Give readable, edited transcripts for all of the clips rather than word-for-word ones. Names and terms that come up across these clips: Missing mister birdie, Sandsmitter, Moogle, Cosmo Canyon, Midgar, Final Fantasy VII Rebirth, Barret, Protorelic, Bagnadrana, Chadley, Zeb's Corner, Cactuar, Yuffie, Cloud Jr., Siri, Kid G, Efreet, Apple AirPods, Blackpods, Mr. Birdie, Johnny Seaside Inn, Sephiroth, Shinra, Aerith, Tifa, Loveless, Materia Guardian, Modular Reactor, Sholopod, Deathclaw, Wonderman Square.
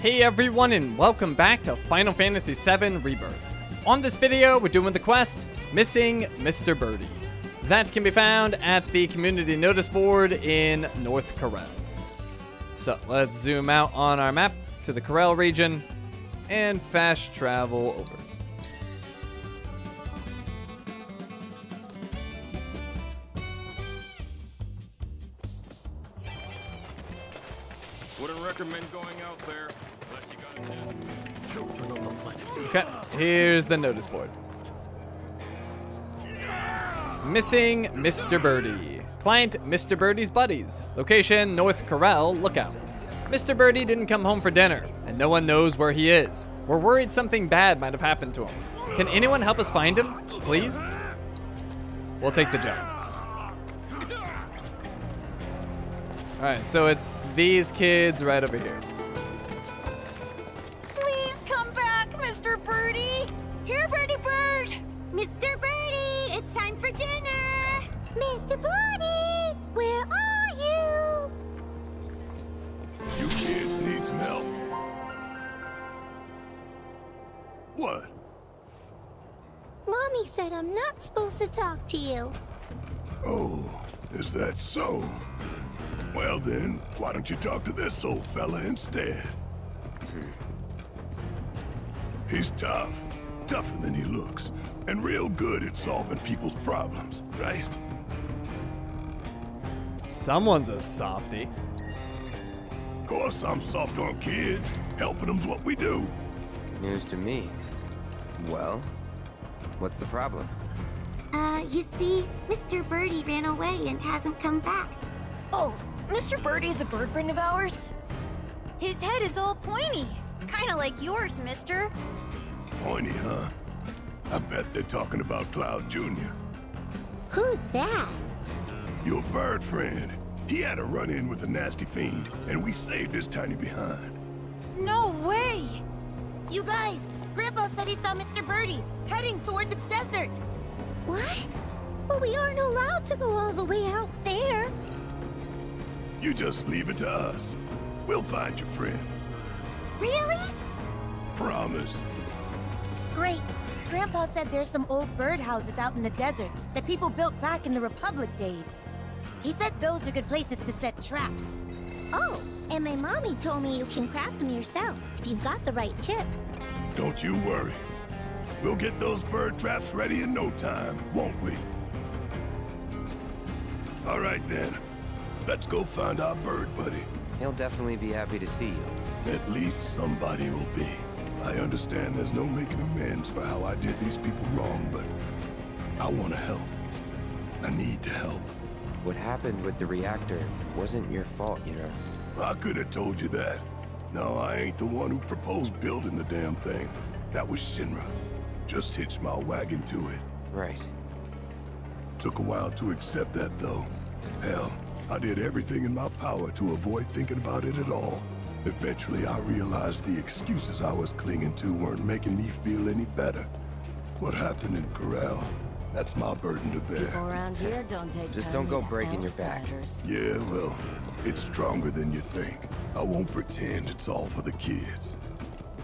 Hey everyone, and welcome back to Final Fantasy VII Rebirth. On this video, we're doing the quest, Missing Mr. Birdie. That can be found at the community notice board in North Corral. So, let's zoom out on our map to the Corel region, and fast travel over. Wouldn't recommend going out there. Okay, here's the notice board. Missing Mr. Birdie. Client, Mr. Birdie's buddies. Location, North Corral, lookout. Mr. Birdie didn't come home for dinner, and no one knows where he is. We're worried something bad might have happened to him. Can anyone help us find him, please? We'll take the job. All right, so it's these kids right over here. Mr. Birdie! Here, Birdie Bird! Mr. Birdie, it's time for dinner! Mr. Birdie, where are you? You kids need some help. What? Mommy said I'm not supposed to talk to you. Oh, is that so? Well then, why don't you talk to this old fella instead? He's tough, tougher than he looks, and real good at solving people's problems, right? Someone's a softy. Of course I'm soft on kids. Helping them's what we do. News to me. Well, what's the problem? You see, Mr. Birdie ran away and hasn't come back. Oh, Mr. Birdie's a bird friend of ours? His head is all pointy. Kinda like yours, mister. Pointy, huh? I bet they're talking about Cloud Jr. Who's that? Your bird friend. He had a run-in with a nasty fiend, and we saved his tiny behind. No way! You guys, Grandpa said he saw Mr. Birdie heading toward the desert. What? But we aren't allowed to go all the way out there. You just leave it to us. We'll find your friend. Really? Promise. Great. Grandpa said there's some old birdhouses out in the desert that people built back in the Republic days. He said those are good places to set traps. Oh, and my mommy told me you can craft them yourself if you've got the right chip. Don't you worry. We'll get those bird traps ready in no time, won't we? All right then. Let's go find our bird buddy. He'll definitely be happy to see you. At least somebody will be. I understand there's no making amends for how I did these people wrong, but I want to help. I need to help. What happened with the reactor wasn't your fault, you know. I could have told you that. No, I ain't the one who proposed building the damn thing. That was Shinra. Just hitched my wagon to it. Right. Took a while to accept that, though. Hell, I did everything in my power to avoid thinking about it at all. Eventually, I realized the excuses I was clinging to weren't making me feel any better. What happened in Corral, that's my burden to bear. People around here don't take Just don't go breaking your back. Yeah, well, it's stronger than you think. I won't pretend it's all for the kids.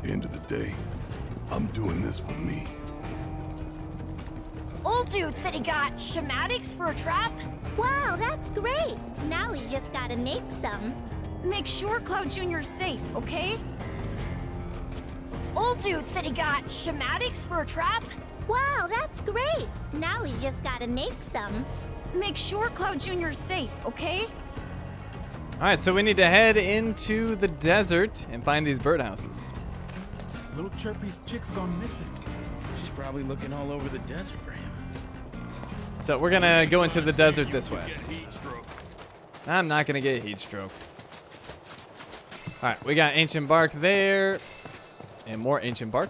End of the day, I'm doing this for me. Old dude said he got schematics for a trap? Wow, that's great. Now we just gotta make some. Make sure Cloud Jr. is safe, okay? Old dude said he got schematics for a trap? Wow, that's great! Now we just gotta make some. Make sure Cloud Jr. is safe, okay? Alright, so we need to head into the desert and find these birdhouses. Little Chirpy's chick's gone missing. She's probably looking all over the desert for him. So we're gonna go into the desert this way. I'm not gonna get a heat stroke. All right, we got ancient bark there, and more ancient bark.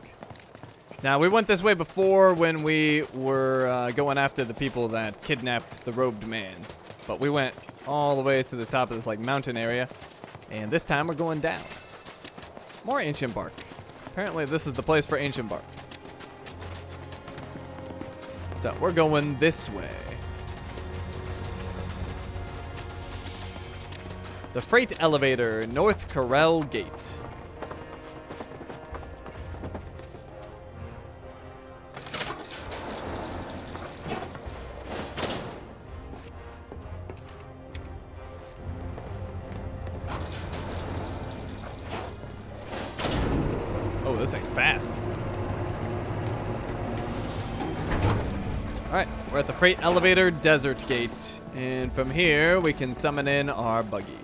Now, we went this way before when we were going after the people that kidnapped the robed man. But we went all the way to the top of this like mountain area, and this time we're going down. More ancient bark. Apparently, this is the place for ancient bark. So we're going this way. The freight elevator, North Corral Gate. Oh, this thing's fast. Alright, we're at the freight elevator desert gate. And from here, we can summon in our buggy.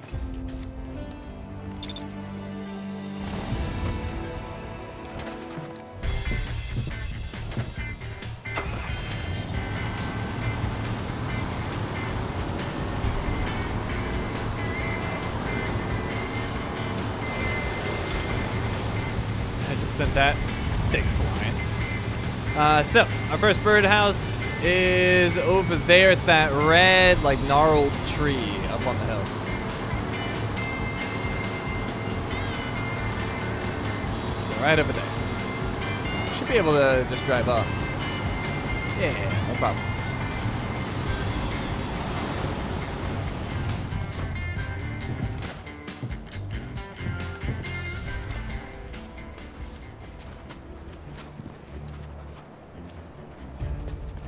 Sent that stick flying. So our first birdhouse is over there. It's that red, like, gnarled tree up on the hill. So right over there. Should be able to just drive up. Yeah, no problem.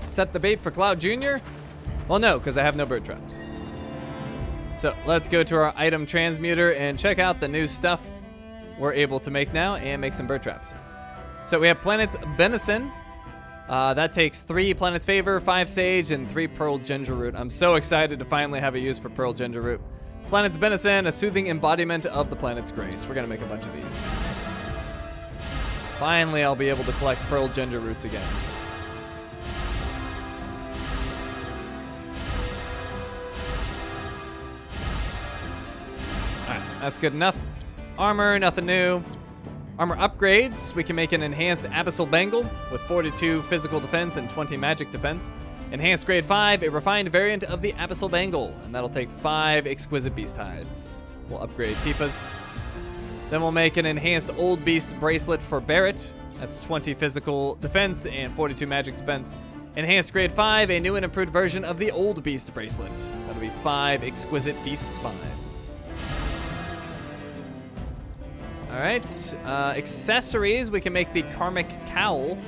Set the bait for Cloud Jr.? Well, no, because I have no bird traps. So let's go to our item transmuter and check out the new stuff we're able to make now and make some bird traps. So we have Planet's Benison. That takes 3 Planet's Favor, 5 Sage, and 3 Pearl Ginger Root. I'm so excited to finally have a use for Pearl Ginger Root. Planet's Benison, a soothing embodiment of the Planet's Grace. We're going to make a bunch of these. Finally, I'll be able to collect Pearl Ginger Roots again. That's good enough. Armor, nothing new. Armor upgrades. We can make an enhanced abyssal bangle with 42 physical defense and 20 magic defense. Enhanced grade 5, a refined variant of the abyssal bangle. And that'll take 5 exquisite beast hides. We'll upgrade Tifa's. Then we'll make an enhanced old beast bracelet for Barrett. That's 20 physical defense and 42 magic defense. Enhanced grade 5, a new and improved version of the old beast bracelet. That'll be 5 exquisite beast spines. Alright, accessories, we can make the Karmic Cowl,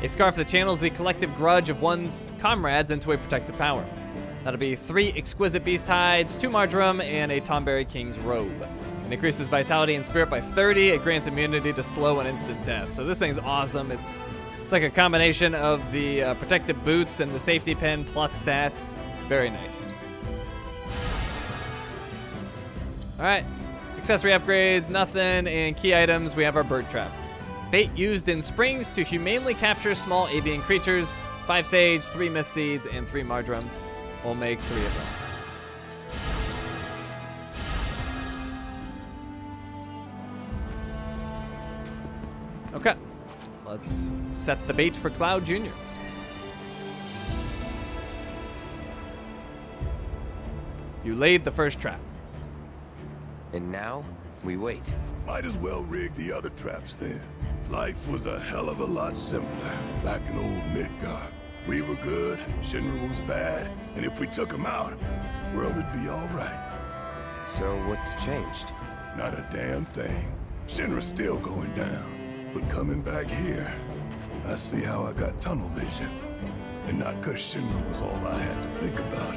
a scarf that channels the collective grudge of one's comrades into a protective power. That'll be 3 exquisite beast hides, 2 marjoram, and a Tonberry King's robe. It increases vitality and spirit by 30, it grants immunity to slow and instant death. So this thing's awesome, it's like a combination of the protective boots and the safety pin plus stats. Very nice. Alright. Accessory upgrades, nothing, and key items, we have our bird trap. Bait used in springs to humanely capture small avian creatures. 5 sage, 3 mist seeds, and 3 marjoram. We'll make 3 of them. Okay, let's set the bait for Cloud Jr. You laid the first trap. And now, we wait. Might as well rig the other traps then. Life was a hell of a lot simpler back in old Midgar. We were good, Shinra was bad, and if we took them out, the world would be all right. So what's changed? Not a damn thing. Shinra's still going down. But coming back here, I see how I got tunnel vision. And not because Shinra was all I had to think about.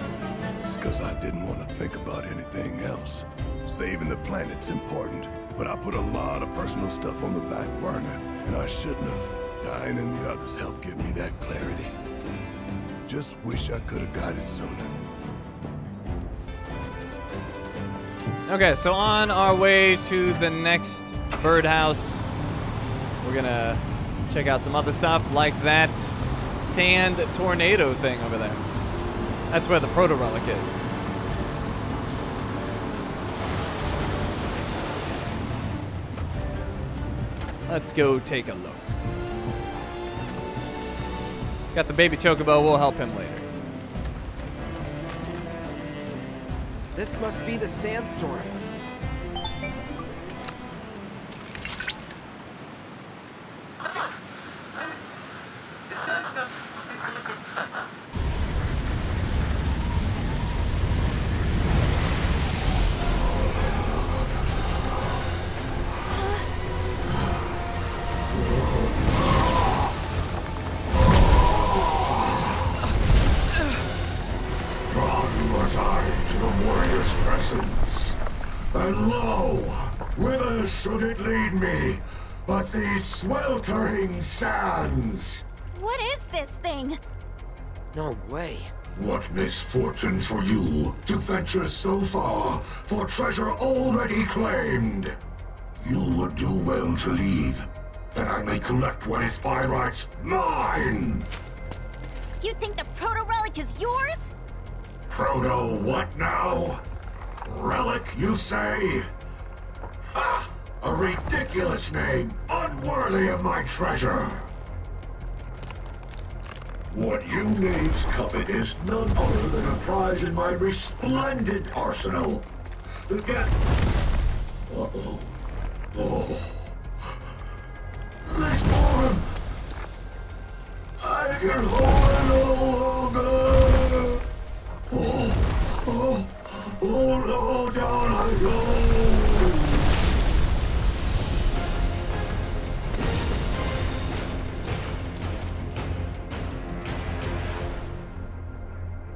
It's because I didn't want to think about anything else. Saving the planet's important, but I put a lot of personal stuff on the back burner, and I shouldn't have. Dying and the others helped give me that clarity. Just wish I could have got it sooner. Okay, so on our way to the next birdhouse, we're gonna check out some other stuff like that sand tornado thing over there. That's where the Protorelic is. Let's go take a look. Got the baby Chocobo. We'll help him later. This must be the sandstorm. Presence. And lo, whither should it lead me? but these sweltering sands! What is this thing? No way. What misfortune for you to venture so far for treasure already claimed! You would do well to leave, that I may collect what is by rights mine! You think the Protorelic is yours? Proto what now? Relic, you say? Ha! A ridiculous name, unworthy of my treasure! What you needs covet is none other than a prize in my resplendent arsenal. The get... Uh-oh. Oh. This morning, I can hold it no longer. Oh, oh, oh no, down I go.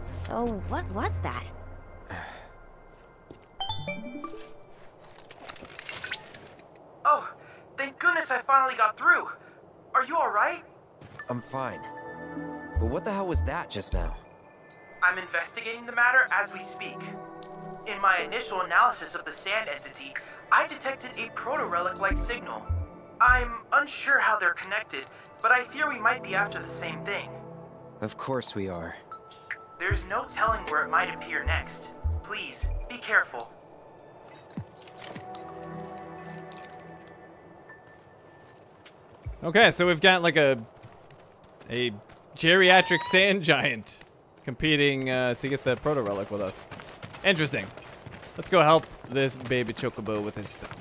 So what was that? Oh, thank goodness I finally got through. Are you all right? I'm fine. But what the hell was that just now? I'm investigating the matter as we speak. In my initial analysis of the sand entity, I detected a proto-relic-like signal. I'm unsure how they're connected, but I fear we might be after the same thing. Of course we are. There's no telling where it might appear next. Please, be careful. Okay, so we've got like a geriatric sand giant competing to get the Protorelic with us. Interesting. Let's go help this baby Chocobo with his stuff.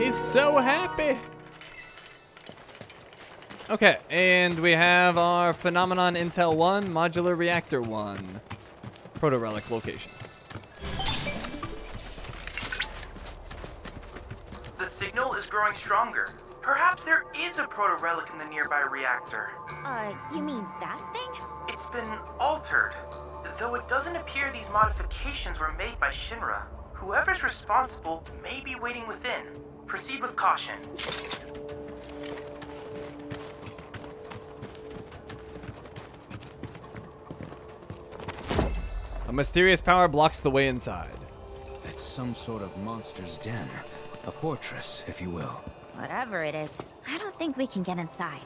He's so happy. Okay, and we have our Phenomenon Intel 1, Modular Reactor 1, Protorelic location. The signal is growing stronger. Perhaps there is a Protorelic in the nearby reactor. You mean that thing? It's been altered, though it doesn't appear these modifications were made by Shinra. Whoever's responsible may be waiting within. Proceed with caution. A mysterious power blocks the way inside. It's some sort of monster's den. A fortress, if you will. Whatever it is, I don't think we can get inside.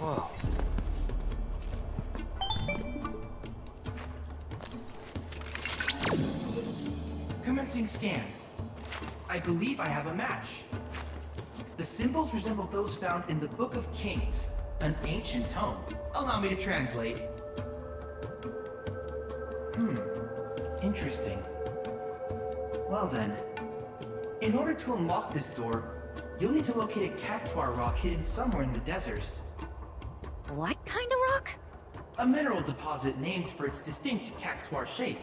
Whoa. Commencing scan. I believe I have a match. The symbols resemble those found in the Book of Kings, an ancient tome. Allow me to translate. Interesting. Well then, in order to unlock this door, you'll need to locate a Cactuar rock hidden somewhere in the desert. What kind of rock? A mineral deposit named for its distinct Cactuar shape.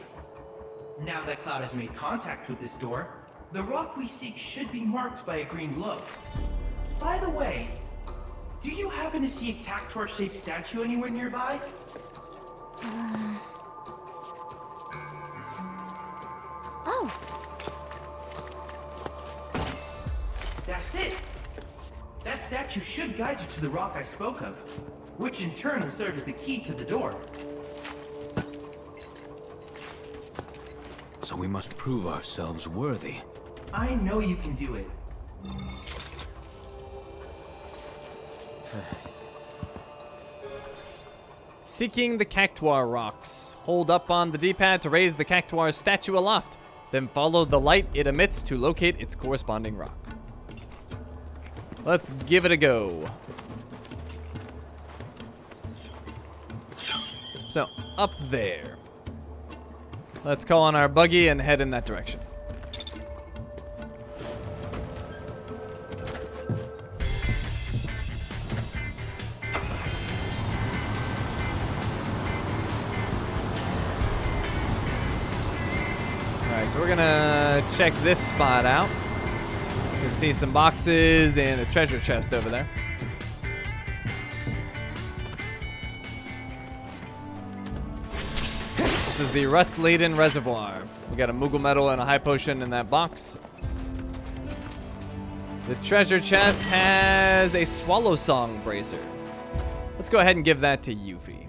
Now that Cloud has made contact with this door, the rock we seek should be marked by a green glow. By the way, do you happen to see a Cactuar-shaped statue anywhere nearby? Oh! That's it! That statue should guide you to the rock I spoke of, which in turn will serve as the key to the door. So we must prove ourselves worthy. I know you can do it. Seeking the Cactuar rocks. Hold up on the D-pad to raise the Cactuar statue aloft. Then follow the light it emits to locate its corresponding rock. Let's give it a go. So, up there. Let's call on our buggy and head in that direction. All Alright, so we're gonna check this spot out. You can see some boxes and a treasure chest over there. This is the rust-laden reservoir. We got a Moogle medal and a high potion in that box. The treasure chest has a Swallow Song bracer. Let's go ahead and give that to Yuffie,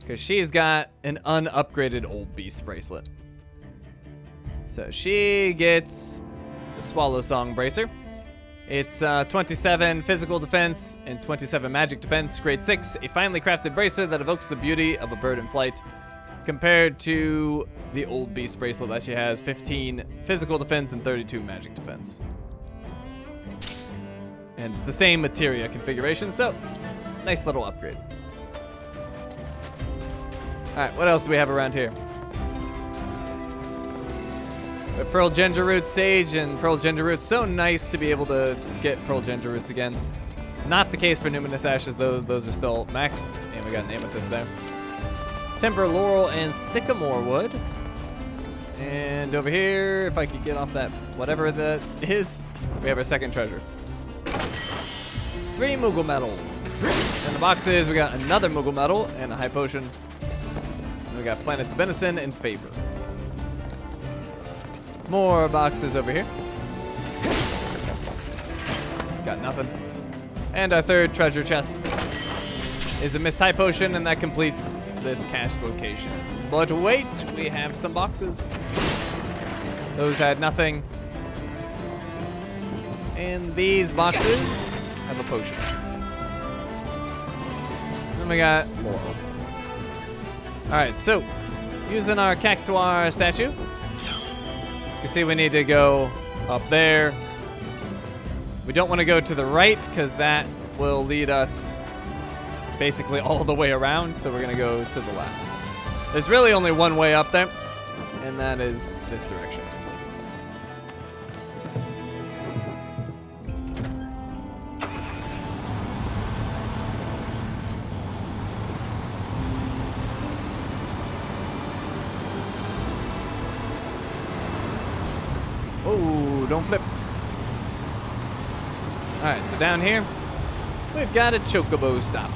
because she's got an unupgraded Old Beast bracelet. So she gets the Swallow Song bracer. It's 27 physical defense and 27 magic defense, grade 6. A finely crafted bracer that evokes the beauty of a bird in flight, compared to the Old Beast bracelet that she has, 15 physical defense and 32 magic defense. And it's the same materia configuration, so nice little upgrade. Alright, what else do we have around here? The Pearl Ginger Root Sage and Pearl Ginger Roots. So nice to be able to get Pearl Ginger Roots again. Not the case for Numinous Ashes, though. Those are still maxed. And we got an Amethyst there. Timber Laurel and Sycamore Wood. And over here, if I could get off that whatever that is, we have our second treasure. 3 Moogle medals. In the boxes, we got another Moogle medal and a high potion. And we got Planets of Benison and Favor. More boxes over here. Got nothing. And our third treasure chest is a missed high potion, and that completes this cache location. But wait, we have some boxes. Those had nothing. And these boxes have a potion. Then we got Laurel. Alright, so using our Cactuar statue, you can see we need to go up there. We don't want to go to the right because that will lead us basically all the way around, so we're going to go to the left. There's really only one way up there, and that is this direction. Don't flip. Alright, so down here, we've got a Chocobo stop.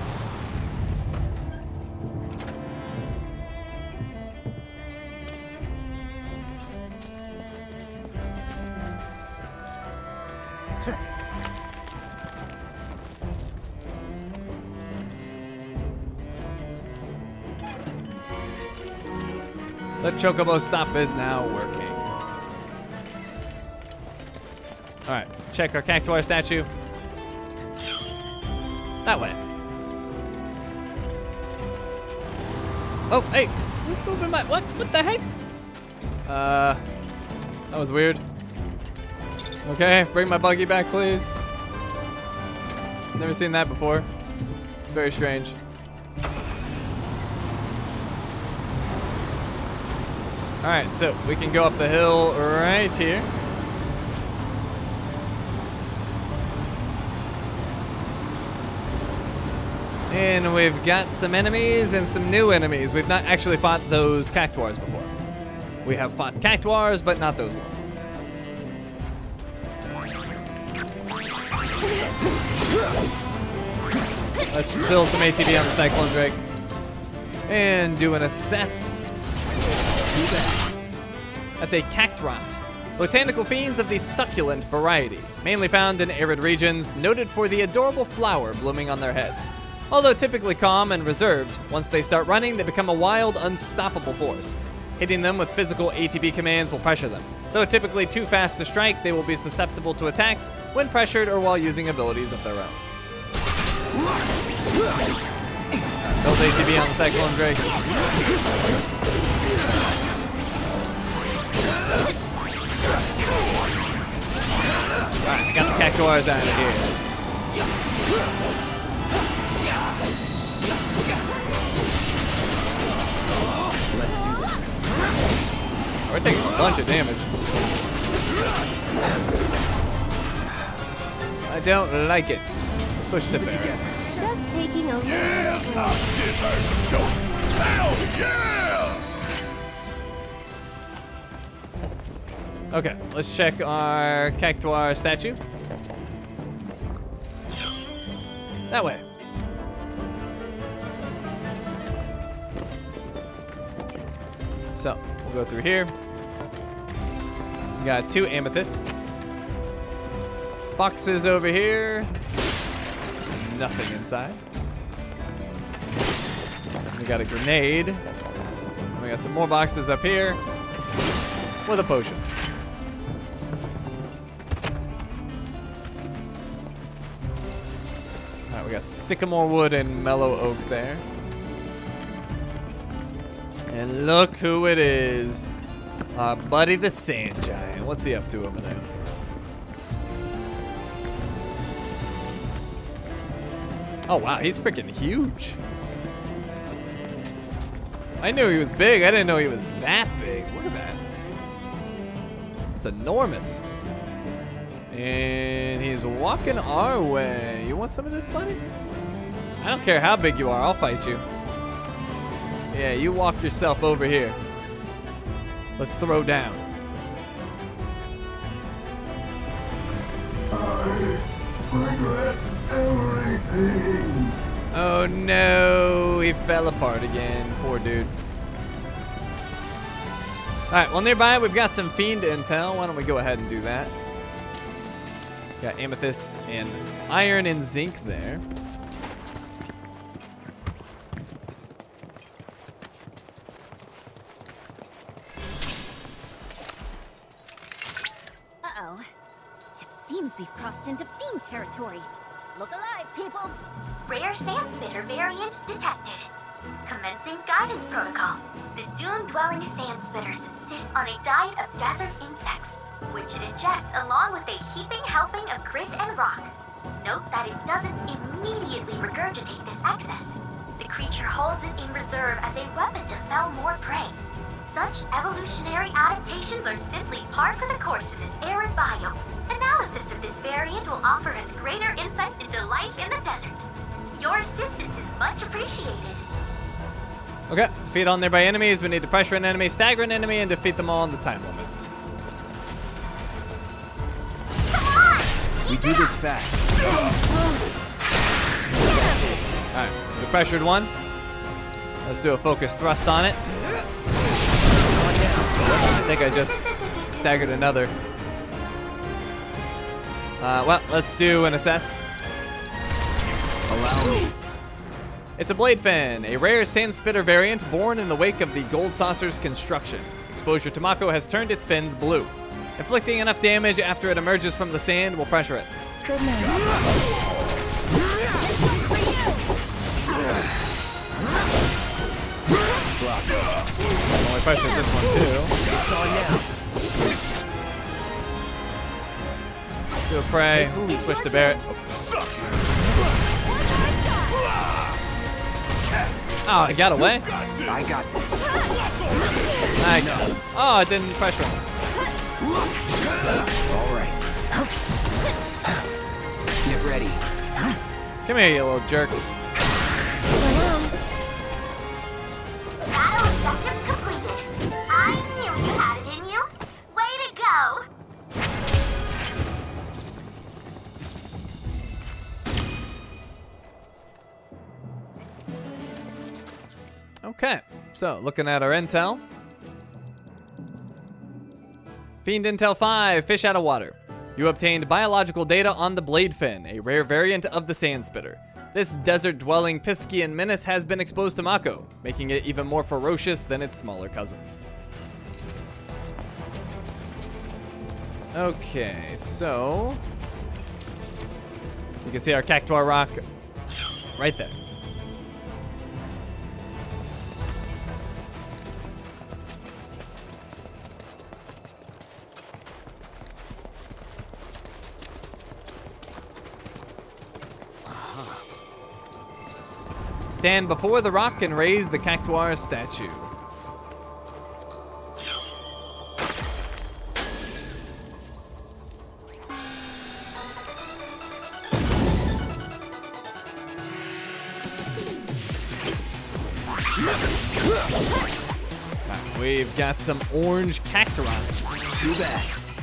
The Chocobo stop is now working. Alright, check our Cactuar statue. That way. Oh, hey! Who's moving my... What? What the heck? That was weird. Okay, bring my buggy back, please. Never seen that before. It's very strange. Alright, so we can go up the hill right here. And we've got some enemies and some new enemies. We've not actually fought those Cactuars before. We have fought Cactuars, but not those ones. Let's spill some ATB on the Cyclone Drake. And do an assess. That's a Cactrot. Botanical fiends of the succulent variety. Mainly found in arid regions, noted for the adorable flower blooming on their heads. Although typically calm and reserved, once they start running, they become a wild, unstoppable force. Hitting them with physical ATB commands will pressure them. Though typically too fast to strike, they will be susceptible to attacks when pressured or while using abilities of their own. Build ATB on the Cyclone Drake. Alright, I got the Cactuars out of here. We're taking a bunch of damage. I don't like it. Let's switch to Baron. Just taking over. Yeah, don't. Hell yeah! Okay, let's check our Cactuar statue. That way. So, we'll go through here. We got two amethysts. Boxes over here. Nothing inside. We got a grenade. And we got some more boxes up here with a potion. Alright, we got sycamore wood and mellow oak there. And look who it is. Our buddy the sand giant. What's he up to over there? Oh wow, he's freaking huge. I knew he was big, I didn't know he was that big. Look at that. It's enormous. And he's walking our way. You want some of this, buddy? I don't care how big you are, I'll fight you. Yeah, you walk yourself over here. Let's throw down. I regret everything. Oh no, he fell apart again. Poor dude. Alright, well nearby we've got some fiend intel. Why don't we go ahead and do that? Got amethyst and iron and zinc there. We've crossed into fiend territory. Look alive, people. Rare Sandsmitter variant detected. Commencing guidance protocol. The dune-dwelling Sandsmitter subsists on a diet of desert insects, which it ingests along with a heaping helping of grit and rock. Note that it doesn't immediately regurgitate this excess. The creature holds it in reserve as a weapon to fell more prey. Such evolutionary adaptations are simply par for the course in this arid biome. Analysis of this variant will offer us greater insight into life in the desert. Your assistance is much appreciated. Okay, defeat all nearby enemies. We need to pressure an enemy, stagger an enemy, and defeat them all in the time limits. Come on! We do this fast. Alright, we pressured one. Let's do a focused thrust on it. I think I just staggered another. Well, let's do an assess. Allow me. It's a blade fin, a rare sand spitter variant born in the wake of the Gold Saucer's construction. Exposure to Mako has turned its fins blue. Inflicting enough damage after it emerges from the sand will pressure it. Good night. Only pressure this one too. It's on now. To a prey, switch to Barret. Oh, it got away? I got this. Oh, it didn't pressure him. Alright. Get ready. Come here, you little jerk. Battle objectives completed. I knew you had it in you. Way to go! Okay, so looking at our intel. Fiend Intel 5, Fish Out of Water. You obtained biological data on the Bladefin, a rare variant of the Sandspitter. This desert-dwelling Piskian menace has been exposed to Mako, making it even more ferocious than its smaller cousins. Okay, so... you can see our Cactuar Rock right there. Stand before the rock and raise the Cactuar statue. Right, we've got some orange Cactrots. Too bad.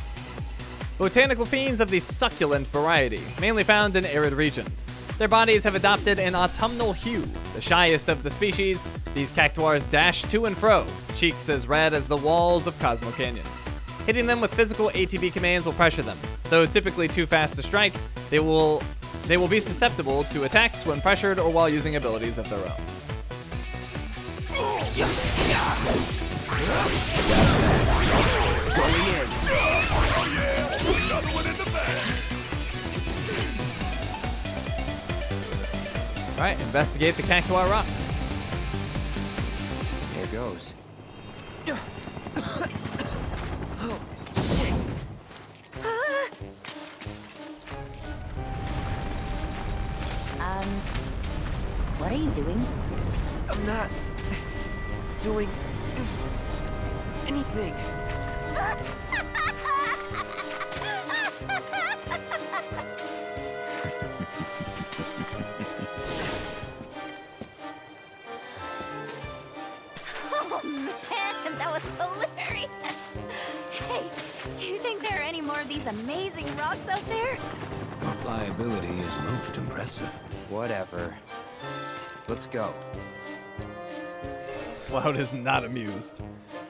botanical fiends of the succulent variety, mainly found in arid regions. Their bodies have adopted an autumnal hue. The shyest of the species, these cactuars dash to and fro, cheeks as red as the walls of Cosmo Canyon. Hitting them with physical ATB commands will pressure them. Though typically too fast to strike, they will be susceptible to attacks when pressured or while using abilities of their own. Alright, investigate the Cactuar Rock. There goes. What are you doing? I'm not doing anything. Oh man, that was hilarious. Hey, you think there are any more of these amazing rocks out there? Reliability is most impressive. Whatever. Let's go. Cloud is not amused.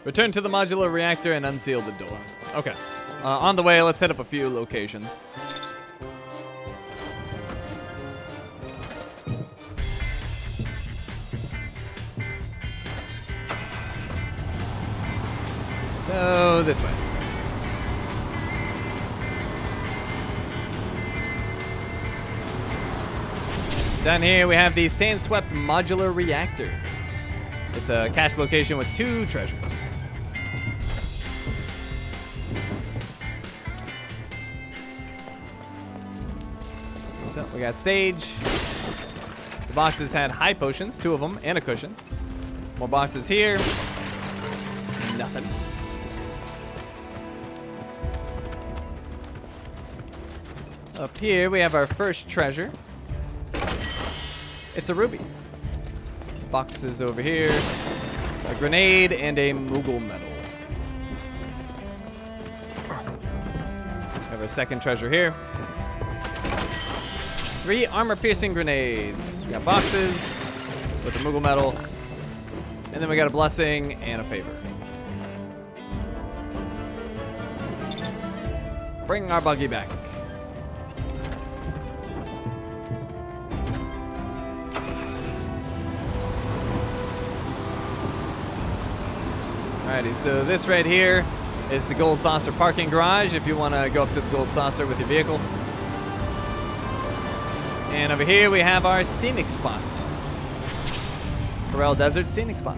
Return to the modular reactor and unseal the door. Okay. On the way, let's set up a few locations. So, this way. Down here, we have the sand-swept modular reactor. It's a cache location with 2 treasures. So, we got Sage. The boxes had high potions, 2 of them, and a cushion. More boxes here. Nothing. Up here, we have our first treasure. It's a ruby. Boxes over here, a grenade, and a Moogle medal. We have our second treasure here. 3 armor-piercing grenades. We got boxes with a Moogle medal, and then we got a blessing and a favor. Bring our buggy back. Alrighty, so this right here is the Gold Saucer parking garage if you want to go up to the Gold Saucer with your vehicle. And over here we have our scenic spot. Corel Desert Scenic Spot.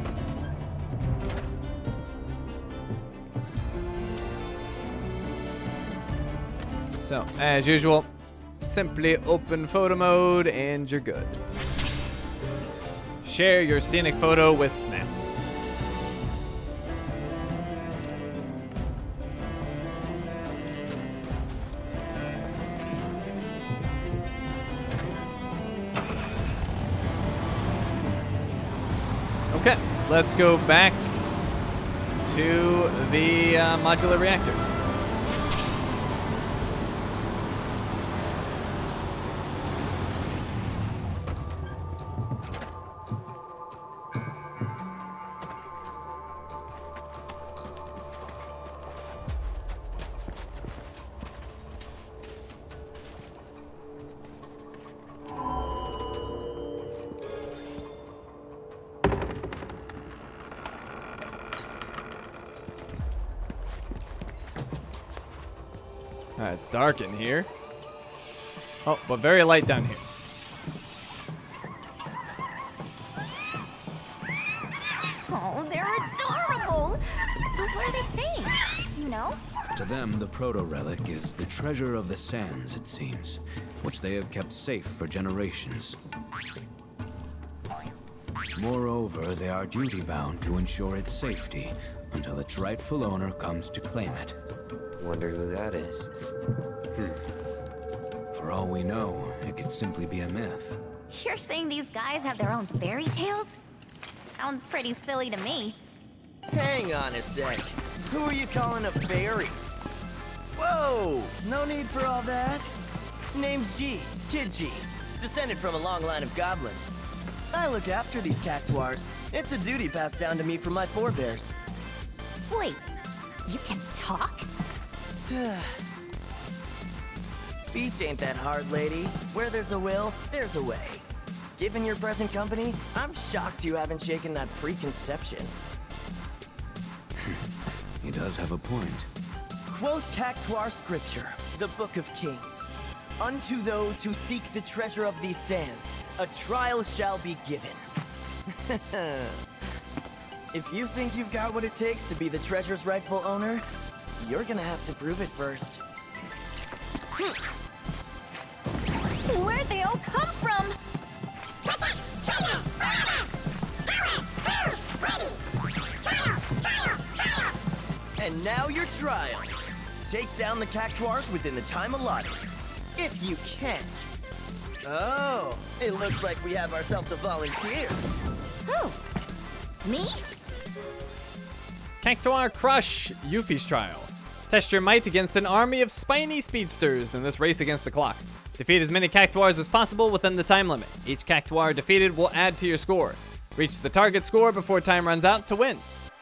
So, as usual, simply open photo mode and you're good. Share your scenic photo with snaps. Okay, let's go back to the modular reactor. It's dark in here. Oh, but very light down here. Oh, they're adorable. But what are they saying? You know? To them, the Protorelic is the treasure of the sands, it seems, which they have kept safe for generations. Moreover, they are duty-bound to ensure its safety until its rightful owner comes to claim it. Wonder who that is. For all we know, it could simply be a myth. You're saying these guys have their own fairy tales? Sounds pretty silly to me. Hang on a sec. Who are you calling a fairy? Whoa! No need for all that. Name's G, Kid G. Descended from a long line of goblins. I look after these cactuars. It's a duty passed down to me from my forebears. Wait, you can talk? Speech ain't that hard, lady. Where there's a will, there's a way. Given your present company, I'm shocked you haven't shaken that preconception. He does have a point. Quoth Cactuar scripture, the Book of Kings. Unto those who seek the treasure of these sands, a trial shall be given. If you think you've got what it takes to be the treasure's rightful owner, you're gonna have to prove it first. Where'd they all come from? Protect! Treasure! Order! Ready! Trial! Trial! Trial! And now your trial! Take down the Cactuars within the time allotted. If you can. Oh, it looks like we have ourselves a volunteer. Who? Me? Cactuar Crush, Yuffie's Trial. Test your might against an army of spiny speedsters in this race against the clock. Defeat as many Cactuars as possible within the time limit. Each Cactuar defeated will add to your score. Reach the target score before time runs out to win.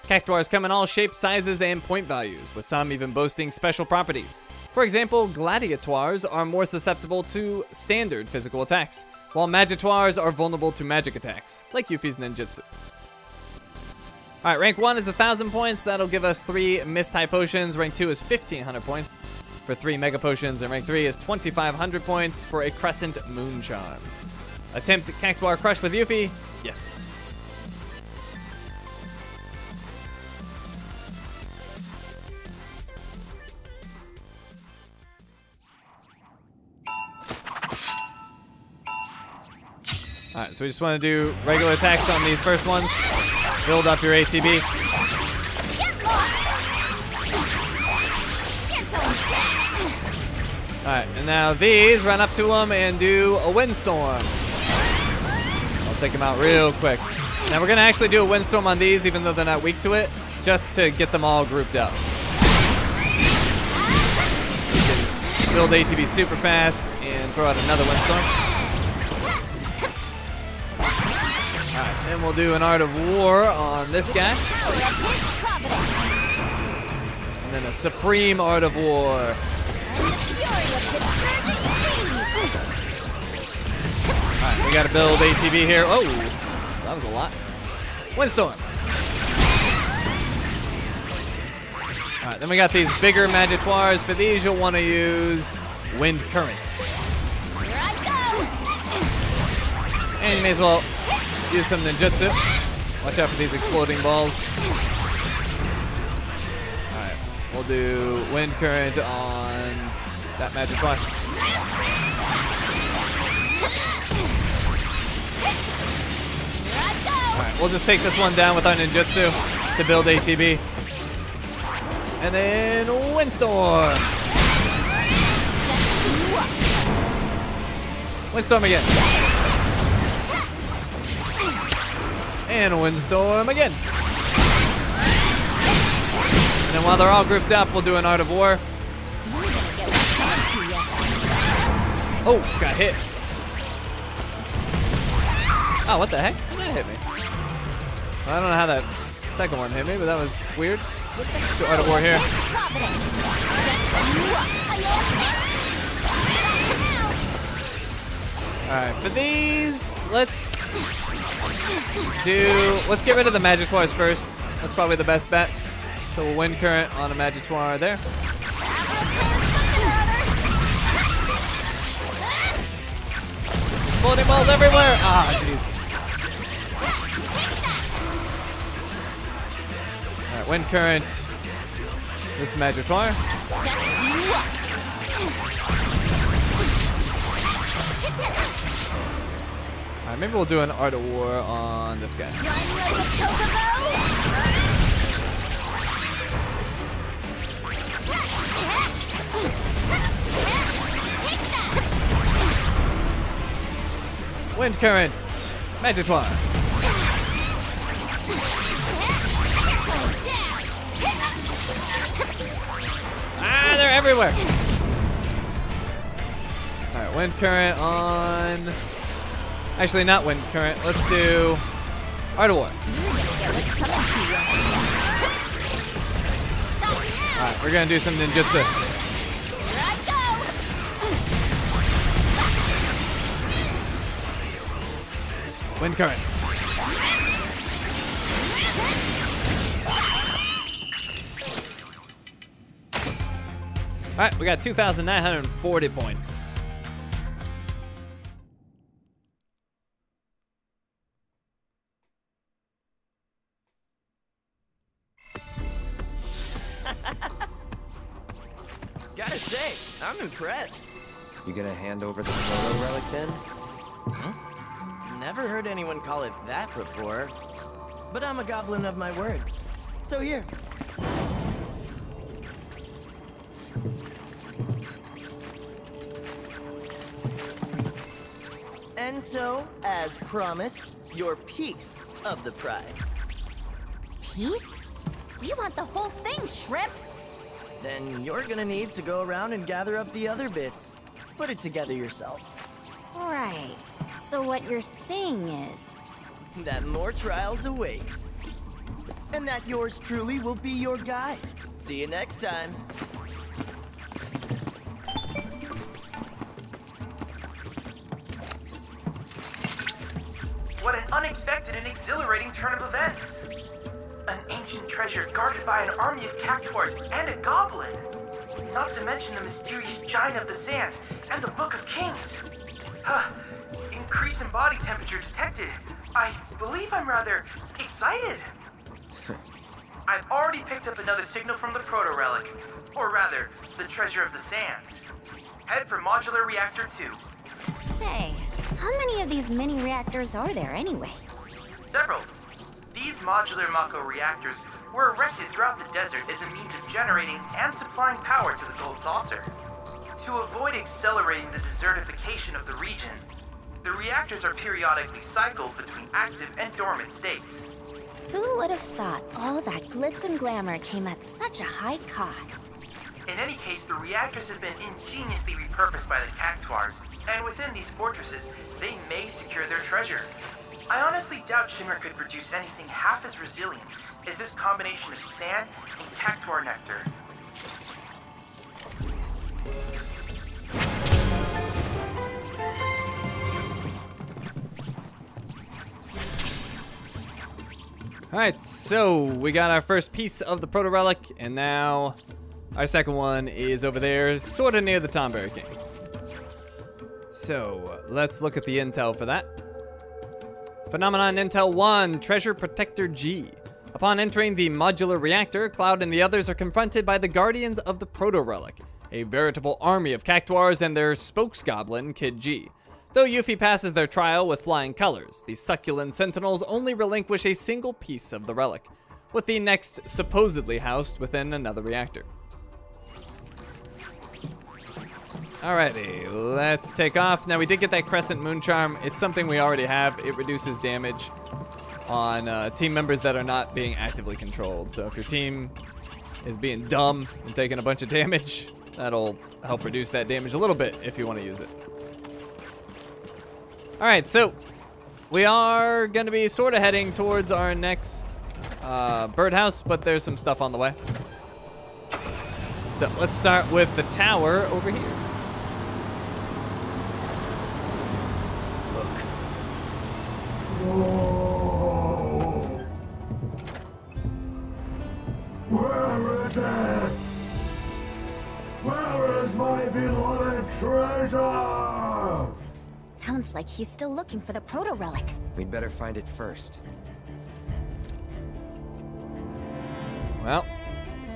Cactuars come in all shapes, sizes, and point values, with some even boasting special properties. For example, Gladiatoires are more susceptible to standard physical attacks, while Magitoires are vulnerable to magic attacks, like Yuffie's ninjutsu. Alright, rank 1 is 1,000 points, that'll give us 3 Mist High Potions, rank 2 is 1,500 points for 3 Mega Potions, and rank 3 is 2,500 points for a Crescent Moon Charm. Attempt Cactuar Crush with Yuffie? Yes. Alright, so we just want to do regular attacks on these first ones. Build up your ATB. Alright, and now these, run up to them and do a windstorm. I'll take them out real quick. Now we're going to actually do a windstorm on these, even though they're not weak to it, just to get them all grouped up. We can build ATB super fast and throw out another windstorm. And we'll do an Art of War on this guy. And then a Supreme Art of War. Alright, we gotta build ATB here. Oh, that was a lot. Windstorm. Alright, then we got these bigger Magitoires. For these, you'll want to use Wind Current. And you may as well use some ninjutsu. Watch out for these exploding balls. Alright, we'll do wind current on that magic block. Alright, we'll just take this one down with our ninjutsu to build ATB. And then windstorm! Windstorm again. And windstorm again. And then while they're all grouped up, we'll do an Art of War. Oh, got hit. Oh, what the heck? That hit me. Well, I don't know how that second one hit me, but that was weird. Let's do Art of War here. Alright, for these, let's get rid of the Magitoires first. That's probably the best bet. So we'll wind current on a Magitoire there. Exploding balls everywhere! Ah, jeez. Alright, wind current. This Magitoire. Alright, maybe we'll do an Art of War on this guy. Wind current, Magitoire. Ah, they're everywhere! everywhere. All right, wind current on. Actually, not wind current. Let's do Art of War. All right, we're gonna do some ninjutsu. Wind current. Alright, we got 2,940 points. Gotta say, I'm impressed. You gonna hand over the Proto Relic then? Huh? Never heard anyone call it that before, but I'm a goblin of my word. So here. And so, as promised, your piece of the prize. Piece? We want the whole thing, Shrimp! Then you're gonna need to go around and gather up the other bits. Put it together yourself. Right. So what you're saying is that more trials await, and that yours truly will be your guide. See you next time. What an unexpected and exhilarating turn of events. An ancient treasure guarded by an army of Cactuars and a goblin. Not to mention the mysterious giant of the sands and the Book of Kings. Huh. Increase in body temperature detected. I believe I'm rather excited. I've already picked up another signal from the Protorelic, or rather, the Treasure of the Sands. Head for Modular Reactor 2. Say, how many of these mini reactors are there anyway? Several. These modular Mako reactors were erected throughout the desert as a means of generating and supplying power to the Gold Saucer. To avoid accelerating the desertification of the region, the reactors are periodically cycled between active and dormant states. Who would have thought all that glitz and glamour came at such a high cost? In any case, the reactors have been ingeniously repurposed by the Cactuars, and within these fortresses, they may secure their treasure. I honestly doubt Shinra could produce anything half as resilient as this combination of sand and Cactuar nectar. Alright, so we got our first piece of the Protorelic, and now our second one is over there, sort of near the Tonberry King. So, let's look at the intel for that. Phenomenon Intel 1, Treasure Protector G. Upon entering the modular reactor, Cloud and the others are confronted by the Guardians of the Protorelic, a veritable army of Cactuars and their spokesgoblin, Kid G. Though Yuffie passes their trial with flying colors, the succulent sentinels only relinquish a single piece of the relic, with the next supposedly housed within another reactor. Alrighty, let's take off. Now we did get that Crescent Moon Charm. It's something we already have. It reduces damage on team members that are not being actively controlled. So if your team is being dumb and taking a bunch of damage, that'll help reduce that damage a little bit if you want to use it. Alright, so we are going to be sort of heading towards our next birdhouse, but there's some stuff on the way. So let's start with the tower over here. Look. Where is it? Where is my beloved treasure? Sounds like he's still looking for the Protorelic. We'd better find it first. Well,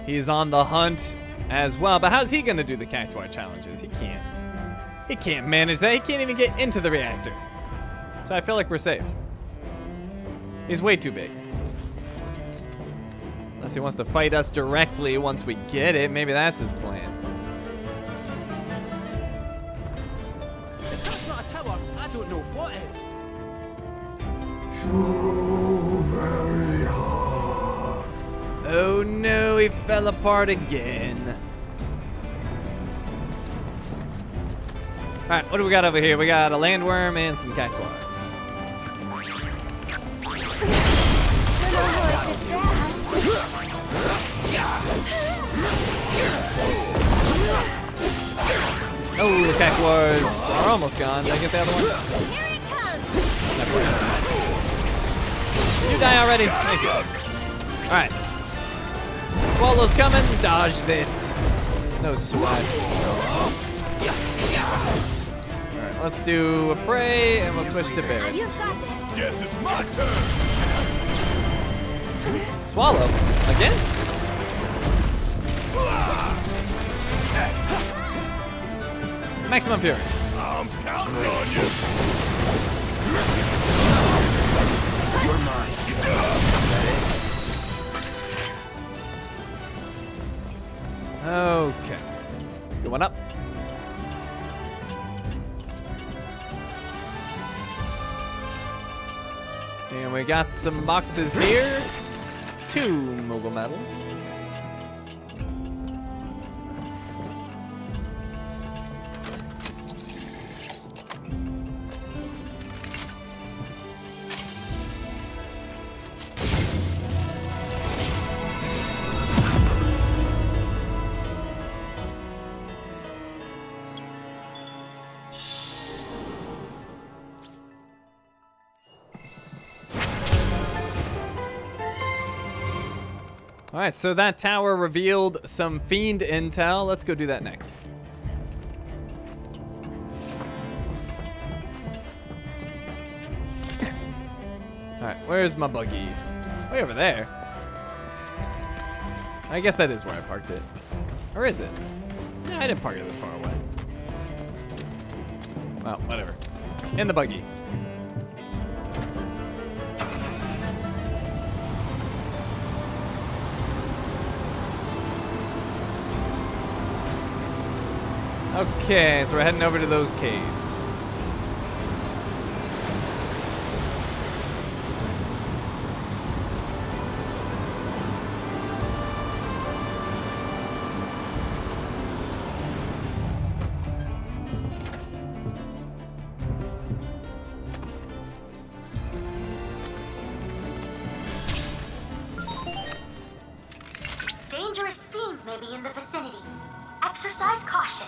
he's on the hunt as well, but how's he gonna do the Cactuar challenges? He can't manage that. He can't even get into the reactor. So I feel like we're safe. He's way too big. Unless he wants to fight us directly once we get it, maybe that's his plan. Oh no, he fell apart again. All right, what do we got over here? We got a landworm and some cactuars. Oh, the cactuars are almost gone. Did I get the other one? Here it comes. Never mind. Did you die already? Thank you. All right. Swallow's coming. Dodged it. No swag. All right, let's do a prey, and we'll switch to Barret. Yes, it's my turn. Swallow again. Maximum Fury. I'm counting on you. You're mine. Okay. Good one up. And we got some boxes here. 2 Mogul medals. Alright, so that tower revealed some fiend intel. Let's go do that next. Alright, where's my buggy? Way over there. I guess that is where I parked it. Or is it? Yeah, I didn't park it this far away. Well, whatever. In the buggy. Okay, so we're heading over to those caves. Dangerous fiends may be in the vicinity. Exercise caution.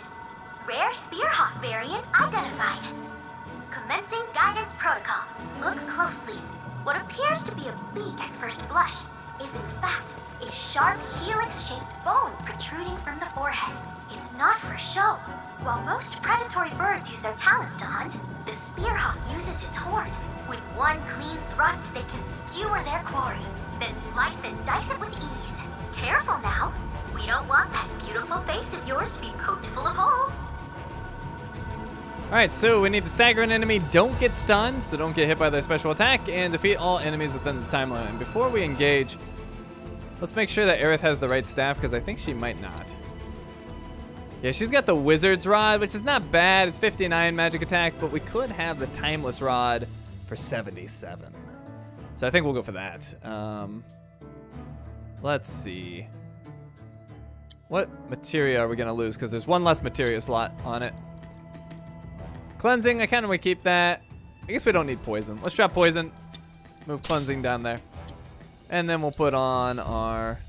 Rare Spearhawk variant identified. Commencing guidance protocol. Look closely. What appears to be a beak at first blush is in fact a sharp helix-shaped bone protruding from the forehead. It's not for show. While most predatory birds use their talons to hunt, the Spearhawk uses its horn. With one clean thrust, they can skewer their quarry, then slice and dice it with ease. Careful now. We don't want that beautiful face of yours to be cooked full of holes. Alright, so we need to stagger an enemy, don't get stunned, so don't get hit by their special attack, and defeat all enemies within the timeline. And before we engage, let's make sure that Aerith has the right staff, because I think she might not. Yeah, she's got the Wizard's Rod, which is not bad. It's 59 magic attack, but we could have the Timeless Rod for 77. So I think we'll go for that. Let's see. What materia are we going to lose? Because there's one less materia slot on it. Cleansing, I kind of want to keep that. I guess we don't need poison. Let's drop poison. Move cleansing down there. And then we'll put on our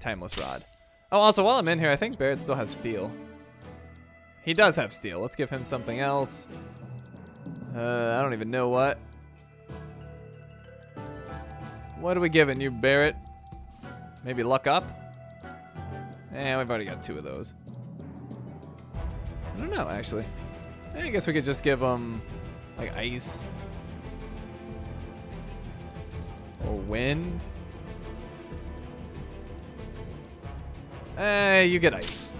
Timeless Rod. Oh, also, while I'm in here, I think Barret still has steel. He does have steel. Let's give him something else. I don't even know what. What are we giving you, Barret? Maybe luck up? Eh, we've already got 2 of those. I don't know, actually. I guess we could just give them, like, ice. Or wind. Eh, you get ice.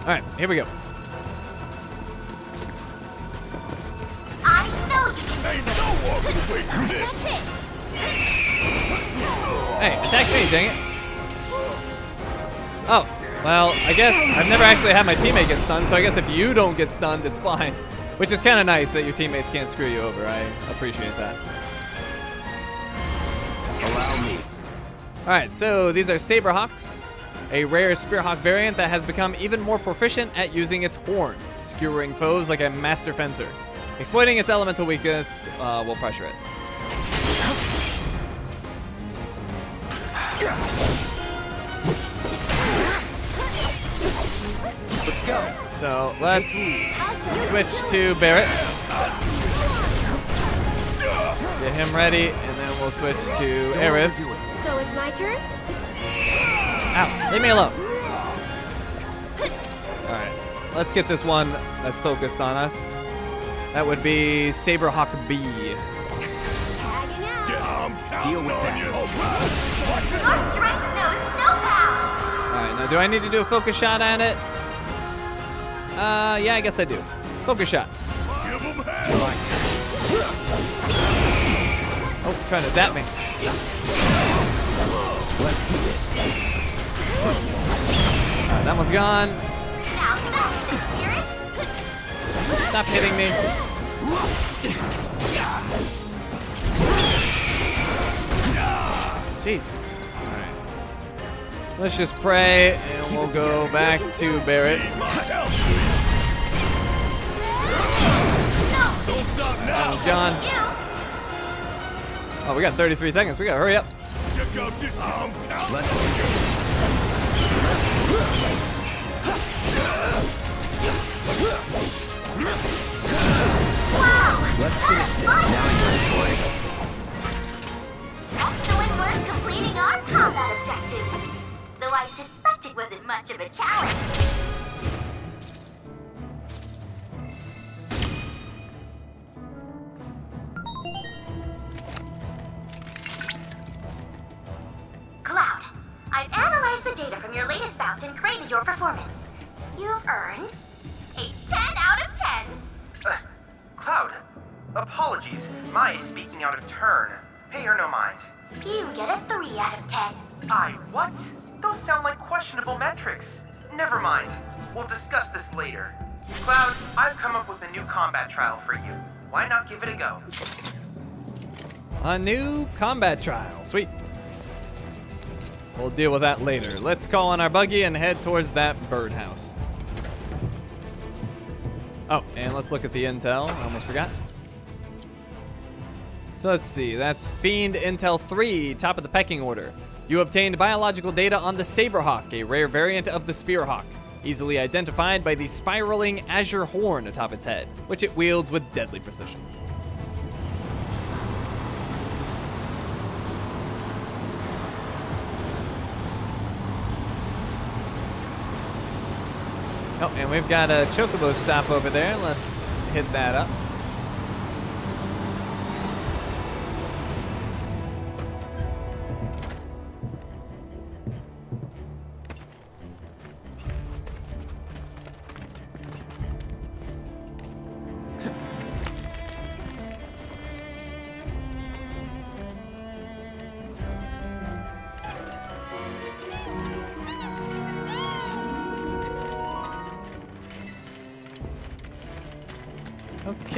Alright, here we go. I know you can do that. That's it. Hey, attack me, dang it. Oh, well, I guess I've never actually had my teammate get stunned, so I guess if you don't get stunned, it's fine. Which is kind of nice that your teammates can't screw you over. I appreciate that. Allow me. All right, so these are Saberhawks. a rare Spearhawk variant that has become even more proficient at using its horn, skewering foes like a master fencer. Exploiting its elemental weakness will pressure it. Let's go. So let's switch to Barret. Get him ready, and then we'll switch to Aerith. So it's my turn? Ow, leave me alone. Alright, let's get this one that's focused on us. That would be Saberhawk B. Deal with that. Alright, now do I need to do a focus shot at it? Yeah, I guess I do. Focus shot. Oh, trying to zap me. Let's do this. Alright, that one's gone. Stop hitting me. Jeez. Alright. Let's just pray and we'll go back to Barret. That one's gone. Oh, we got 33 seconds. We gotta hurry up. Wow! Let's finish this. Now enjoy. Excellent work completing our combat objectives. Though I suspect it wasn't much of a challenge. A new combat trial. Sweet. We'll deal with that later. Let's call on our buggy and head towards that birdhouse. Oh, and let's look at the intel. I almost forgot. So let's see. That's Fiend Intel 3, top of the pecking order. You obtained biological data on the Saberhawk, a rare variant of the Spearhawk, easily identified by the spiraling azure horn atop its head, which it wields with deadly precision. Oh, and we've got a Chocobo stop over there. Let's hit that up.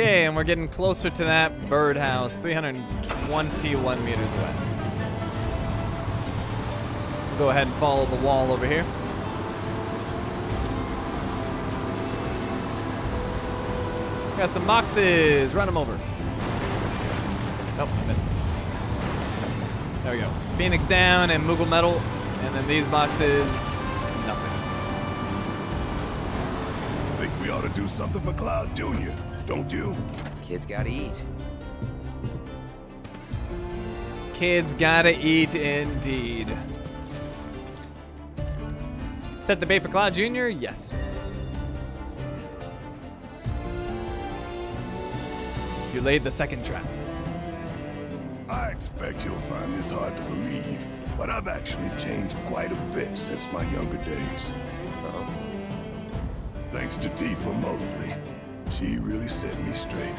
Okay, and we're getting closer to that birdhouse, 321 meters away. Go ahead and follow the wall over here. Got some boxes, run them over. Oh, I missed it. There we go. Phoenix down and Moogle Metal, and then these boxes. We ought to do something for Cloud Jr., don't you? Kids gotta eat. Kids gotta eat indeed. Set the bait for Cloud Jr.? Yes. You laid the second trap. I expect you'll find this hard to believe, but I've actually changed quite a bit since my younger days. Thanks to Tifa mostly. She really set me straight,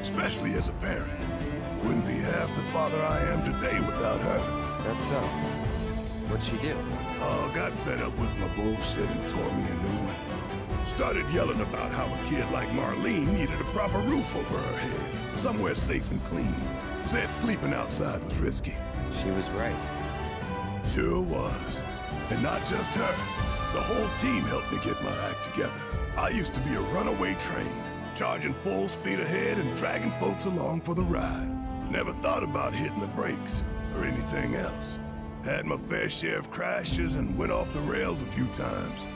especially as a parent. Wouldn't be half the father I am today without her. That's so. What'd she do? Oh, got fed up with my bullshit and tore me a new one. Started yelling about how a kid like Marlene needed a proper roof over her head, somewhere safe and clean. Said sleeping outside was risky. She was right. Sure was. And not just her. The whole team helped me get my act together. I used to be a runaway train, charging full speed ahead and dragging folks along for the ride. Never thought about hitting the brakes or anything else. Had my fair share of crashes and went off the rails a few times.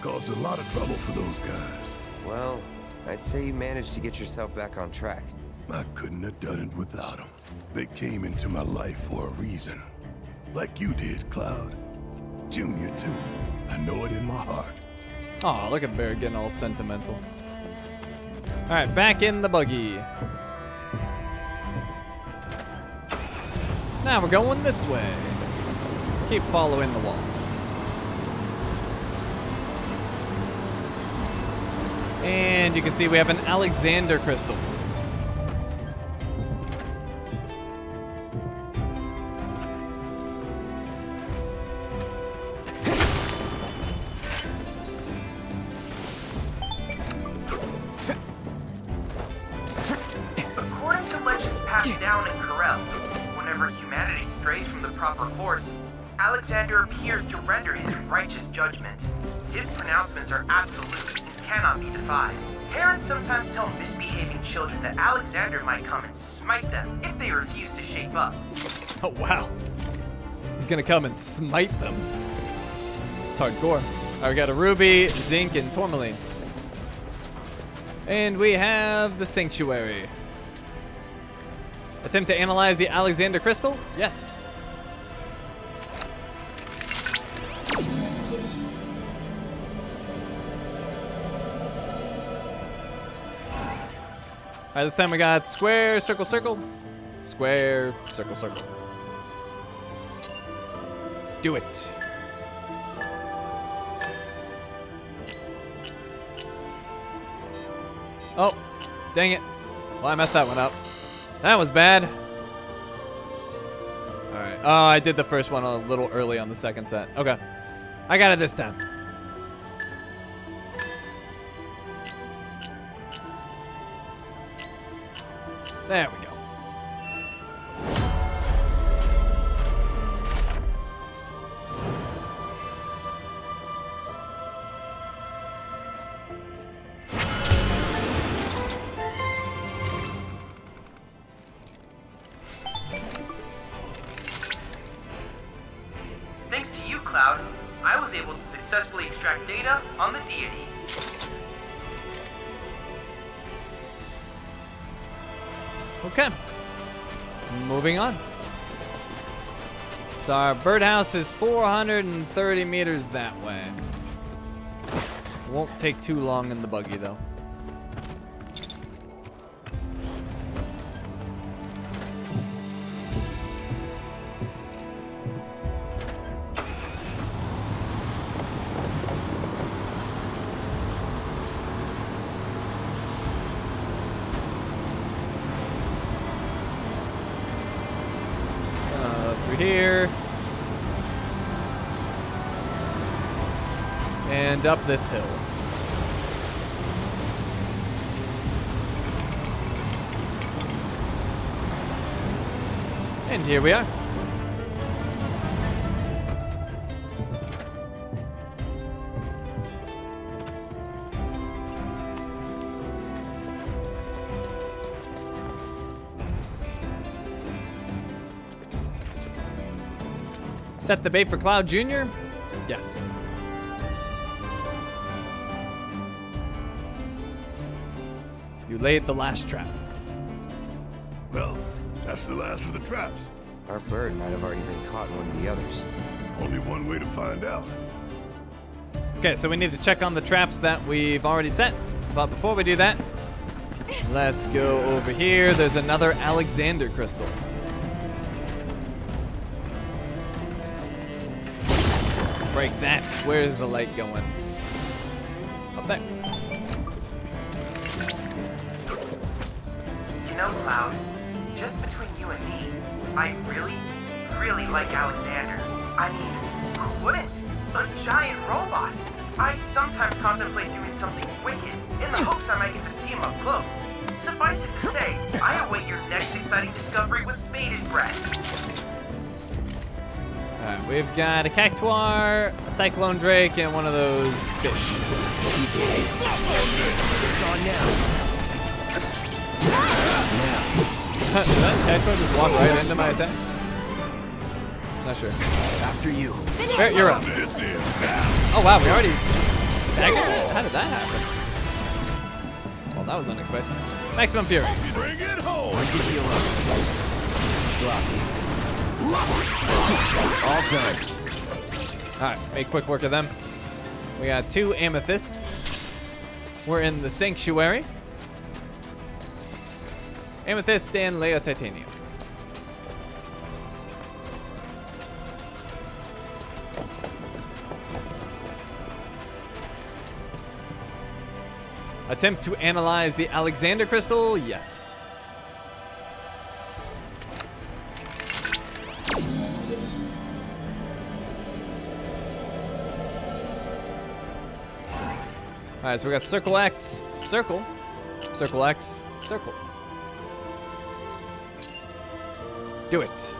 Caused a lot of trouble for those guys. Well, I'd say you managed to get yourself back on track. I couldn't have done it without them. They came into my life for a reason. Like you did, Cloud. Junior, too. I know it in my heart. Aw, look at Bear getting all sentimental. Alright, back in the buggy. Now we're going this way. Keep following the wall. And you can see we have an Alexander crystal. Alexander appears to render his righteous judgment. His pronouncements are absolute and cannot be defied. Parents sometimes tell misbehaving children that Alexander might come and smite them if they refuse to shape up. Oh, wow. He's gonna come and smite them. It's hardcore. All right, we got a ruby, zinc, and tourmaline. And we have the sanctuary. Attempt to analyze the Alexander crystal? Yes. Alright, this time we got square, circle, circle. Square, circle, circle. Do it. Oh, dang it. Well, I messed that one up. That was bad. Alright. Oh, I did the first one a little early on the second set. Okay. I got it this time. There we go. Thanks to you, Cloud, I was able to successfully extract data on the deity. Okay, moving on. So our birdhouse is 430 meters that way. Won't take too long in the buggy though. Up this hill. And here we are. Set the bait for Cloud Jr.? Yes. You laid the last trap. Well, that's the last of the traps. Our bird might have already been caught in one of the others. Only one way to find out. Okay, so we need to check on the traps that we've already set. But before we do that, let's go over here. There's another Alexander crystal. Break that. Where's the light going? Up there. Cloud, just between you and me, I really, really like Alexander. I mean, who wouldn't? A giant robot! I sometimes contemplate doing something wicked in the hopes I might get to see him up close. Suffice it to say, I await your next exciting discovery with bated breath. Alright, we've got a Cactuar, a Cyclone Drake, and one of those fish. Does that Cactuar just walk right into my attack? Not sure. After you. There, you're up. Oh wow, we already staggered it? How did that happen? Well, that was unexpected. Maximum Fury. Bring it home. Block. All done. Alright, make quick work of them. We got two Amethysts. We're in the Sanctuary. Amethyst and Leo Titanium. Attempt to analyze the Alexander Crystal? Yes. Alright, so we got Circle X, Circle, Circle X, Circle. Do it.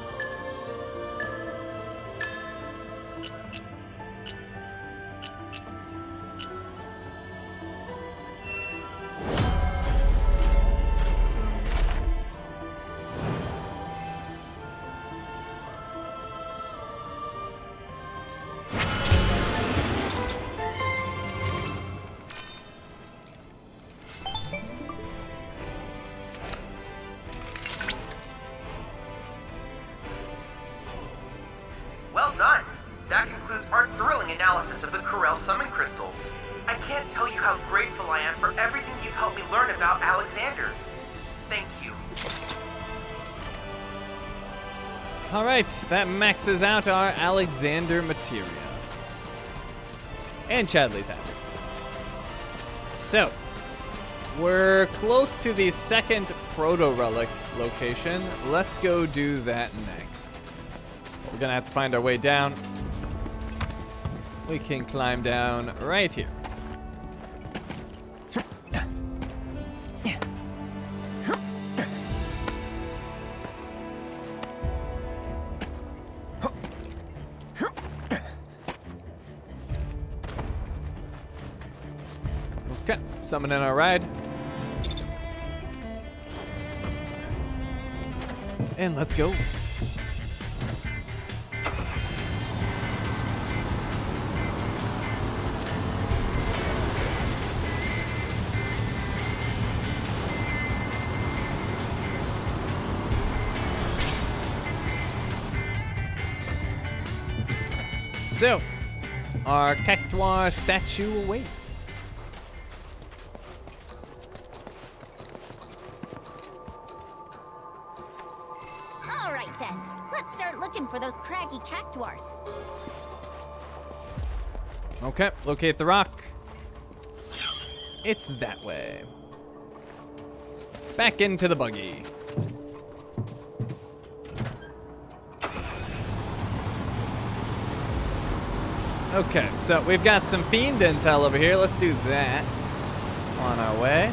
That maxes out our Alexander Materia. And Chadley's happy. So, we're close to the second Protorelic location. Let's go do that next. We're gonna have to find our way down. We can climb down right here. Something in our ride. And let's go. So, our Cactuar statue awaits. Okay, locate the rock. It's that way. Back into the buggy. Okay, so we've got some fiend intel over here. Let's do that on our way.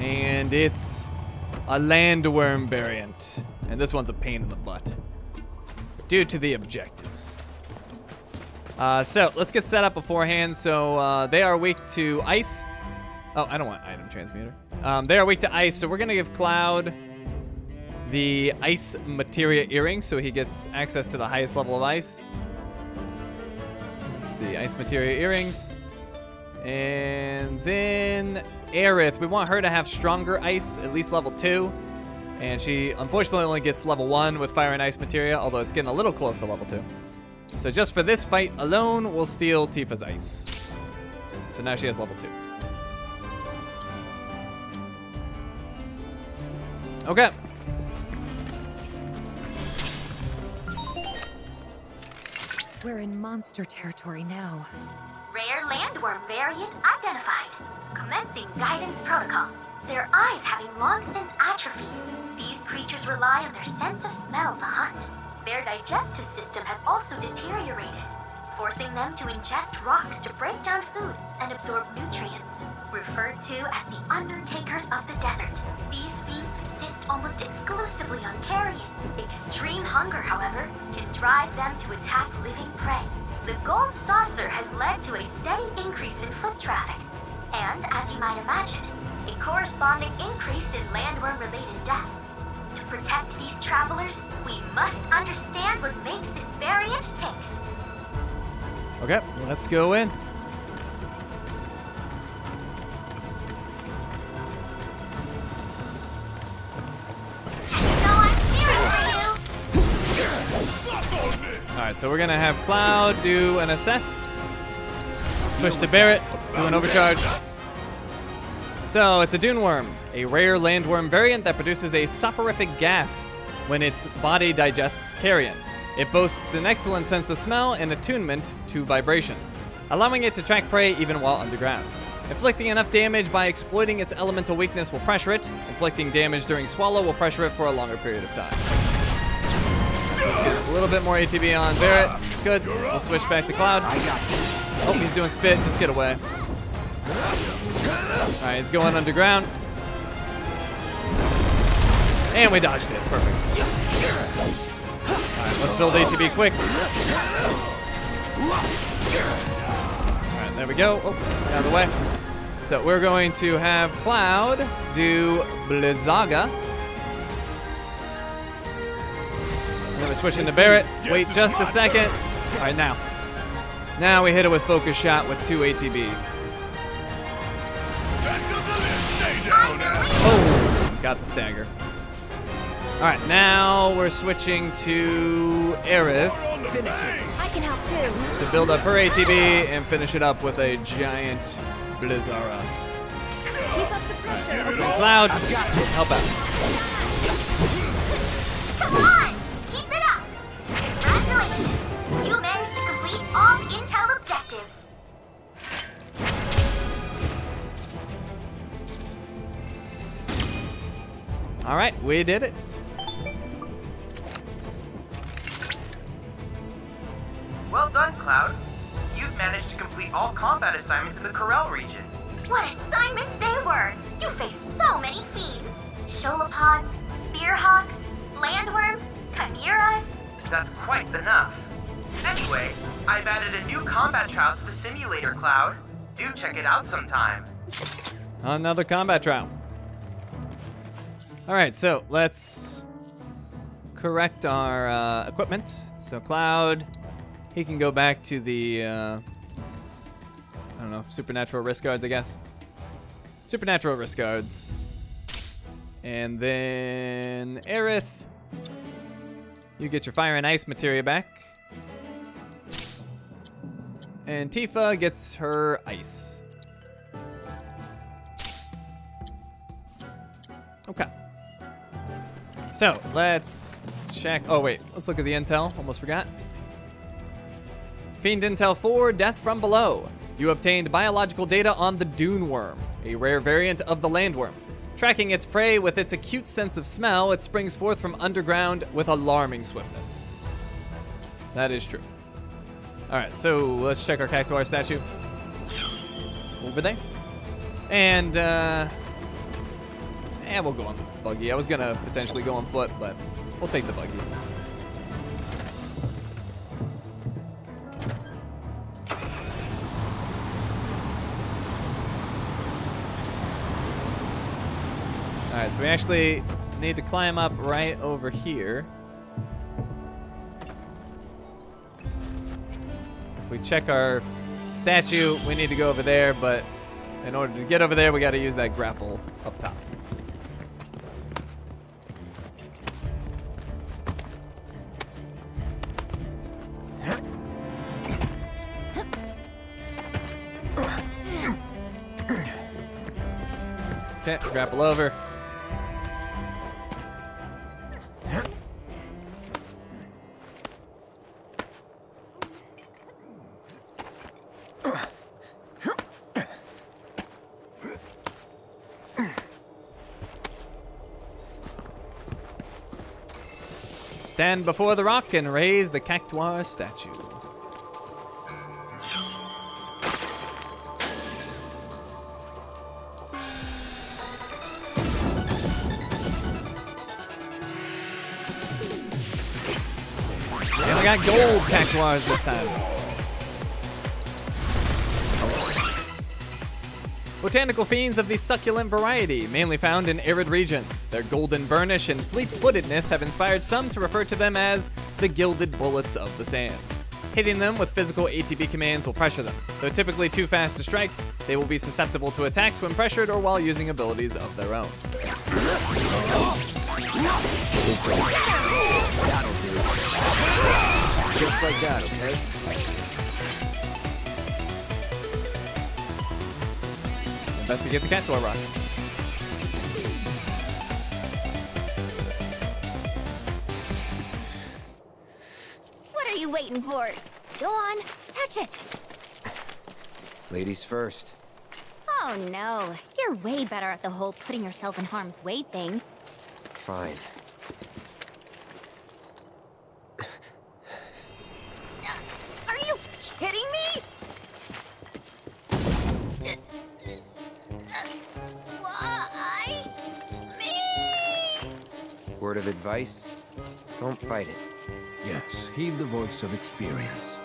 And it's a landworm variant. And this one's a pain in the butt due to the objectives. So let's get set up beforehand. So they are weak to ice. Oh, I don't want item transmuter. They are weak to ice, so we're gonna give Cloud the ice materia earring so he gets access to the highest level of ice. Let's see, ice materia earrings. And then Aerith, we want her to have stronger ice, at least level 2. And she, unfortunately, only gets level 1 with Fire and Ice Materia, although it's getting a little close to level 2. So just for this fight alone, we'll steal Tifa's ice. So now she has level 2. Okay. We're in monster territory now. Rare landworm variant identified. Commencing guidance protocol. Their eyes having long since atrophied. These creatures rely on their sense of smell to hunt. Their digestive system has also deteriorated, forcing them to ingest rocks to break down food and absorb nutrients. Referred to as the Undertakers of the Desert, these fiends subsist almost exclusively on carrion. Extreme hunger, however, can drive them to attack living prey. The Gold Saucer has led to a steady increase in foot traffic, and, as you might imagine, a corresponding increase in landworm-related deaths. To protect these travelers, we must understand what makes this variant tick. Okay, let's go in. So we're gonna have Cloud do an assess, switch to Barret, do an overcharge. So it's a Dune Worm, a rare landworm variant that produces a soporific gas when its body digests carrion. It boasts an excellent sense of smell and attunement to vibrations, allowing it to track prey even while underground. Inflicting enough damage by exploiting its elemental weakness will pressure it. Inflicting damage during swallow will pressure it for a longer period of time. Let's get a little bit more ATB on Barret. Good. We'll switch back to Cloud. Oh, he's doing spit. Just get away. Alright, he's going underground. And we dodged it. Perfect. Alright, let's build ATB quick. Alright, there we go. Oh, out of the way. So we're going to have Cloud do Blizzaga. We're switching to Barret. Wait just a second. All right, now. Now we hit it with Focus Shot with 2 ATB. Oh, got the stagger. All right, now we're switching to Aerith to build up her ATB and finish it up with a giant Blizzara. And Cloud, help out. Come on! You managed to complete all intel objectives. All right, we did it. Well done, Cloud. You've managed to complete all combat assignments in the Corel region. What assignments they were! You faced so many fiends. Sholopods, Spearhawks, Landworms, Chimeras. That's quite enough. Anyway, I've added a new combat trial to the simulator, Cloud. Do check it out sometime. Another combat trial. Alright, so let's correct our equipment. So Cloud, he can go back to the, I don't know, supernatural wrist guards, I guess. Supernatural wrist guards. And then Aerith, you get your fire and ice materia back. And Tifa gets her ice. Okay. So, let's check. Oh, wait. Let's look at the intel. Almost forgot. Fiend Intel 4, Death from Below. You obtained biological data on the Dune Worm, a rare variant of the Landworm. Tracking its prey with its acute sense of smell, it springs forth from underground with alarming swiftness. That is true. Alright, so let's check our Cactuar statue. Over there. And, yeah, we'll go on the buggy. I was gonna potentially go on foot, but we'll take the buggy. Alright, so we actually need to climb up right over here. We check our statue, we need to go over there, but in order to get over there, we gotta use that grapple up top. Okay, grapple over. Stand before the rock and raise the Cactuar statue. I got gold Cactuars this time. Botanical fiends of the succulent variety, mainly found in arid regions. Their golden burnish and fleet-footedness have inspired some to refer to them as the gilded bullets of the sands. Hitting them with physical ATB commands will pressure them. Though typically too fast to strike, they will be susceptible to attacks when pressured or while using abilities of their own. That'll do. Just like that, okay? Investigate the Cactuar rock. What are you waiting for? Go on, touch it. Ladies first. Oh no, you're way better at the whole putting yourself in harm's way thing. Fine. Are you kidding me? Why? Me? Word of advice? Don't fight it. Yes, heed the voice of experience.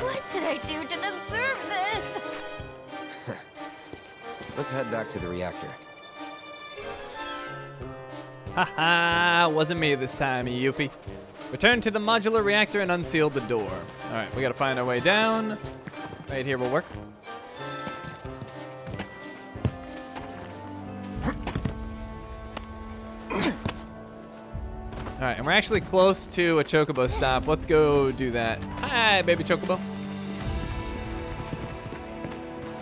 What did I do to deserve this? Let's head back to the reactor. Haha, wasn't me this time, Yuffie. Return to the modular reactor and unseal the door. Alright, we gotta find our way down. Right here will work. Alright, and we're actually close to a Chocobo stop. Let's go do that. Hi, baby Chocobo.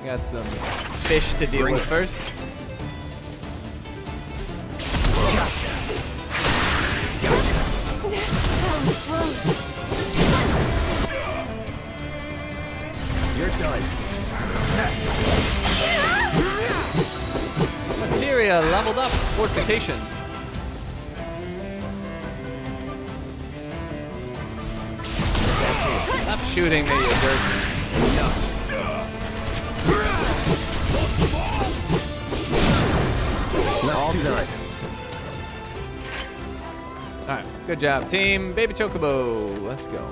We got some fish to deal with first. You're done. Materia leveled up. Fortification. That's it. Stop shooting me, you jerk. All done. Alright, good job, team. Baby Chocobo, let's go.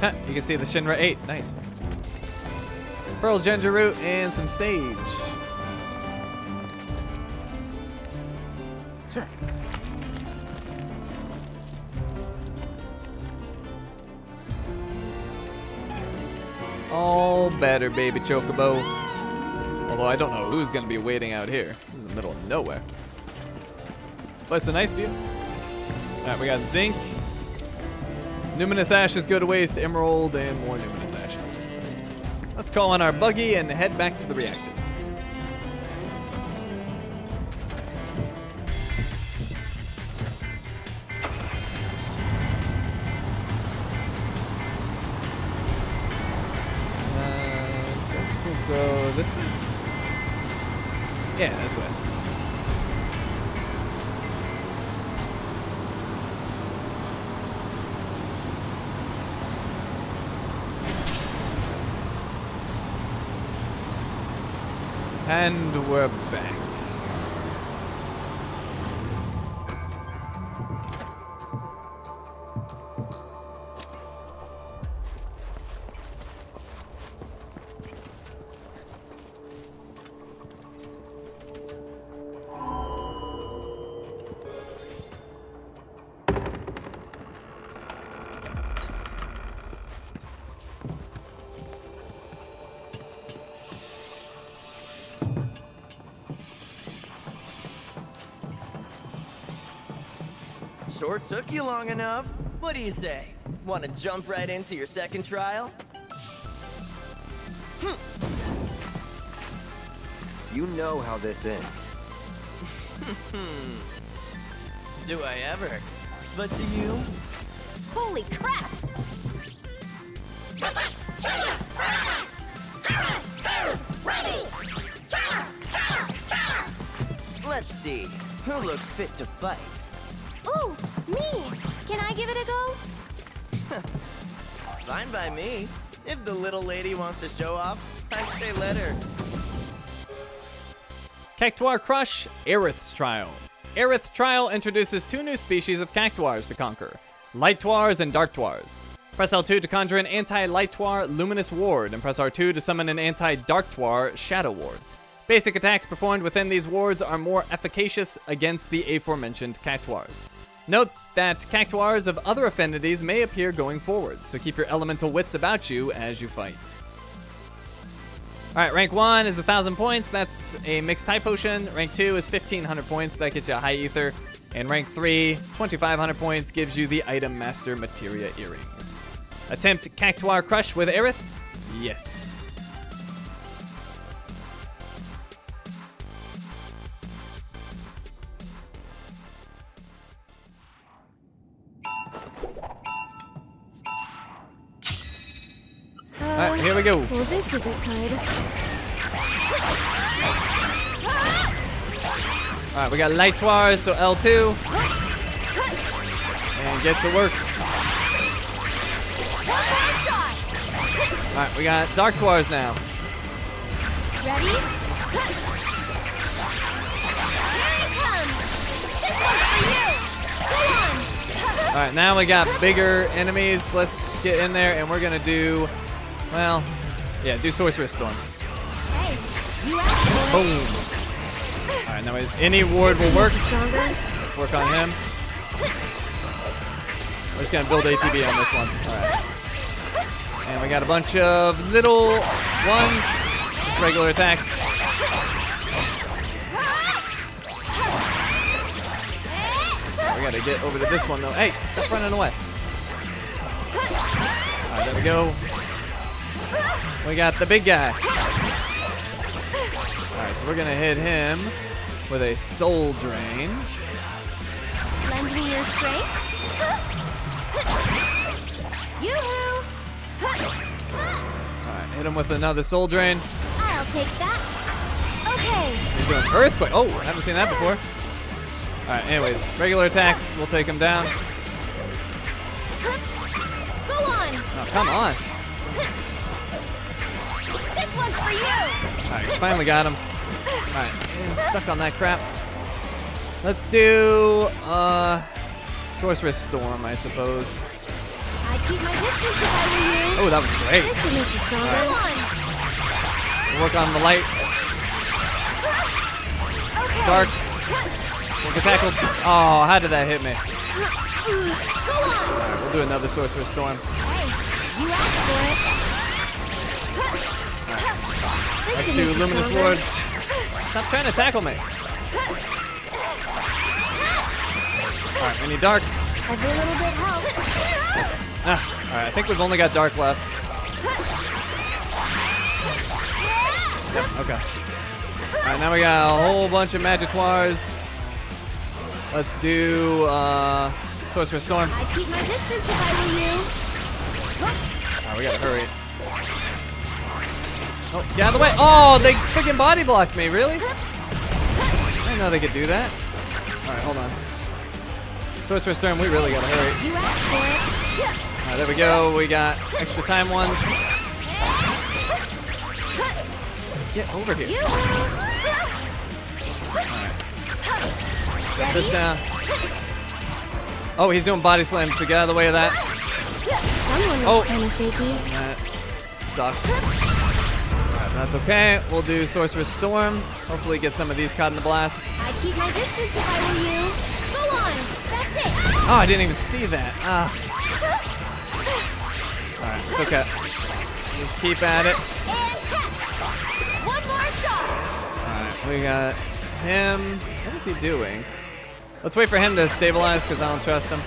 Huh, you can see the Shinra 8, nice. Pearl ginger root and some sage. All better, baby Chocobo. Although I don't know who's gonna be waiting out here. This is the middle of nowhere. But it's a nice view. Alright, we got zinc. Numinous ashes go to waste, emerald, and more numinous ashes. Let's call on our buggy and head back to the reactor. Guess we'll go this way. Yeah, this way. And we're back. Sure took you long enough. What do you say? Want to jump right into your second trial? You know how this ends. Do I ever? But do you? Holy crap! Let's see who looks fit to fight. Ooh, me! Can I give it a go? Fine by me. If the little lady wants to show off, I say let her. Cactuar Crush, Aerith's Trial. Aerith's Trial introduces two new species of Cactuars to conquer, Lighttuars and Darktuars. Press L2 to conjure an anti-Lighttuar, Luminous Ward, and press R2 to summon an anti-Darktuar, Shadow Ward. Basic attacks performed within these wards are more efficacious against the aforementioned Cactuars. Note that Cactuars of other affinities may appear going forward, so keep your elemental wits about you as you fight. Alright, rank 1 is 1,000 points, that's a mixed type potion. Rank 2 is 1,500 points, that gets you a high ether. And rank 3, 2,500 points, gives you the Item Master Materia Earrings. Attempt Cactuar Crush with Aerith? Yes. Alright, here we go. Well, this isn't good. Alright, we got Lighttuars, so L2. And get to work. Alright, we got Darktuars now. Ready? Here it comes! Alright, now we got bigger enemies. Let's get in there and we're gonna do... Well, yeah, do Sorceress Storm. Hey, boom. Alright, now any ward will work. Let's work on him. We're just gonna build ATB on this one. Alright. And we got a bunch of little ones. Just regular attacks. We gotta get over to this one though. Hey, stop running away. Alright, there we go. We got the big guy. Alright, so we're gonna hit him with a soul drain. Lend me your strength. Yoo-hoo. Alright, hit him with another soul drain. I'll take that. Okay. He's doing earthquake. Oh, I haven't seen that before. Alright, anyways, regular attacks, we'll take him down. Go on. Oh, come on. This one's for you. Alright, finally got him. Alright, stuck on that crap. Let's do Sorceress Storm, I suppose. I keep my distance if I were you. Oh, that was great. This will make you stronger. Right. We'll work on the light. Okay. Dark. We'll get tackled. Oh, how did that hit me? Alright, we'll do another Sorceress Storm. Hey, you asked for it. Right. Let's do Luminous Ward. Stop trying to tackle me. Alright, we need Dark. Every little bit helps. Alright, I think we've only got Dark left. Yeah, okay. Alright, now we got a whole bunch of Magitoires. Let's do Sorceress Storm. I keep my distance if I were you. Alright, we gotta hurry. Oh, get out of the way. Oh, they freaking body blocked me, really? I didn't know they could do that. Alright, hold on. Sorcerer's Storm, we really gotta hurry. Alright, there we go. We got extra time ones. Get over here. Alright. Got this down. Oh, he's doing body slams, so get out of the way of that. Oh, that sucks. That's okay. We'll do Sorceress Storm. Hopefully get some of these caught in the blast. I keep my distance if I were you. Go on. That's it. Oh, I didn't even see that. Alright, it's okay. Just keep at it. One more shot. Alright, we got him. What is he doing? Let's wait for him to stabilize because I don't trust him.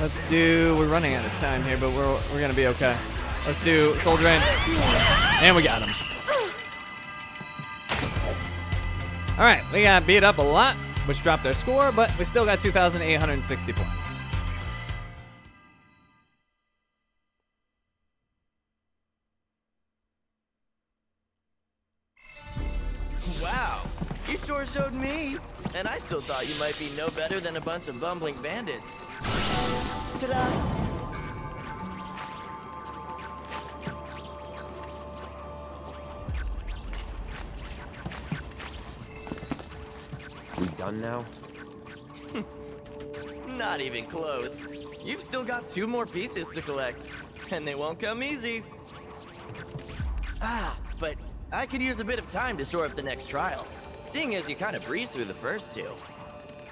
Let's do, we're running out of time here, but we're gonna be okay. Let's do Soul Drain. And we got him. Alright, we got beat up a lot, which dropped our score, but we still got 2,860 points. Wow, you sure showed me. And I still thought you might be no better than a bunch of bumbling bandits. Ta-da. done now? Not even close. You've still got 2 more pieces to collect, and they won't come easy. Ah, but I could use a bit of time to shore up the next trial, seeing as you kind of breezed through the first 2.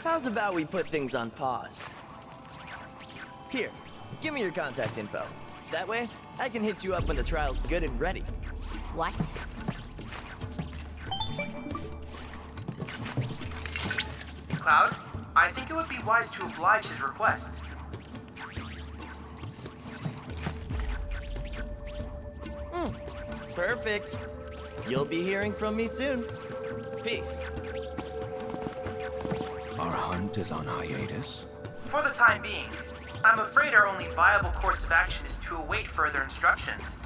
How's about we put things on pause? Here, give me your contact info. That way, I can hit you up when the trial's good and ready. What? Cloud, I think it would be wise to oblige his request. Perfect. You'll be hearing from me soon. Peace. Our hunt is on hiatus? For the time being. I'm afraid our only viable course of action is to await further instructions.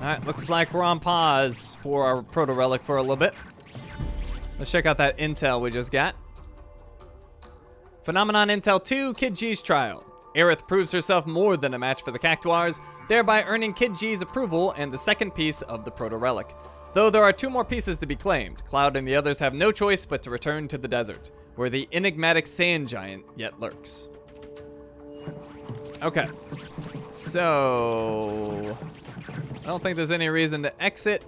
Alright, looks like we're on pause for our Protorelic for a little bit. Let's check out that intel we just got. Phenomenon Intel 2, Kid G's trial. Aerith proves herself more than a match for the Cactuars, thereby earning Kid G's approval and the second piece of the Protorelic. Though there are 2 more pieces to be claimed, Cloud and the others have no choice but to return to the desert, where the enigmatic sand giant yet lurks. Okay. So... I don't think there's any reason to exit.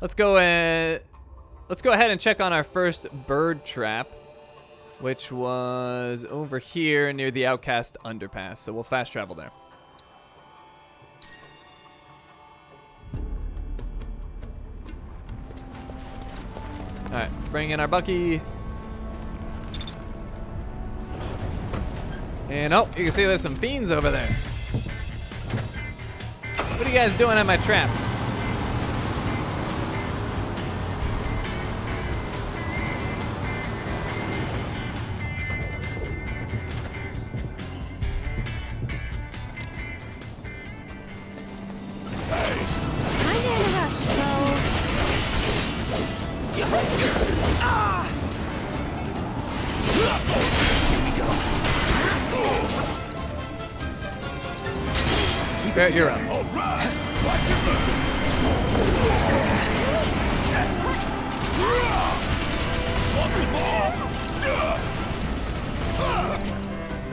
Let's go ahead and check on our first bird trap, which was over here near the Outcast Underpass. So we'll fast travel there. All right, let's bring in our Bucky. And oh, you can see there's some fiends over there. What are you guys doing at my trap? You're up. All right.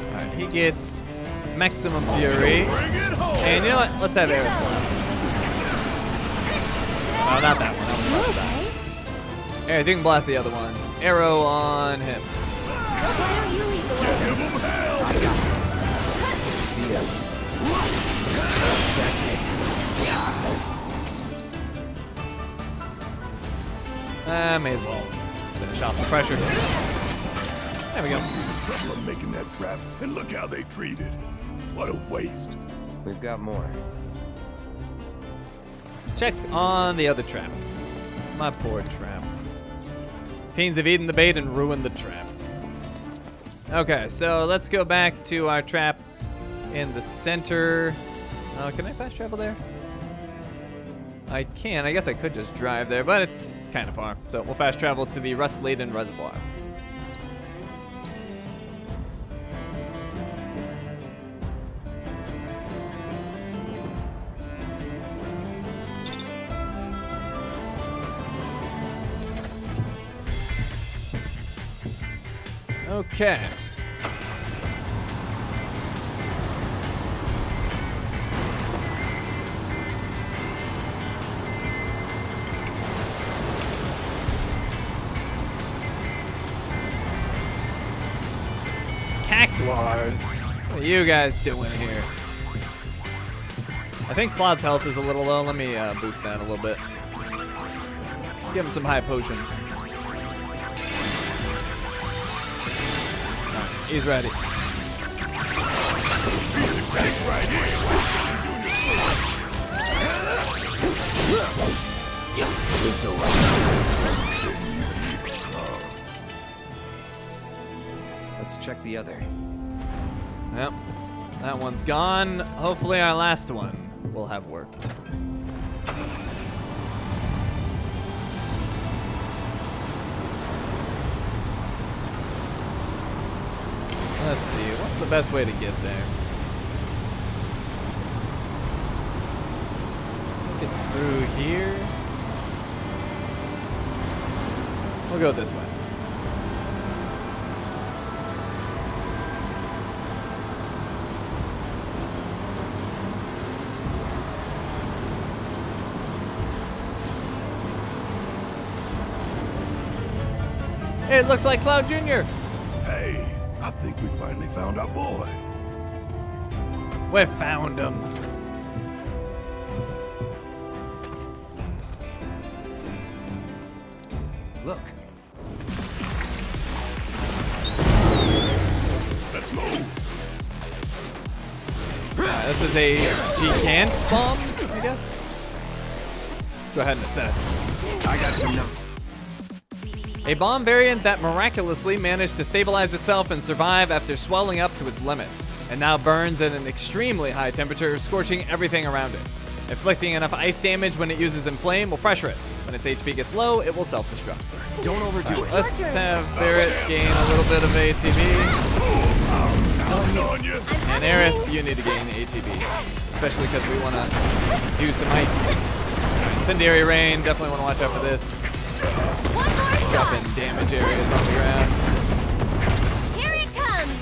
Alright, he gets maximum fury. And you know what? Let's have Aerith blast him. Oh, not that one. Okay. Aerith, you can blast the other one. Arrow on him. Why don't you leave the way? I got this. See ya. May as well finish off the pressure. There we go. Trouble making that trap, and look how they treat it. What a waste. We've got more. Check on the other trap. My poor trap. Fiends have eaten the bait and ruined the trap. Okay, so let's go back to our trap in the center. Can I fast travel there? I can. I guess I could just drive there, but it's kind of far. So we'll fast travel to the rust-laden reservoir. Okay. What are you guys doing here? I think Cloud's health is a little low. Let me boost that a little bit. Give him some high potions. Right, he's ready. Let's check the other. Yep, that one's gone. Hopefully our last one will have worked. Let's see, what's the best way to get there? I think It's through here. We'll go this way. It looks like Cloud Jr. Hey, I think we finally found our boy. We found him. Look. Let's move. This is a Gigant bomb, I guess. Let's go ahead and assess. I got you now. A bomb variant that miraculously managed to stabilize itself and survive after swelling up to its limit, and now burns at an extremely high temperature, scorching everything around it. Inflicting enough ice damage when it uses Inflame will pressure it. When its HP gets low, it will self-destruct. Don't overdo it. Let's have Barret gain a little bit of ATB. And Aerith, you need to gain ATB, especially because we want to do some ice. Incendiary Rain, definitely want to watch out for this. Dropping damage areas on the ground. Here it comes!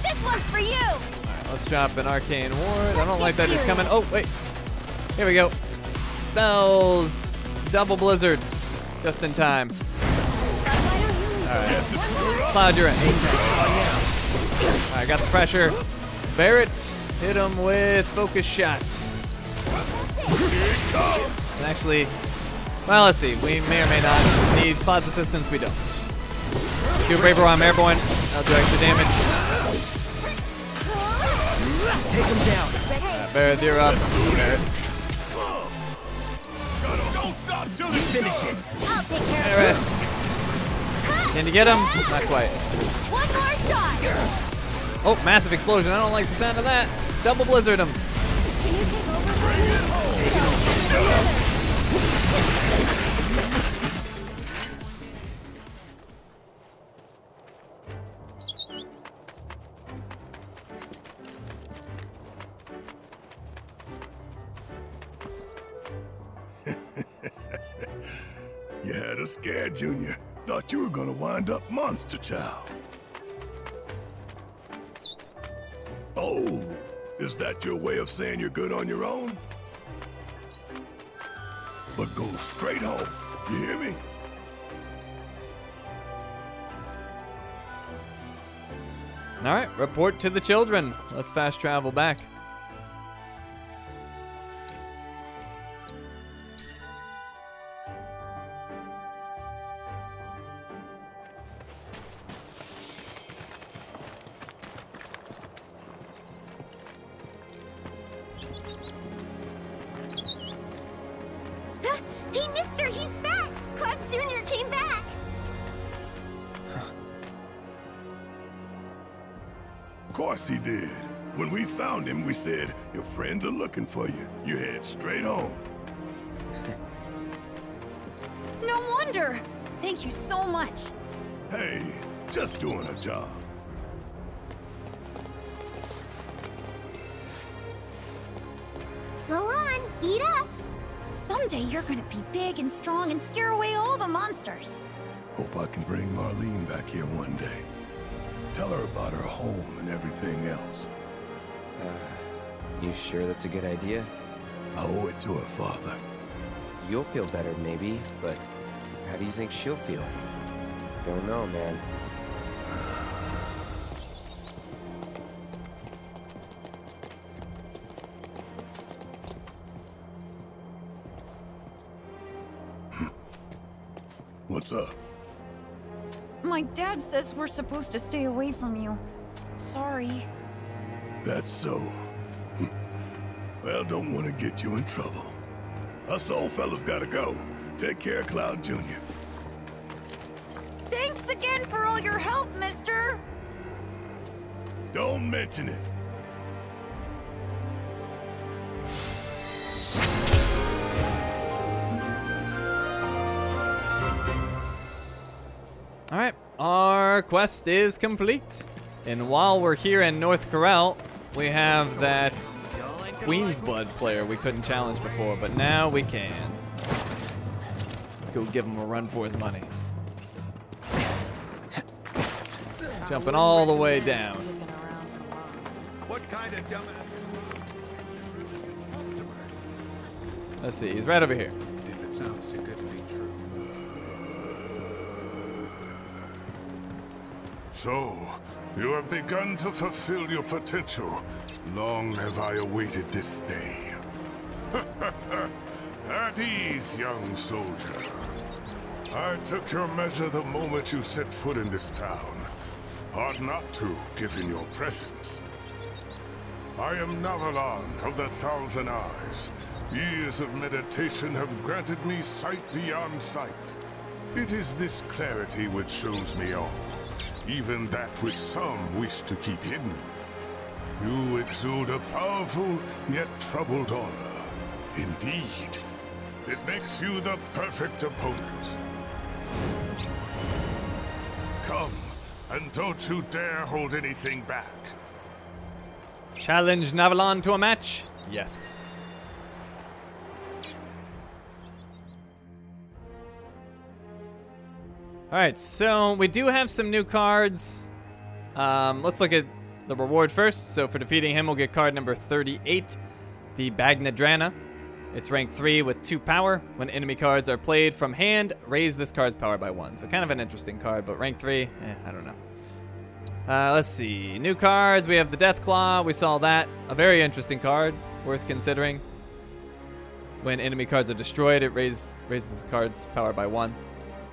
This one's for you! Alright, let's drop an Arcane Ward. I don't like that it's coming. Oh, wait. Here we go. Spells. Double Blizzard. Just in time. Alright. Cloud, you're in. Alright, got the pressure. Barret, hit him with Focus Shot. And actually... well, let's see. We may or may not need Plod's assistance. We don't. Do a Brave Arm Airborne. That'll do extra damage. Take him down. Barret, you're up. Finish it. I'll take care of it. Can you get him? Not quite. One more shot. Oh, massive explosion. I don't like the sound of that. Double Blizzard him. Can you take over? Oh. You had us scared, Junior. Thought you were gonna wind up Monster Child. Oh, is that your way of saying you're good on your own? But go straight home. You hear me? All right, report to the children. Let's fast travel back. Said your friends are looking for you. You head straight home. No wonder. Thank you so much. Hey, just doing a job. Go on, eat up. Someday you're gonna be big and strong and scare away all the monsters. Hope I can bring Marlene back here one day. Tell her about her home and everything else. You sure that's a good idea? I owe it to her father. You'll feel better, maybe, but how do you think she'll feel? Don't know, man. What's up? My dad says we're supposed to stay away from you. Sorry. That's so. Well, don't want to get you in trouble. Us old fellas gotta go. Take care, Cloud Jr. Thanks again for all your help, mister! Don't mention it. Alright, our quest is complete. And while we're here in North Corral, we have that... Queen's Blood player we couldn't challenge before, but now we can. Let's go give him a run for his money. Jumping all the way down. What kind of dumbass? Let's see, he's right over here. If it sounds too good to be true. So, you have begun to fulfill your potential. Long have I awaited this day. At ease, young soldier. I took your measure the moment you set foot in this town. Ought not to, given your presence. I am Navalan of the Thousand Eyes. Years of meditation have granted me sight beyond sight. It is this clarity which shows me all, even that which some wish to keep hidden. You exude a powerful yet troubled aura. Indeed, it makes you the perfect opponent. Come. And don't you dare hold anything back. Challenge Navalan to a match? Yes. Alright, so we do have some new cards. Let's look at the reward first. So for defeating him, we'll get card number 38, the Bagnadrana. It's rank 3 with 2 power. When enemy cards are played from hand, raise this card's power by 1. So kind of an interesting card, but rank 3, I don't know. Let's see. New cards. We have the Deathclaw. We saw that. A very interesting card. Worth considering. When enemy cards are destroyed, it raises the card's power by 1.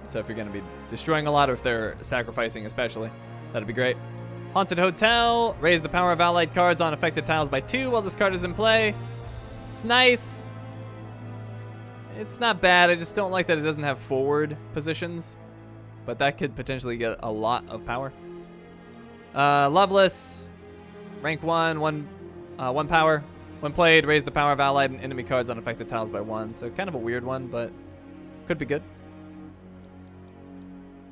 So if you're going to be destroying a lot, or if they're sacrificing especially, that'd be great. Haunted Hotel. Raise the power of allied cards on affected tiles by 2 while this card is in play. It's nice. It's not bad. I just don't like that it doesn't have forward positions, but that could potentially get a lot of power. Loveless, rank 1 power. When played, raise the power of allied and enemy cards on affected tiles by 1. So kind of a weird one, but could be good.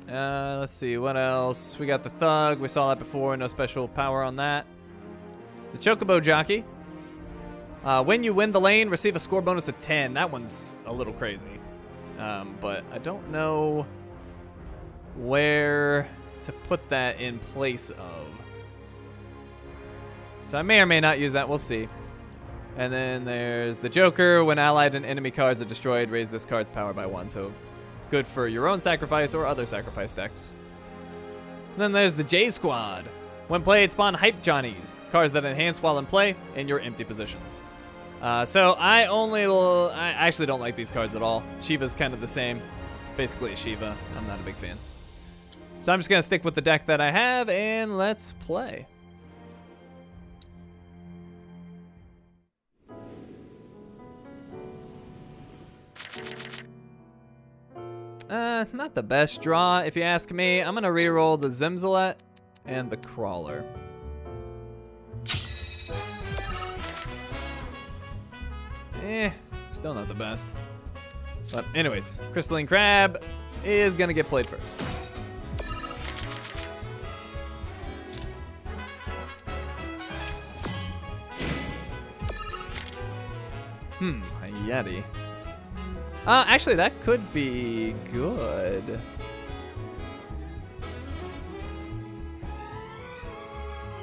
Let's see, what else? We got the Thug. We saw that before. No special power on that. The Chocobo Jockey. When you win the lane, receive a score bonus of 10. That one's a little crazy. But I don't know where to put that in place of. So I may or may not use that. We'll see. And then there's the Joker. When allied and enemy cards are destroyed, raise this card's power by 1. So good for your own sacrifice or other sacrifice decks. And then there's the J Squad. When played, spawn Hype Johnnies. Cards that enhance while in play in your empty positions. So I actually don't like these cards at all. Shiva's kind of the same. It's basically a Shiva. I'm not a big fan. So I'm just gonna stick with the deck that I have, and let's play. Not the best draw, if you ask me. I'm gonna reroll the Zimzalet and the Crawler. Still not the best. But anyways, Crystalline Crab is gonna get played first. A Yeti. Actually, that could be good.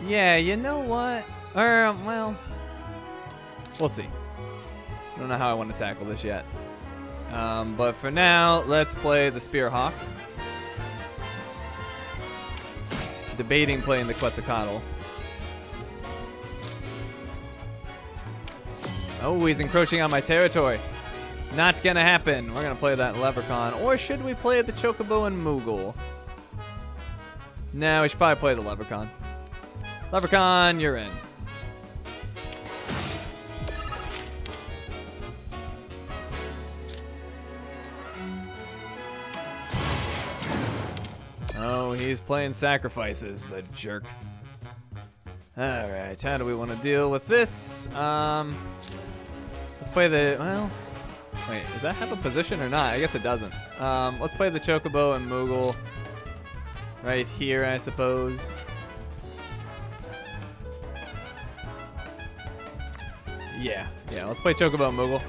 Yeah, you know what? Well, we'll see. I don't know how I want to tackle this yet. But for now, let's play the Spearhawk. Debating playing the Quetzalcoatl. Oh, he's encroaching on my territory. Not gonna happen. We're gonna play that Leprechaun. Or should we play the Chocobo and Moogle? No, we should probably play the Leprechaun. Leprechaun, you're in. Oh, he's playing sacrifices, the jerk. Alright, how do we want to deal with this? Let's play the, wait, does that have a position or not? I guess it doesn't. Let's play the Chocobo and Moogle right here, I suppose. Yeah, yeah, let's play Chocobo Moogle.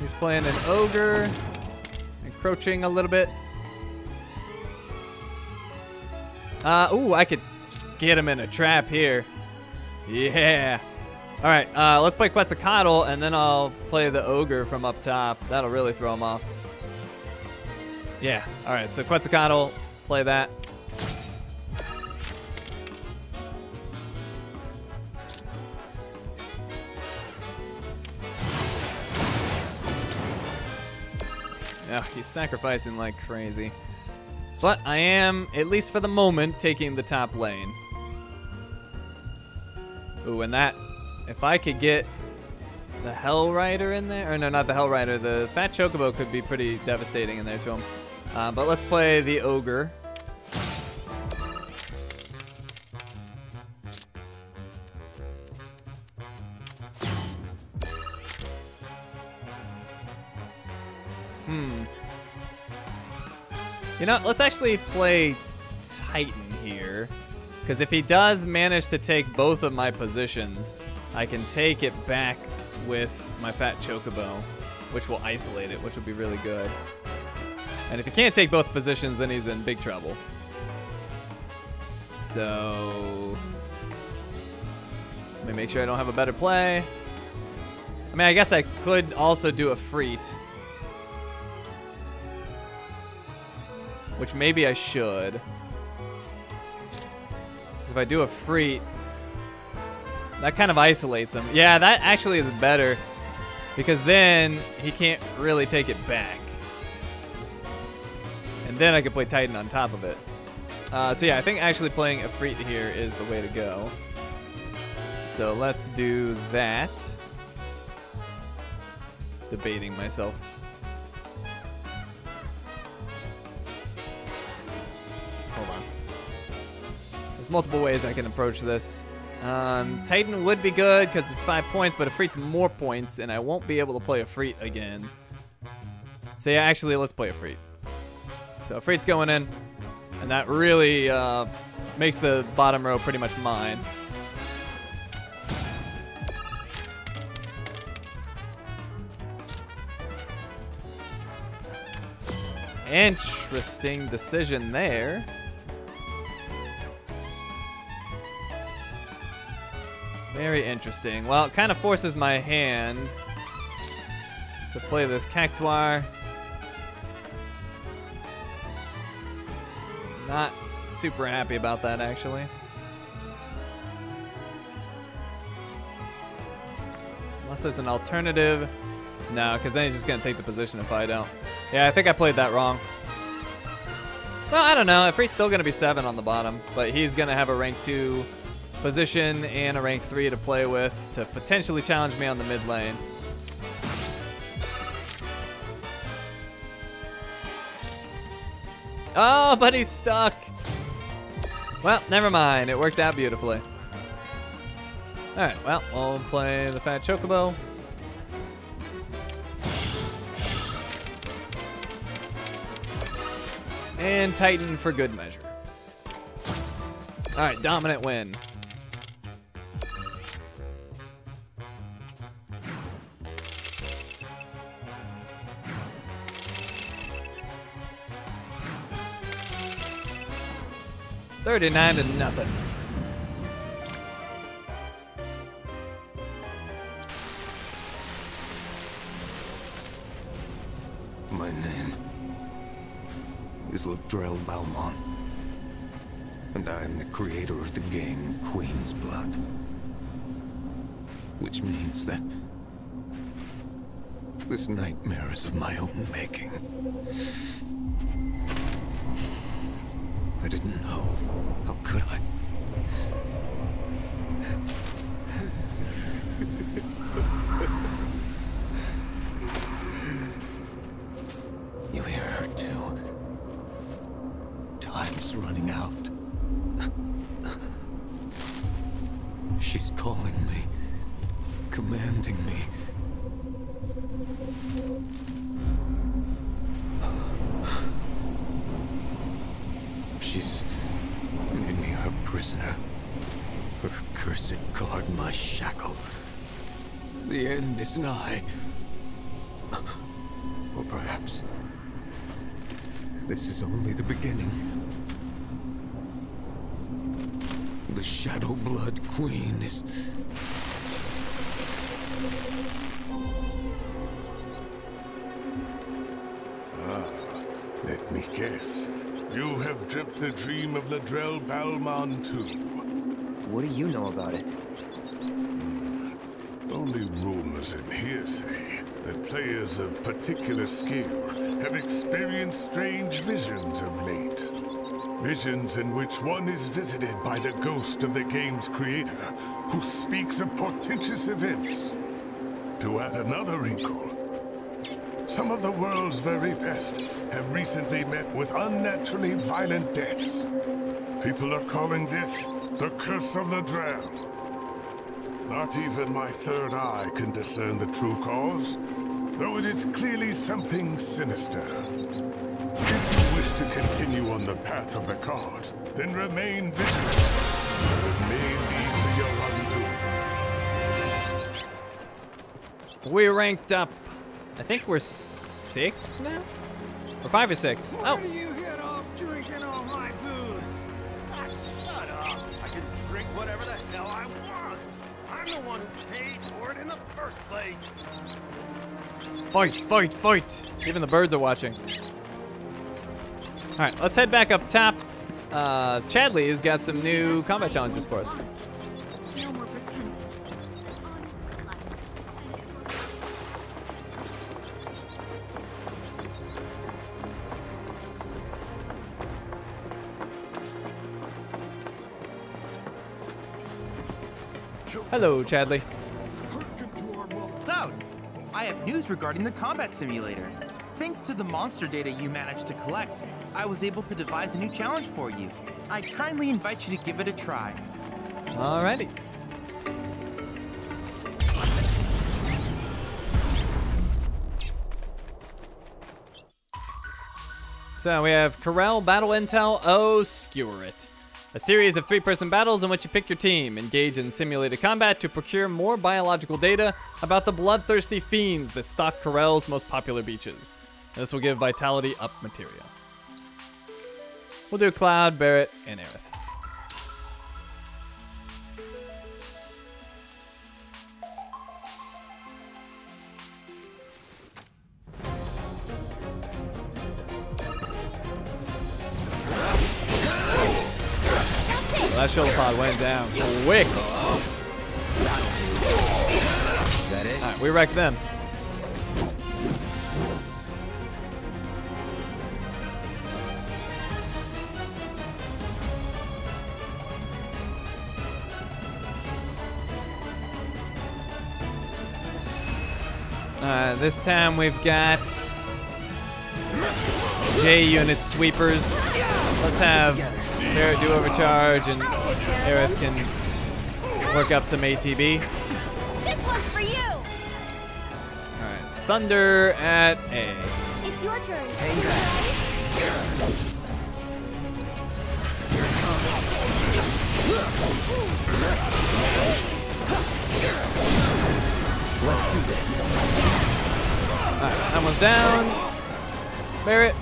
He's playing an ogre, encroaching a little bit. Ooh, I could get him in a trap here. Yeah. All right, let's play Quetzalcoatl, and then I'll play the ogre from up top. That'll really throw him off. Yeah, all right, so Quetzalcoatl, play that. Oh, he's sacrificing like crazy. But I am, at least for the moment, taking the top lane. Ooh, and that... If I could get the Hell Rider in there, or no, not the Hell Rider, the Fat Chocobo could be pretty devastating in there to him. But let's play the Ogre. You know, let's actually play Titan here, because if he does manage to take both of my positions, I can take it back with my Fat Chocobo, which will isolate it, which will be really good. And if he can't take both positions, then he's in big trouble. So... let me make sure I don't have a better play. I mean, I guess I could also do a Freet, which maybe I should. Because if I do a Freet, that kind of isolates him. Yeah, that actually is better, because then he can't really take it back. And then I can play Titan on top of it. So yeah, I think actually playing Efreet here is the way to go. So let's do that. Debating myself. Hold on. There's multiple ways I can approach this. Titan would be good because it's 5 points, but Efreet's more points, and I won't be able to play Efreet again. So yeah, actually, let's play Efreet. So Efreet's going in, and that really makes the bottom row pretty much mine. Interesting decision there. Very interesting. Well, it kind of forces my hand to play this Cactuar. Not super happy about that, actually. Unless there's an alternative. No, because then he's just going to take the position if I don't. Yeah, I think I played that wrong. Well, I don't know. Efreet's still going to be 7 on the bottom, but he's going to have a rank 2 position and a rank 3 to play with to potentially challenge me on the mid lane. Oh, but he's stuck. Well, never mind. It worked out beautifully. All right, well, I'll play the Fat Chocobo. And Titan for good measure. All right, dominant win. $39 to nothing. My name is Ladrell Balmonde, and I am the creator of the game Queen's Blood, which means that this nightmare is of my own making. I didn't know. How could I? You hear her too. Time's running out. She's calling me, commanding me. She's made me her prisoner. Her cursed guard, my shackle. The end is nigh. Or perhaps this is only the beginning. The Shadow Blood Queen is... Let me guess. You have dreamt the dream of Ladrell Balmonde too. What do you know about it? Only rumors and hearsay that players of particular skill have experienced strange visions of late. Visions in which one is visited by the ghost of the game's creator, who speaks of portentous events. To add another wrinkle, some of the world's very best have recently met with unnaturally violent deaths. People are calling this the Curse of the Drow. Not even my third eye can discern the true cause, though it is clearly something sinister. If you wish to continue on the path of the card, then remain vigilant, though it may lead to your undoing. We ranked up. I think we're 6 now? Or 5 or 6. Where do you get off drinking all my booze? Ah, shut up. I can drink whatever the hell I want. I'm the one who paid for it in the first place. Fight, fight, fight. Even the birds are watching. All right, let's head back up top. Chadley has got some new combat challenges for us. Hello, Chadley. Cloud, I have news regarding the combat simulator. Thanks to the monster data you managed to collect, I was able to devise a new challenge for you. I kindly invite you to give it a try. Alrighty. So we have Corel, Battle Intel, oh, skewer it. A series of 3-person battles in which you pick your team, engage in simulated combat to procure more biological data about the bloodthirsty fiends that stalk Corel's most popular beaches. This will give Vitality up Materia. We'll do Cloud, Barret, and Aerith. That shoulder pod went down quick. Is that it? All right, we wrecked them. This time we've got J-Unit sweepers. Let's have Barret do overcharge and Aerith can work up some ATB. This one's for you. All right, Thunder at A. It's your turn. Let's do this. All right, that one's down. Barret.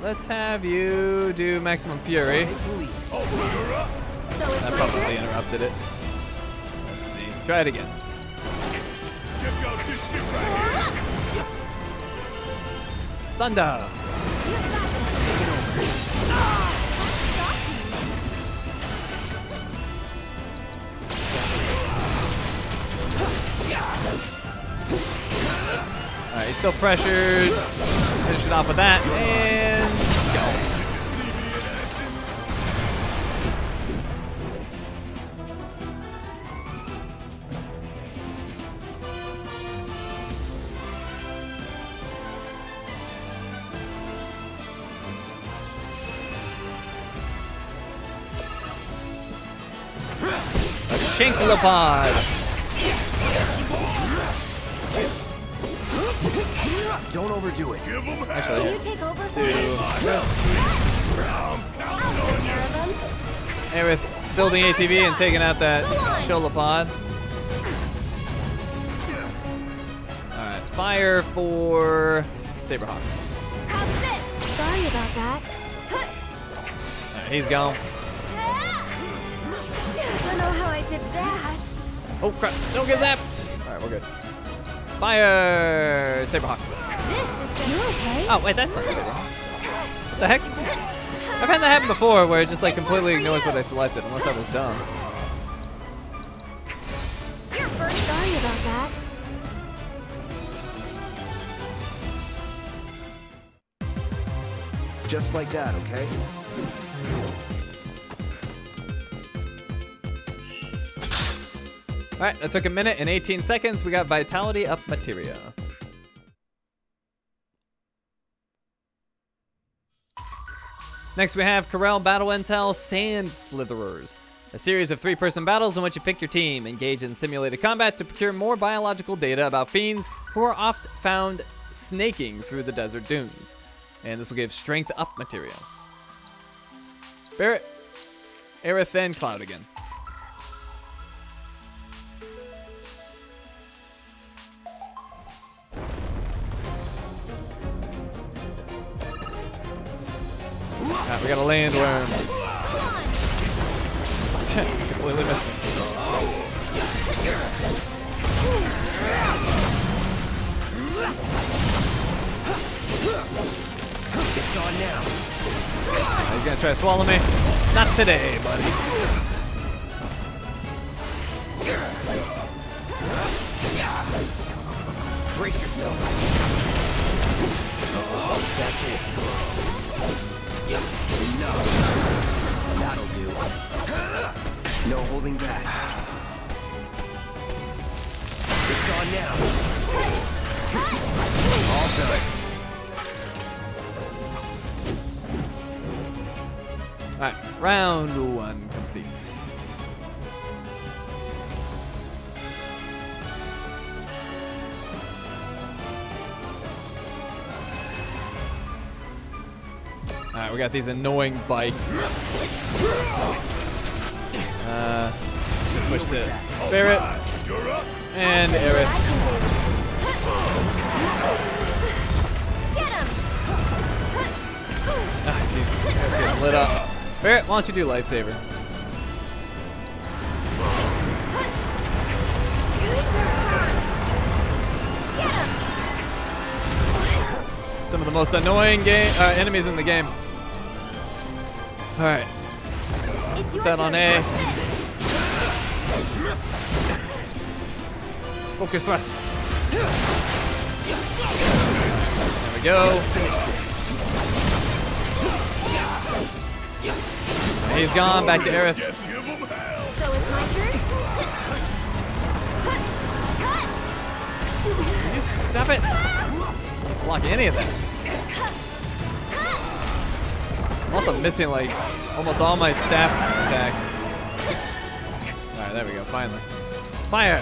Let's have you do maximum fury. That probably interrupted it. Let's see. Try it again. Thunder! Alright, he's still pressured. Finish it off with that. And Pod. Don't overdo it. Actually, let's do this. And with building ATV and taking out that Sholopod. Alright, fire for Saberhawk. Sorry about that. Alright, he's gone. Don't know how I did that. Oh crap, don't get zapped! Alright, we're good. Fire Saberhawk. Oh wait, that's not Saberhawk. What the heck? I've had that happen before where it just like completely ignores what I selected, unless I was dumb. You're first. Sorry about that. Just like that, okay? Alright, that took a minute and 18 seconds. We got Vitality up Materia. Next we have Corel Battle Intel Sand Slitherers. A series of three-person battles in which you pick your team, engage in simulated combat to procure more biological data about fiends who are oft found snaking through the desert dunes. And this will give strength up Materia. Barret, Aerith, and Cloud again. Alright, we got a land worm. Completely missed me. It's on now. He's gonna try to swallow me. Not today, buddy. Brace yourself. That's it. No. That'll do. No holding back. It's on now. All done. Alright, round one complete. Alright, we got these annoying bikes. Just switch to Barret and Aerith. Get him! Ah, jeez, that's getting lit up. Barret, why don't you do Lifesaver? Some of the most annoying enemies in the game. All right, put that on A. Focus thrust. There we go. He's gone. Back to Aerith. So it's my turn. Can you stop it? I'll block any of that. I'm also missing like almost all my staff attacks. Alright, there we go, finally. Fire!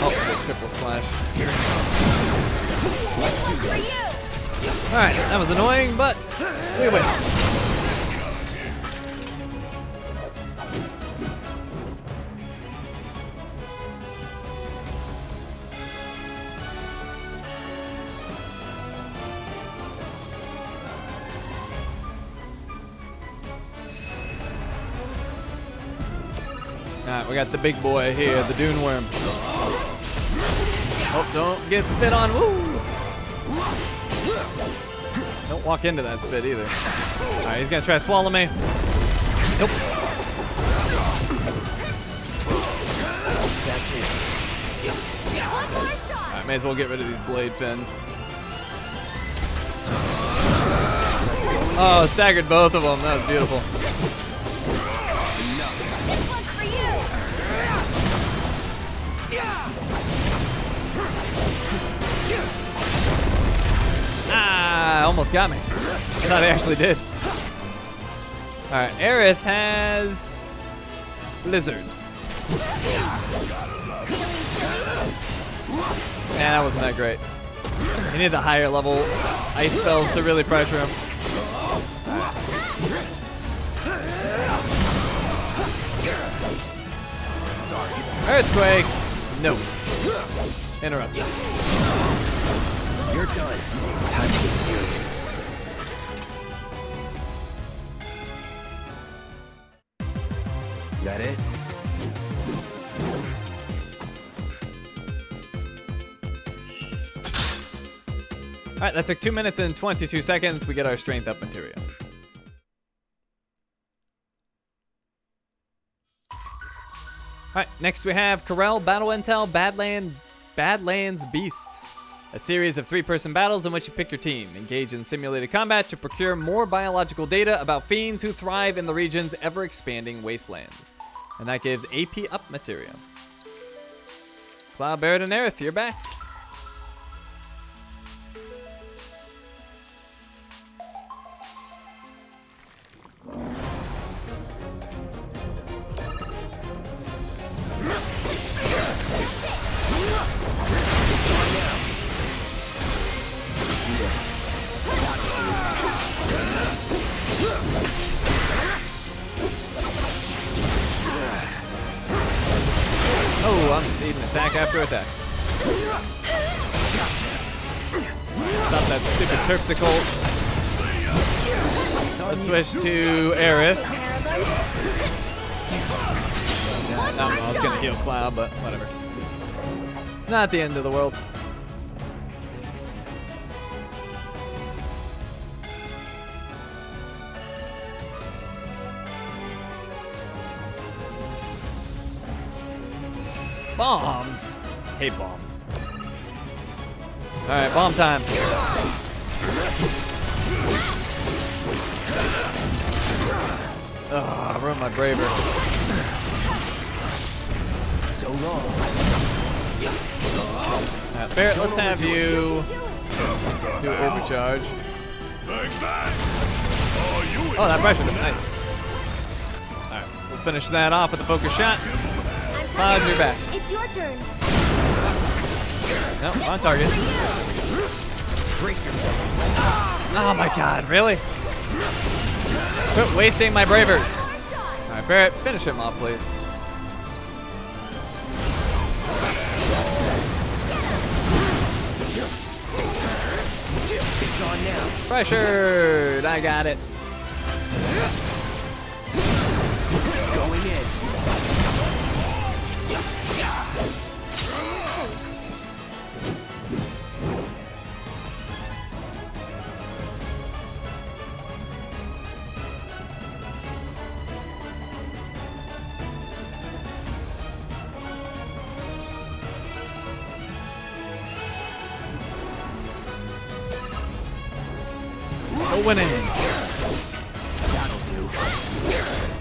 Oh, triple slash. Alright, that was annoying, but we win. We got the big boy here, the Dune Worm. Oh, don't get spit on. Woo! Don't walk into that spit either. All right, he's gonna try to swallow me. Nope. That's it. All right, may as well get rid of these blade fins. Oh, staggered both of them. That was beautiful. Ah, almost got me. I thought I actually did. Alright, Aerith has Blizzard. Nah, that wasn't that great. any of the higher level ice spells to really pressure him. Earthquake! No. Interrupt. You're done. Time to get serious. That it? Alright, that took 2 minutes and 22 seconds. We get our strength up material. Alright, next we have Corel, Battle Intel, Badlands Beasts. A series of 3-person battles in which you pick your team. Engage in simulated combat to procure more biological data about fiends who thrive in the region's ever-expanding wastelands. And that gives AP up material. Cloud, Barret, and Aerith, you're back. Oh, I'm receiving attack after attack. Stop that stupid Terpsichore. Let's switch to Aerith. No, I was gonna heal Cloud, but whatever. Not the end of the world. Bombs! Hate bombs. Alright, bomb time. Ugh, I ruined my braver. So long. Alright, Barret, let's have you do overcharge. Oh, that pressured him. Nice. Alright, we'll finish that off with a focus shot. Cloud, you're back. It's your turn. No, nope, on target. Oh my god, really? Quit wasting my bravers. Alright, Barret, finish him off, please. It's on now. Pressured! I got it. Winning.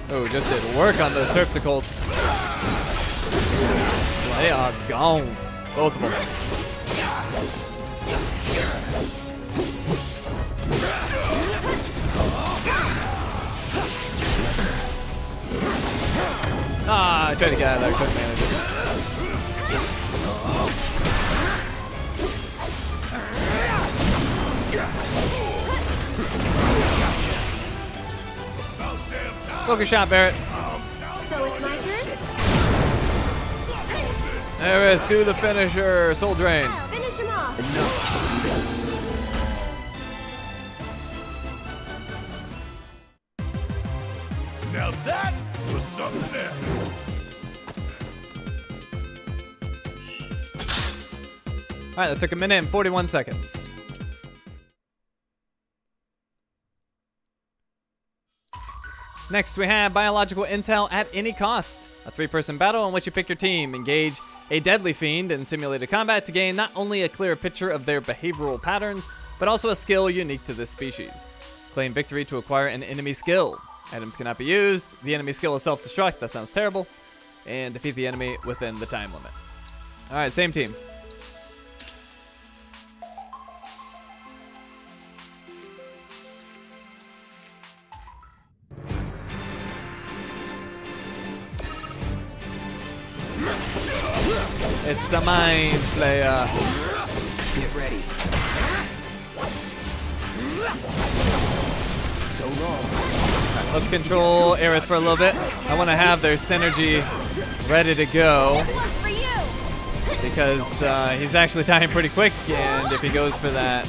Oh, just did work on those Terpsichores. They are gone. Both of them. Ah, I tried to get out of there. Couldn't manage it. Focus shot, Barret. So it's my turn? There it is. Do the finisher. Soul Drain. Wow, finish him off. No. Now that was something there. Alright, that took a minute and 41 seconds. Next, we have Biological Intel at Any Cost, a 3-person battle in which you pick your team. Engage a deadly fiend in simulated combat to gain not only a clear picture of their behavioral patterns, but also a skill unique to this species. Claim victory to acquire an enemy skill. Items cannot be used. The enemy skill is self-destruct. That sounds terrible. And defeat the enemy within the time limit. All right, same team. It's a mind player. Get ready. So long. Right, let's control Aerith for a little bit. I want to have their synergy ready to go. Because he's actually dying pretty quick, and if he goes for that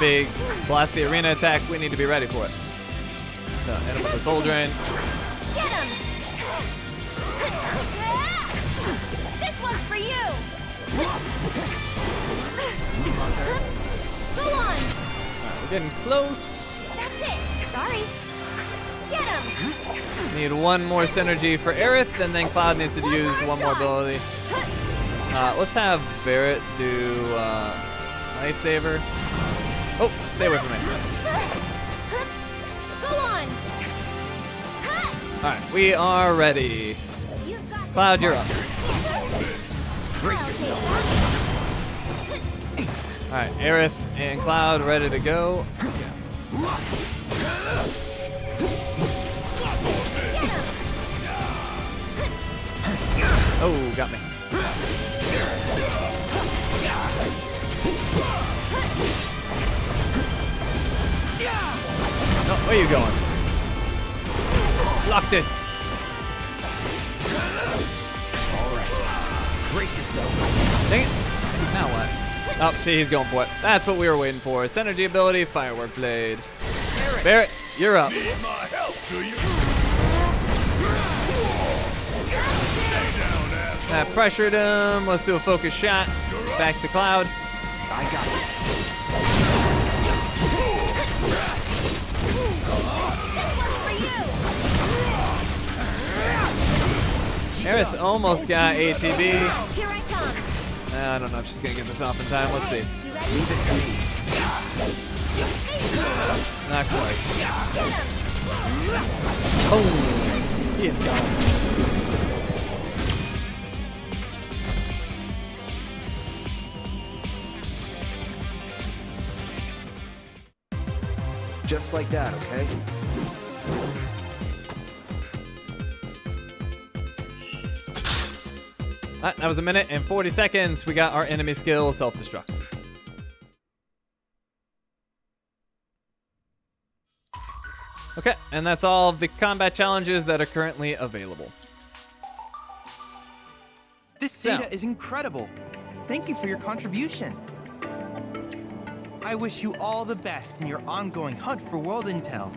big blast the arena attack, we need to be ready for it. So, hit him with the soul drain. Get him! This one's for you! Go on! Alright, we're getting close. That's it! Sorry! Get him! Need one more synergy for Aerith, and then Cloud needs to use one more ability. Let's have Barret do Lifesaver. Oh, stay away from me. Go on. All right, we are ready. Cloud, you're up. Brace yourself. All right, Aerith and Cloud ready to go. Oh, got me. Oh, where are you going? Locked it. All right. Brace yourself. Dang it. Now what? Oh, see, he's going for it. That's what we were waiting for. Synergy ability, Firework Blade. Barret, you're up. Need my help, do you? That pressured him. Let's do a focus shot. Back to Cloud. I got it. Aerith almost got ATB. I don't know if she's going to get this off in time. Let's see. Not quite. Oh, he is gone. Just like that, okay? Alright, that was a minute and 40 seconds. We got our enemy skill, Self-Destruct. Okay, and that's all of the combat challenges that are currently available. This data is incredible. Thank you for your contribution. I wish you all the best in your ongoing hunt for world intel.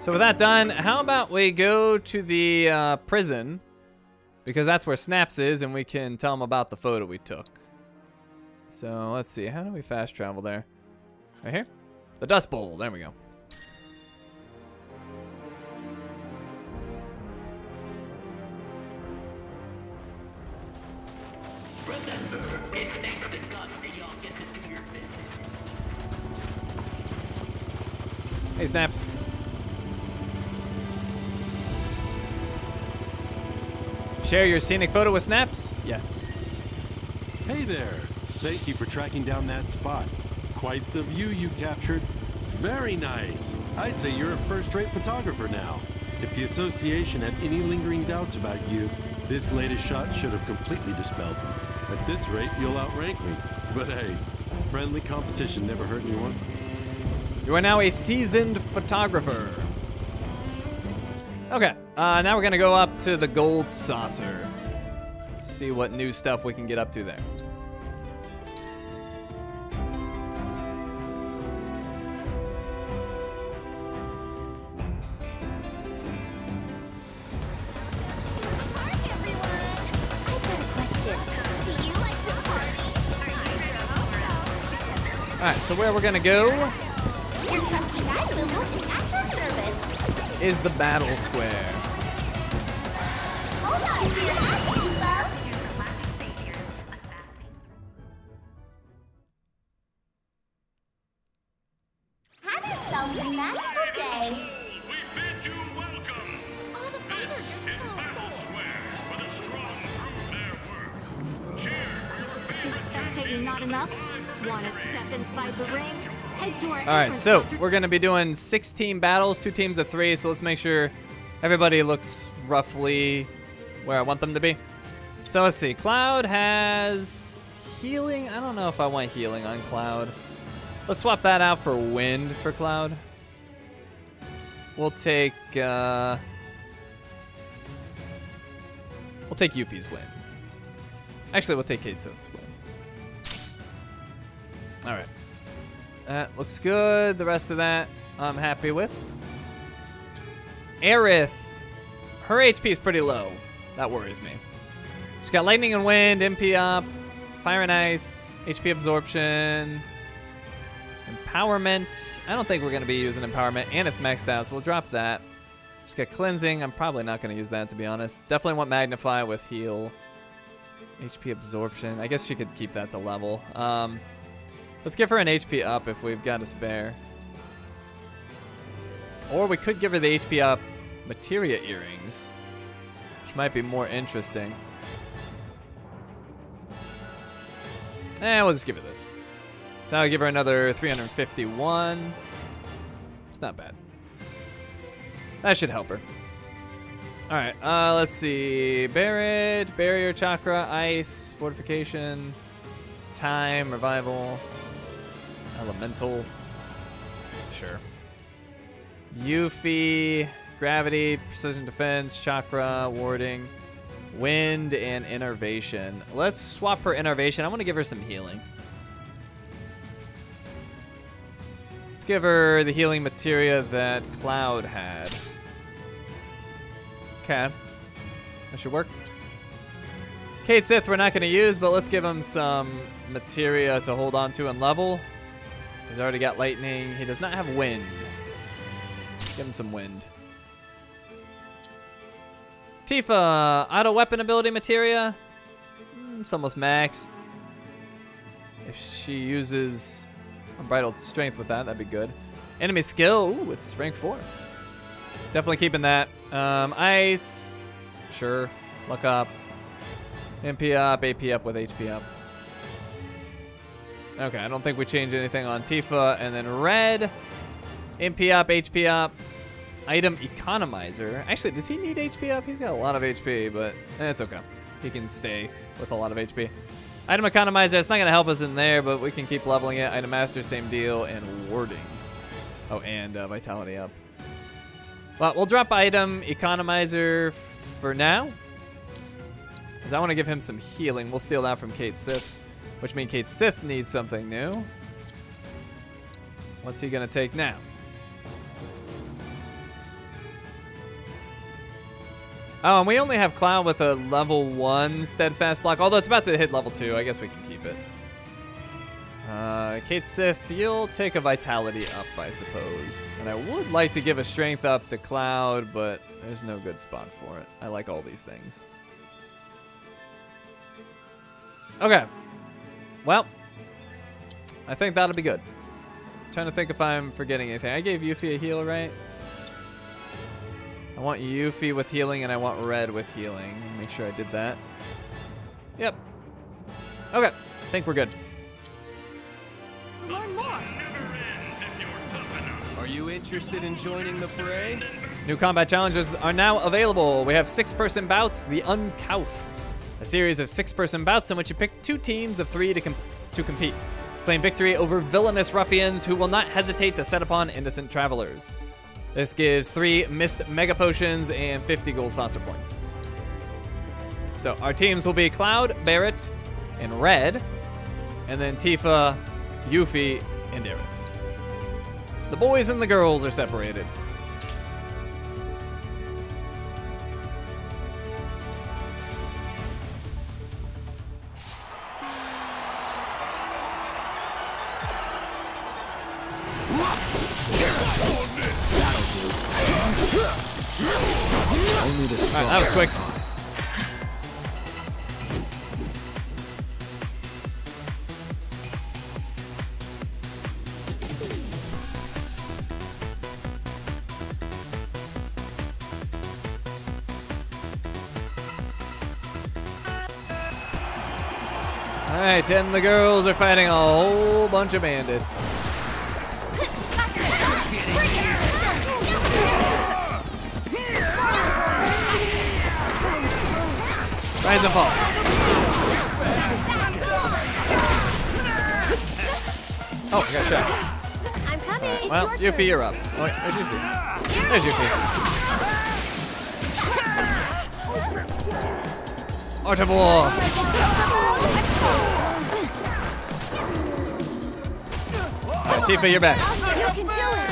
So with that done, how about we go to the prison? Because that's where Snaps is, and we can tell him about the photo we took. So let's see, how do we fast travel there? Right here? The Dust Bowl, there we go. Hey, Snaps. Share your scenic photo with Snaps? Yes. Hey there. Thank you for tracking down that spot. Quite the view you captured. Very nice. I'd say you're a first-rate photographer now. If the association had any lingering doubts about you, this latest shot should have completely dispelled them. At this rate, you'll outrank me. But hey, friendly competition never hurt anyone. You are now a seasoned photographer. Okay, now we're gonna go up to the Gold Saucer. See what new stuff we can get up to there. All right, so where we're gonna go is the battle square. Have yourselves a magical day. We bid you welcome. All the fighters are so battle square with a strong proof their work. Cheer for your favorite. Is spectating not enough? Want to step inside the ring? Alright, so we're going to be doing 16 battles, 2 teams of 3, so let's make sure everybody looks roughly where I want them to be. So let's see, Cloud has Healing? I don't know if I want healing on Cloud. Let's swap that out for wind for Cloud. We'll take Yuffie's wind. Actually, we'll take Kate's wind. All right. That looks good. The rest of that I'm happy with. Aerith. Her HP is pretty low. That worries me. She's got lightning and wind, MP up, fire and ice, HP absorption, empowerment. I don't think we're going to be using empowerment, and it's maxed out, so we'll drop that. She's got cleansing. I'm probably not going to use that, to be honest. Definitely want magnify with heal. HP absorption. I guess she could keep that to level. Let's give her an HP up if we've got a spare. Or we could give her the HP up materia earrings, which might be more interesting. Eh, we'll just give her this. So I'll give her another 351. It's not bad. That should help her. All right, let's see. Barrage, barrier, chakra, ice, fortification, time, revival, elemental. Sure. Yuffie, gravity, precision defense, chakra, warding, wind, and innervation. Let's swap her innervation. I want to give her some healing. Let's give her the healing materia that Cloud had. Okay. That should work. Kate Sith we're not going to use, but let's give him some materia to hold on to and level. He's already got lightning. He does not have wind. Give him some wind. Tifa, auto weapon ability materia. It's almost maxed. If she uses unbridled strength with that, that'd be good. Enemy skill, ooh, it's rank 4. Definitely keeping that. Ice, sure. Luck up. MP up, AP up with HP up. Okay, I don't think we change anything on Tifa. And then red. MP up, HP up. Item economizer. Actually, does he need HP up? He's got a lot of HP, but it's okay. He can stay with a lot of HP. Item economizer, it's not going to help us in there, but we can keep leveling it. Item master, same deal. And warding. Oh, and vitality up. Well, we'll drop item economizer for now. Because I want to give him some healing. We'll steal that from Kate Sith, which means Kate Sith needs something new. What's he going to take now? Oh, and we only have Cloud with a level 1 steadfast block, although it's about to hit level 2. I guess we can keep it. Kate Sith, you'll take a vitality up, I suppose. And I would like to give a strength up to Cloud, but there's no good spot for it. I like all these things. Okay. Well, I think that'll be good. I'm trying to think if I'm forgetting anything. I gave Yuffie a heal, right? I want Yuffie with healing, and I want red with healing. Make sure I did that. Yep. Okay. I think we're good. Are you interested in joining the fray? New combat challenges are now available. We have 6-person bouts, the Uncouth. A series of 6-person bouts in which you pick 2 teams of 3 to compete. Claim victory over villainous ruffians who will not hesitate to set upon innocent travelers. This gives 3 missed mega potions and 50 gold saucer points. So our teams will be Cloud, Barret, and Red, and then Tifa, Yuffie, and Aerith. The boys and the girls are separated. Alright, that was quick. Alright, and the girls are fighting a whole bunch of bandits. Rise and fall. Oh, I got shot. I'm coming. Right. Well, Yuffie, you're up. Oh, there's Yuffie. There's Yuffie. Archibald. Right, Tifa, you're back. You can do it.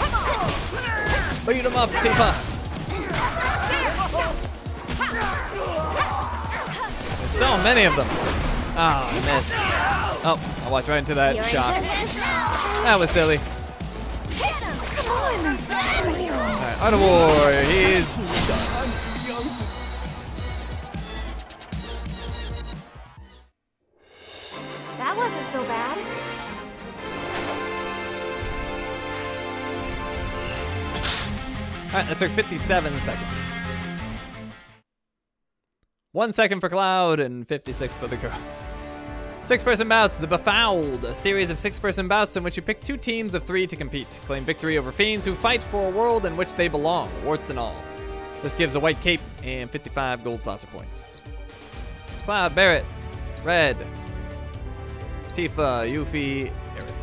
Get him. Beat him up, Tifa. So many of them. Oh, I missed. Oh, I walked right into that shock. That was silly. Alright, Auto War, he's done. That wasn't so bad. Alright, that took 57 seconds. 1 second for Cloud and 56 for the girls. Six-person bouts, the Befouled, a series of six-person bouts in which you pick two teams of three to compete. Claim victory over fiends who fight for a world in which they belong, warts and all. This gives a white cape and 55 gold saucer points. Cloud, Barret, Red, Tifa, Yuffie, Aerith.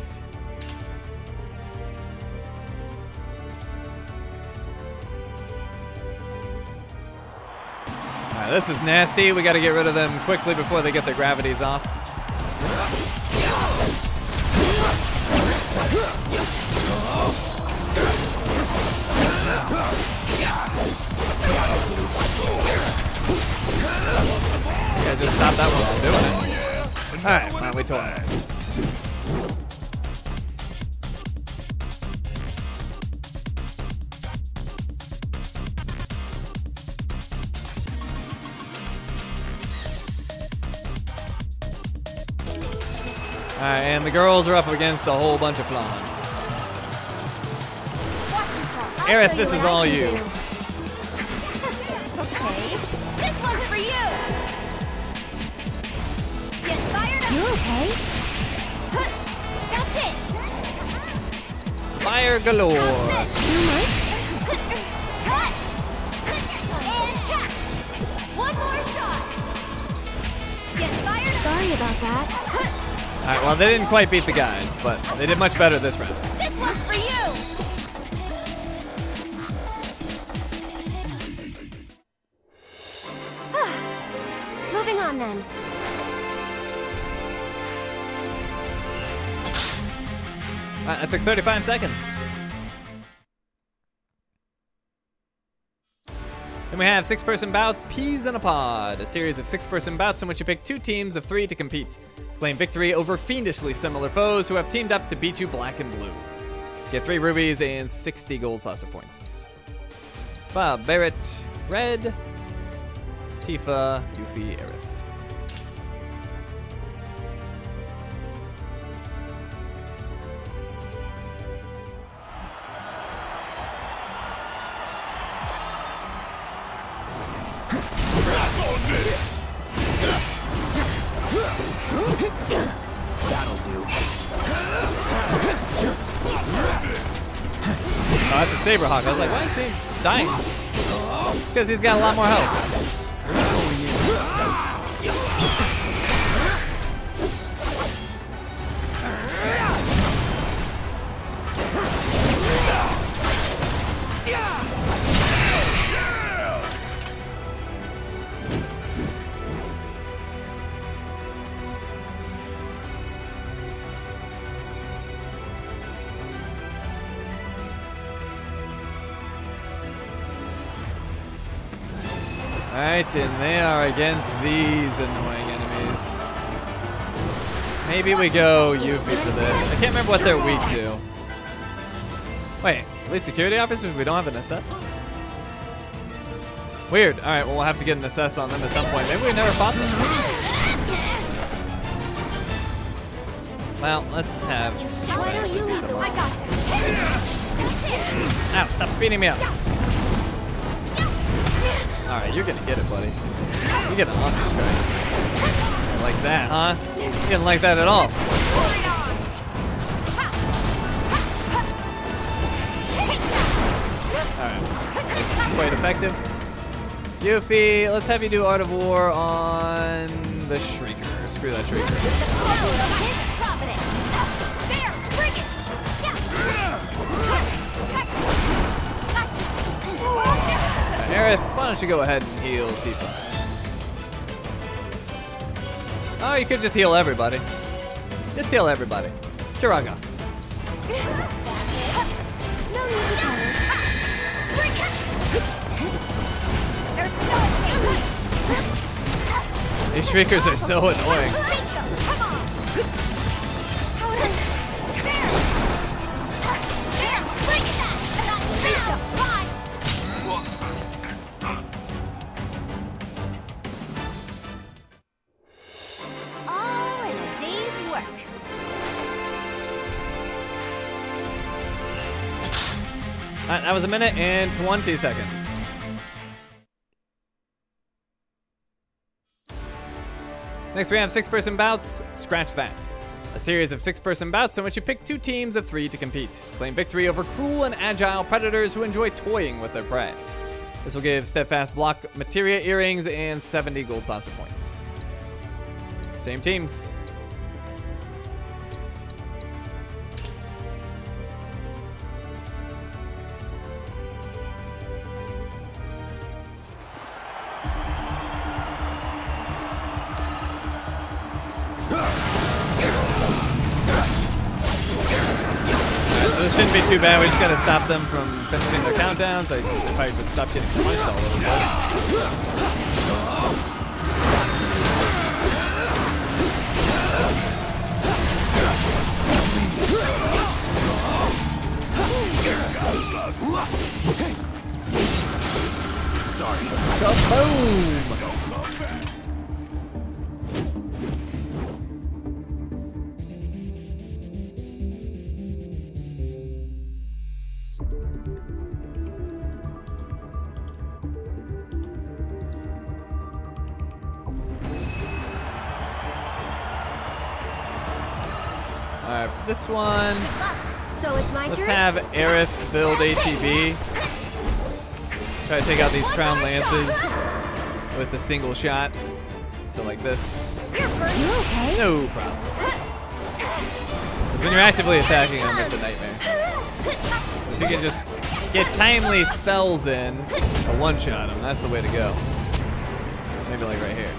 This is nasty. We got to get rid of them quickly before they get their gravities off. Yeah, just stop that one from doing it. All right, finally told Alright, and the girls are up against a whole bunch of flan. Aerith, this is all you. Okay. This one's for you. Get fired up. You okay? That's it. Fire galore. Too much? Cut. And cut. One more shot. Get fired up. Sorry about that. All right, well, they didn't quite beat the guys, but they did much better this round. This one's for you! Moving on, then. All right, that took 35 seconds. Then we have six-person bouts, Peas in a Pod, a series of six-person bouts in which you pick two teams of three to compete. Claim victory over fiendishly similar foes who have teamed up to beat you black and blue. Get 3 rubies and 60 gold saucer points. Bob, Barret, Red, Tifa, Yuffie, Aerith. Saberhawk. I was like, why is he dying? Because he's got a lot more health. And they are against these annoying enemies. Maybe we go Yuffie for this. I can't remember what they're weak to. Wait, lead security officers? We don't have an assess on? Weird. Alright, well, we'll have to get an assess on them at some point. Maybe we never fought them. Well, let's have... Why don't you leave them? I got this. Ow, stop beating me up. Alright, you're gonna get it, buddy. You get an monster strike. Like that, huh? You didn't like that at all. Alright. Let's wait a effective. Yuffie, let's have you do Art of War on the Shrieker. Screw that Shrieker. Aerith, why don't you go ahead and heal Tifa? Oh, you could just heal everybody. Just heal everybody. Kiraga. These shriekers are so annoying. That was a minute and 20 seconds. Next we have 6-person bouts, scratch that. A series of 6-person bouts in which you pick 2 teams of 3 to compete. Claim victory over cruel and agile predators who enjoy toying with their prey. This will give Steadfast Block Materia earrings and 70 Gold Saucer points. Same teams. Too bad, we just gotta stop them from finishing their countdowns. I just if I could stop getting punched all over the place. Sorry. Kaboom! This one, so it's my let's have Aerith build ATB. Try to take out these crown lances with a single shot. So like this. You okay? No problem. When you're actively attacking them, it's a nightmare. If you can just get timely spells in to one-shot them, that's the way to go. So maybe like right here.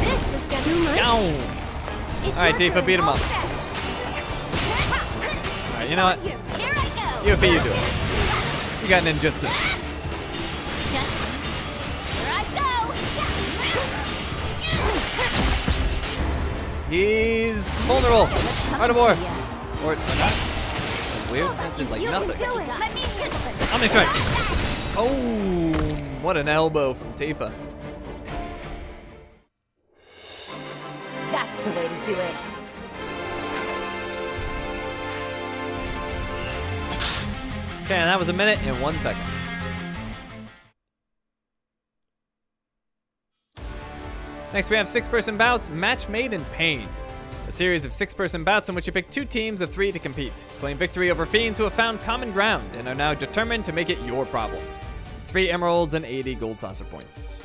This is gonna too much. Ow. Alright, Tifa, beat him up. Alright, you know what? Yuffie, you do it. You got ninjutsu. He's vulnerable. Art of War. Or not. Weird. That did like nothing. Omni Strike. Oh, what an elbow from Tifa. The way to do it. Okay, and that was a minute and 1 second. Next we have 6-person bouts, match made in pain. A series of 6-person bouts in which you pick 2 teams of 3 to compete. Claim victory over fiends who have found common ground and are now determined to make it your problem. 3 emeralds and 80 Gold Saucer points.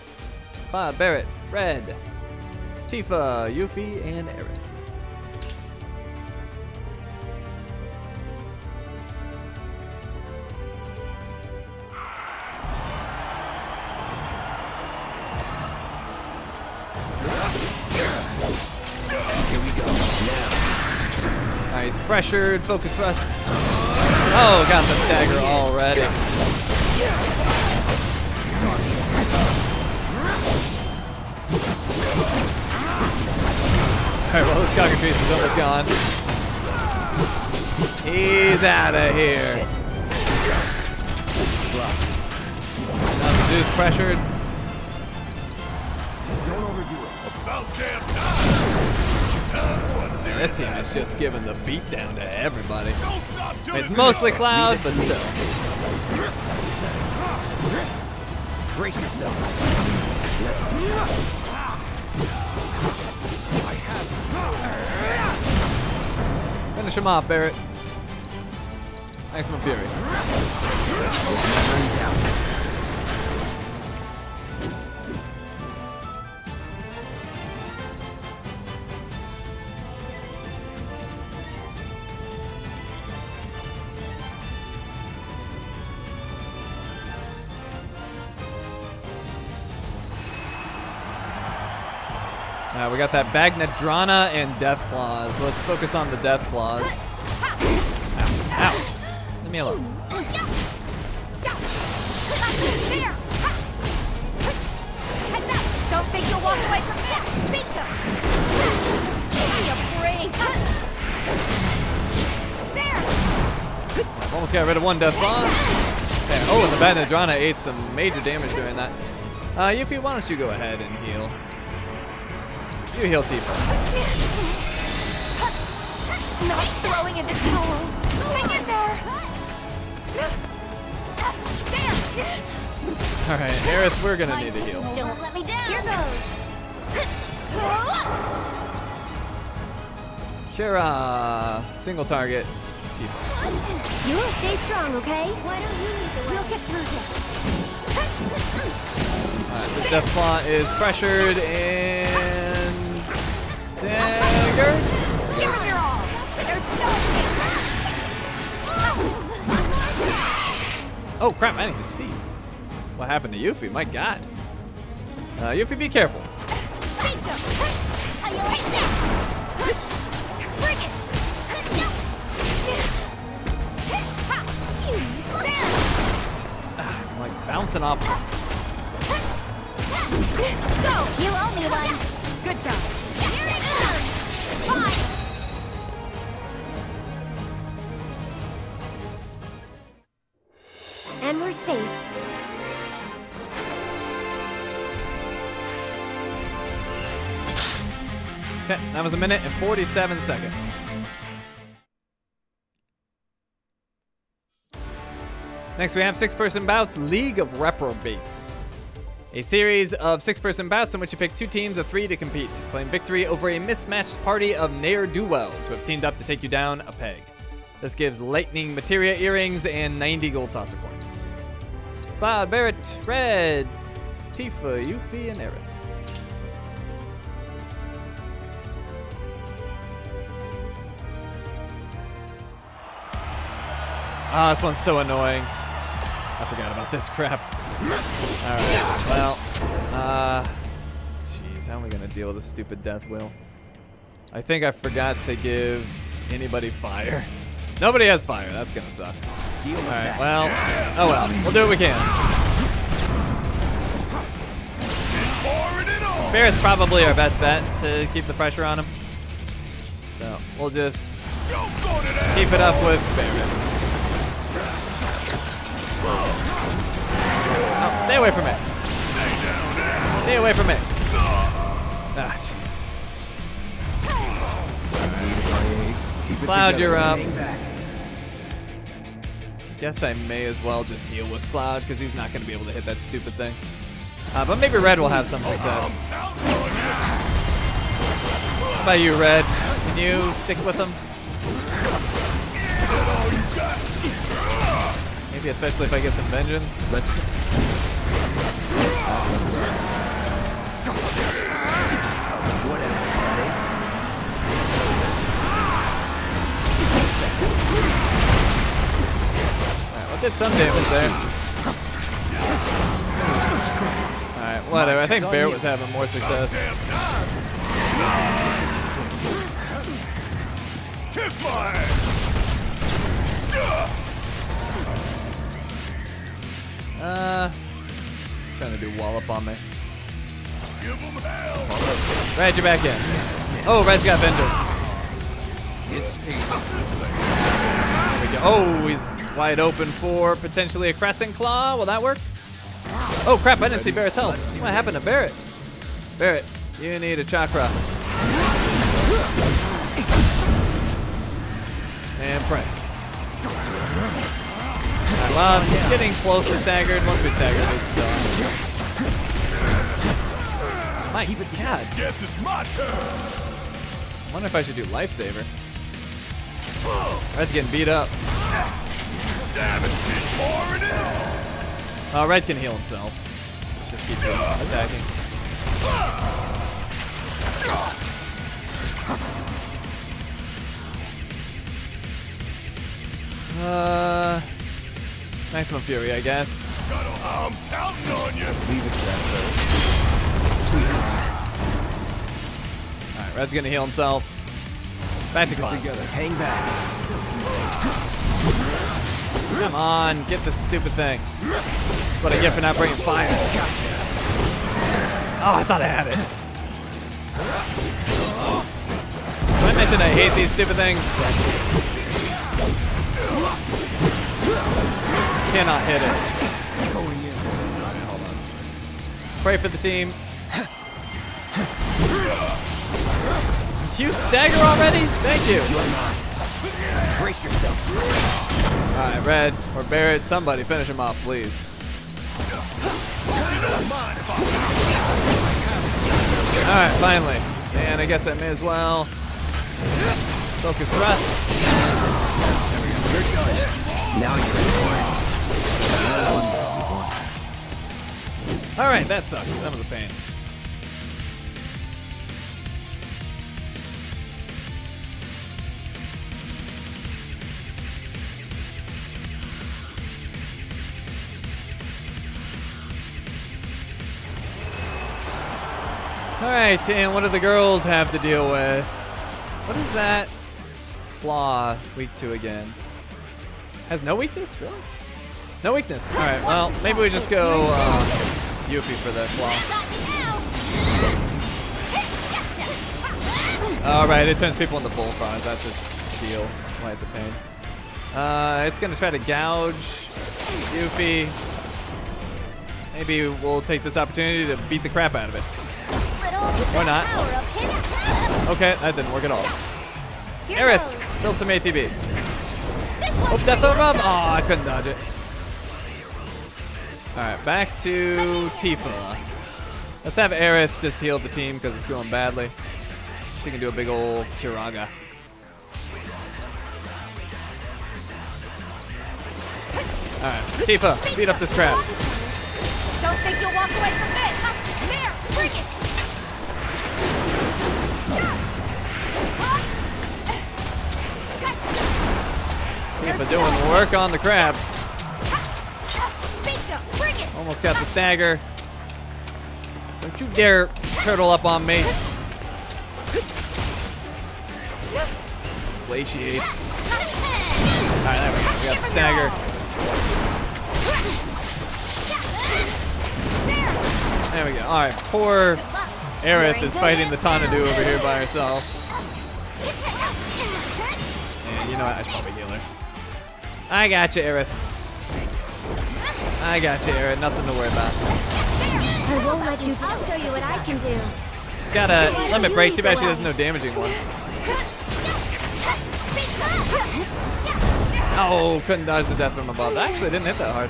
Cloud, Barret, Red, Tifa, Yuffie, and Aerith. Here we go. Now. Alright, he's pressured. Focus thrust. Oh, got the dagger already. Alright, well, this Gigatrice is almost gone. He's out of here. Now the Zeus pressured. Don't overdo it. About damn time. This team is just giving the beatdown to everybody. It's mostly Cloud, but still. Brace yourself. Let's do it. Finish him off, Barret. Nice one, Fury. We got that Bagnadrana and Deathclaw. So let's focus on the Deathclaw. Ow. Let me alone. Don't think you'll walk away from that. Beat them. Be afraid. There. Almost got rid of one Deathclaw. There. Oh, and the Bagnadrana ate some major damage during that. Yuffie, why don't you go ahead and heal? You heal Tifa. Not throwing in the towel. Hang in there. All right, Aerith, we're gonna need a heal. Don't let me down. Here goes. Shira, single target. Tifa. You stay strong, okay? Why don't you lead the way? We'll get through this. All right, this Deathclaw is pressured and. Dagger. Oh crap, I didn't even see what happened to Yuffie, my god. Yuffie, be careful. I'm like bouncing off. Go, you owe me one. Good job. And we're safe. Okay, that was a minute and 47 seconds. Next we have six-person bouts, League of Reprobates. A series of six-person bouts in which you pick two teams of three to compete, claim victory over a mismatched party of ne'er-do-wells who have teamed up to take you down a peg. This gives lightning materia earrings and 90 gold saucer points. Cloud, Barret, Red, Tifa, Yuffie, and Aerith. Ah, this one's so annoying. I forgot about this crap. Alright, well, jeez, how am I gonna deal with this stupid death wheel? I think I forgot to give anybody fire. Nobody has fire, that's gonna suck. Alright, well, oh well, we'll do what we can. Barret's probably our best bet to keep the pressure on him. So, we'll just keep it up with Barret. Oh, stay away from it. Stay away from it. Ah, jeez. Cloud, you're up. Guess I may as well just heal with Cloud because he's not going to be able to hit that stupid thing. But maybe Red will have some success. How about you, Red? Can you stick with him? Maybe especially if I get some vengeance. Let's go. Alright, well, did some damage there. Alright, whatever. I think Barret was having more success. Trying to do wallop on me. Red, you're back in. Oh, Red's got vengeance. It's pink. Oh, he's wide open for potentially a Crescent Claw. Will that work? Oh crap, I didn't see Barret's health. What happened to Barret? Barret, you need a chakra. And pray. Right, well, it's getting close to staggered. Once we stagger, it's done. My god. Guess it's my turn. I wonder if I should do Lifesaver. Red's getting beat up. Red can heal himself. Just keep attacking. Maximum Fury, I guess. I'm counting on you. Leave it to that, though. Alright, Red's gonna heal himself. Back to climb. Hang back. Come on, get this stupid thing. That's what I get for not bringing fire. Oh, I thought I had it. Did I mention I hate these stupid things? Cannot hit it. Pray for the team. You stagger already? Thank you. Brace yourself. Alright, Red or Barrett, somebody finish him off, please. Alright, finally. And I guess I may as well. Focus thrust. There we go. You're done. Now you're in. Alright, that sucked. That was a pain. Alright, and what do the girls have to deal with? What is that? Claw, weak to again. Has no weakness? Really? No weakness. Alright, well, maybe we just go Yuffie for the claw. Alright, it turns people into bullfrogs. That's its deal. Why it's a pain. It's going to try to gouge Yuffie. Maybe we'll take this opportunity to beat the crap out of it. Or not. Okay, that didn't work at all. Aerith, build some ATB. Oh, that's a rub! Aw, I couldn't dodge it. Alright, back to Tifa. Let's have Aerith just heal the team because it's going badly. She can do a big old Kiraga. Alright, Tifa, beat up this crap. Don't think you'll walk away from this. There, bring it. Tifa doing work on the crab. Almost got the stagger. Don't you dare turtle up on me. Glaciate. Alright, there we go. We got the stagger. There we go. Alright, poor Aerith is fighting the Tanadu over here by herself. And you know what? I should probably heal her. I got you, Aerith. I got you, Aerith. Nothing to worry about. I won't let you. I'll show you what I can do. She's got a limit break. Too bad she doesn't know damaging ones. Oh, couldn't dodge the death from above. That actually didn't hit that hard.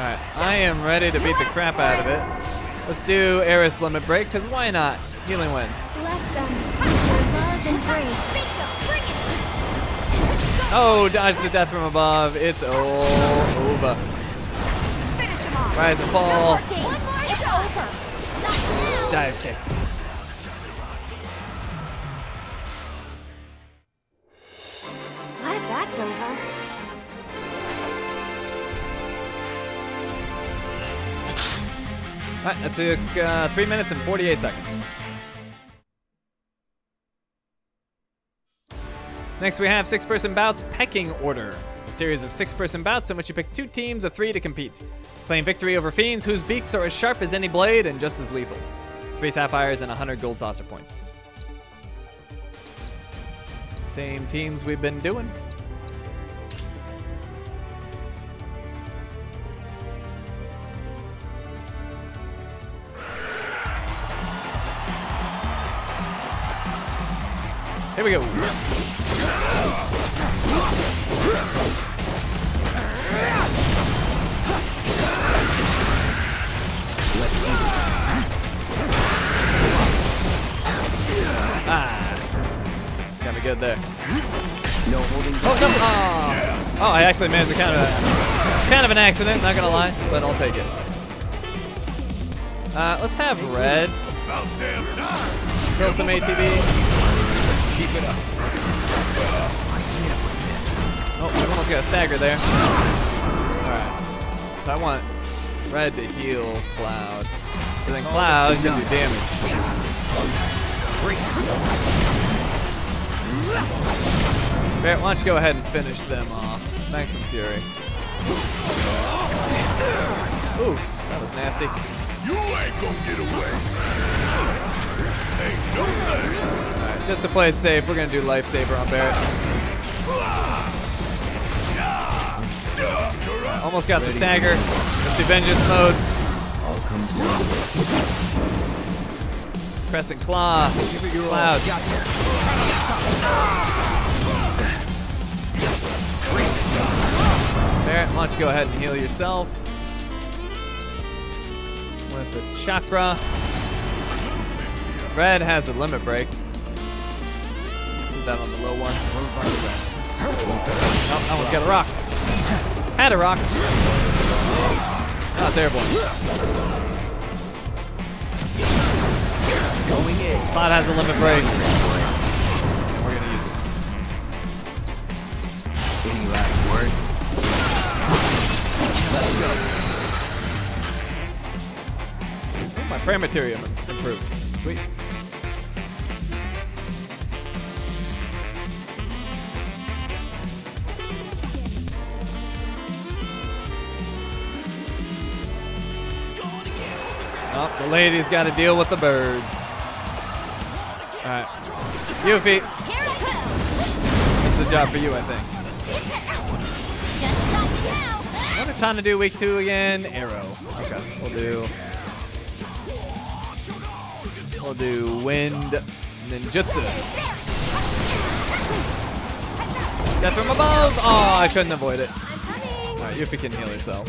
Alright, I am ready to beat the crap out of it. Let's do Aerith's limit break, because why not? Healing wind. Oh, dodge the death from above. It's all over. Rise and fall. Dive kick. Glad that's over. Alright, that took 3 minutes and 48 seconds. Next we have 6-person bouts pecking order. A series of 6-person bouts in which you pick 2 teams of 3 to compete. Claim victory over fiends whose beaks are as sharp as any blade and just as lethal. 3 sapphires and 100 gold saucer points. Same teams we've been doing. Here we go. kind of good there. No holding. Oh, no. Oh. Oh, I actually managed to counter that. It's kind of an accident, not gonna lie, but I'll take it. Let's have red. Kill some ATB. Keep it up. Oh, I almost got a stagger there. Alright. So I want Red to heal Cloud. So then Cloud can do damage. Barrett, why don't you go ahead and finish them off? Maximum Fury. Ooh, that was nasty. You ain't gonna get away. Alright, just to play it safe, we're gonna do Lifesaver on Barrett. Almost got the stagger. Let's do vengeance mode. All comes down. Press and claw. Cloud. Barrett, why don't you go ahead and heal yourself with the chakra. Red has a limit break. Put that on the low one. Oh, I almost got a rock. Had a rock. Oh, terrible. Going in. Cloud has a limit break. And we're gonna use it. Any last words? Let's go. Oh, my prayer material improved. Sweet. Oh, the lady's got to deal with the birds. All right, Yuffie. This is a job for you, I think. What are trying to do week 2 again? Arrow. Okay, we'll do wind ninjutsu. Death from above. Oh, I couldn't avoid it. All right, Yuffie can heal herself.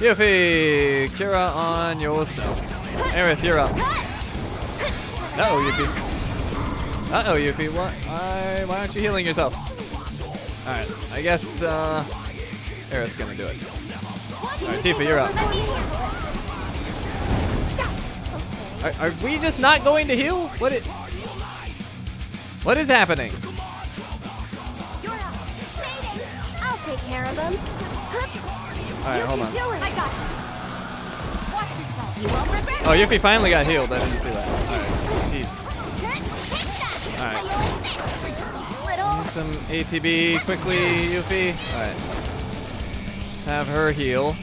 Yuffie, Kira on yourself. Aerith, you're up. Uh-oh, Yuffie. Uh-oh, Yuffie. What? Why aren't you healing yourself? Alright, I guess Aerith's gonna do it. Alright, Tifa, you're up. Are we just not going to heal? What is happening? I'll take care of them. Alright, hold on. I got this. Watch yourself. You won't regret it. Oh, Yuffie finally got healed. I didn't see that. Alright, jeez. Alright. Need some ATB quickly, Yuffie. Alright. Have her heal.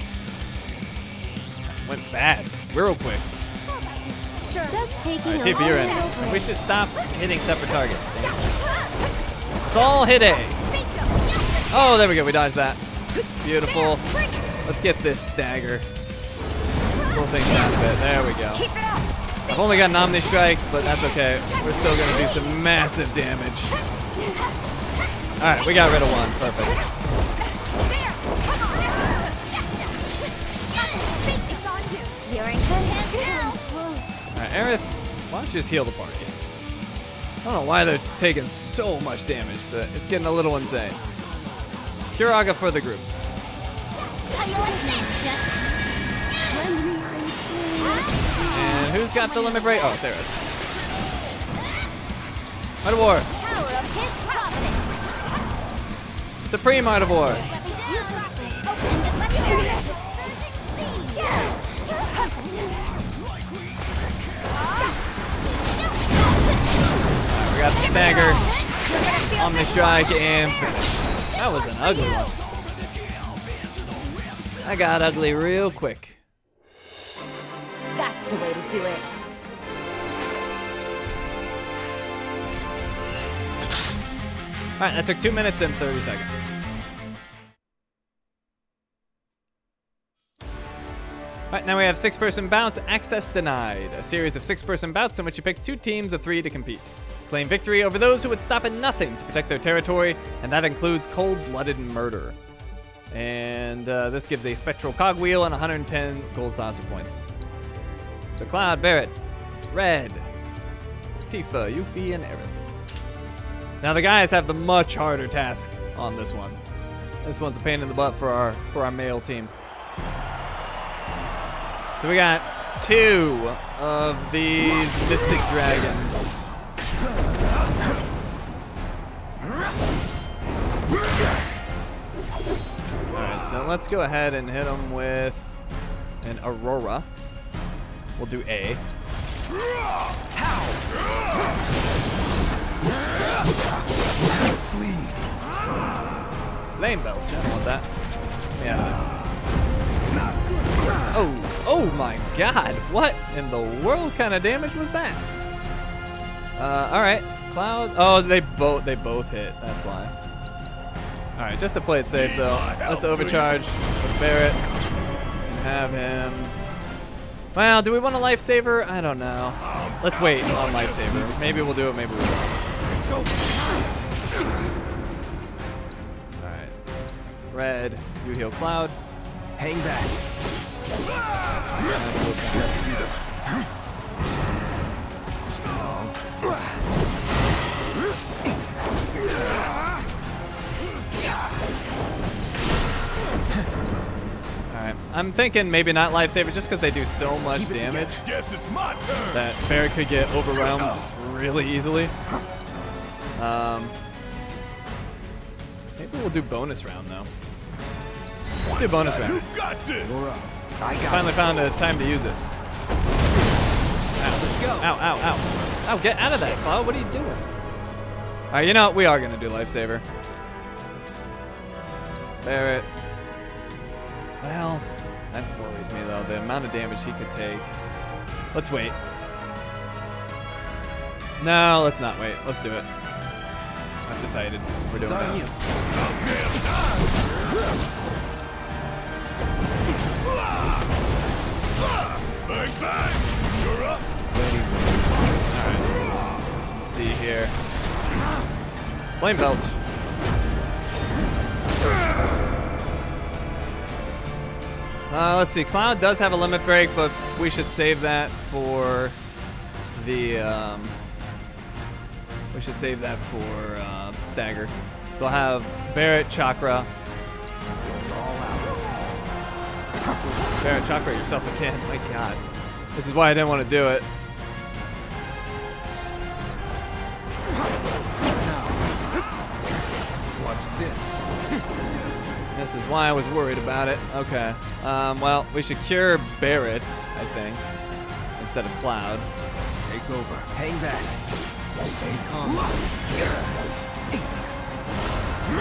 Went bad. Real quick. Alright, Tifa, you're in. We should stop hitting separate targets. It's all hit A. Oh, there we go. We dodged that. Beautiful. Let's get this stagger. Slow things down a bit. There we go. I've only got an Omni Strike, but that's okay. We're still going to do some massive damage. Alright, we got rid of one. Perfect. Alright, Aerith, why don't you just heal the party? I don't know why they're taking so much damage, but it's getting a little insane. Kiraga for the group. And who's got the limit break? Oh, there it is. Art of War. Supreme Art of War. We got the stagger, Omni Strike, and finish. That was an ugly one. I got ugly real quick. That's the way to do it. All right, that took 2 minutes and 30 seconds. All right, now we have 6-person bouts, access denied. A series of 6-person bouts in which you pick 2 teams of 3 to compete. Claim victory over those who would stop at nothing to protect their territory, and that includes cold-blooded murder. And this gives a spectral cogwheel and 110 gold saucer points. So Cloud, Barrett, Red, Tifa, Yuffie, and Aerith. Now the guys have the much harder task on this one. This one's a pain in the butt for our male team. So we got two of these Mystic Dragons. Alright, so let's go ahead and hit them with an Aurora. We'll do A. Lane bells, I don't want that. Yeah. Oh my god, what in the world kind of damage was that? Alright, Cloud. Oh, they both hit, that's why. Alright, just to play it safe though, let's overcharge with Barret and have him. Well, do we want a lifesaver? I don't know. Let's wait on lifesaver. Maybe we'll do it, maybe we won't. Alright. Red, you heal Cloud. Hang back. Alright, I'm thinking maybe not lifesaver just because they do so much damage that Barret could get overwhelmed really easily. Maybe we'll do bonus round though. Let's do bonus round. Finally found a time to use it. Ow. Let's go. Ow, ow, ow. Ow, get out of that, Cloud. What are you doing? Alright, you know what? We are going to do lifesaver. Barret. Well, that worries me though. The amount of damage he could take. Let's wait. No, let's not wait. Let's do it. I've decided we're doing that. Alright, let's see here. Flame Belch. Let's see, Cloud does have a limit break, but we should save that for the we should save that for Stagger. So I'll have Barret, Chakra. Barret, Chakra yourself again. My god. This is why I didn't want to do it. Watch this. This is why I was worried about it. Okay. Well, we should cure Barret, I think, instead of Cloud. Take over. Hang back. Stay calm. We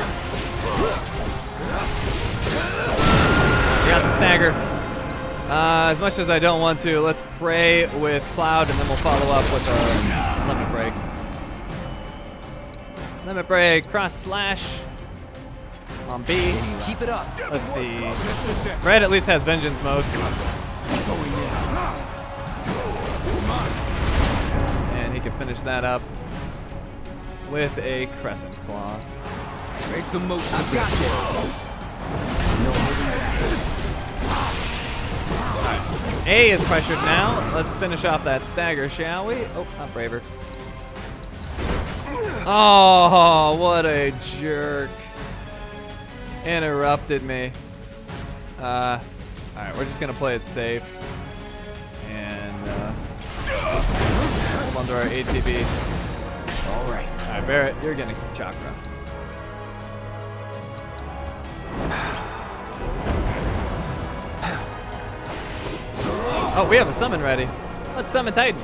got the Snagger. As much as I don't want to, let's pray with Cloud and then we'll follow up with a limit break. Limit break, cross slash on B. Keep it up. Let's see. Red at least has vengeance mode. Finish that up with a crescent claw. Make the most of this. All right. A is pressured now. Let's finish off that stagger, shall we? Oh, not braver. Oh, what a jerk! Interrupted me. All right, we're just gonna play it safe. Under our ATB. Alright. Alright, Barret, you're getting Chakra. Oh, we have a summon ready. Let's summon Titan.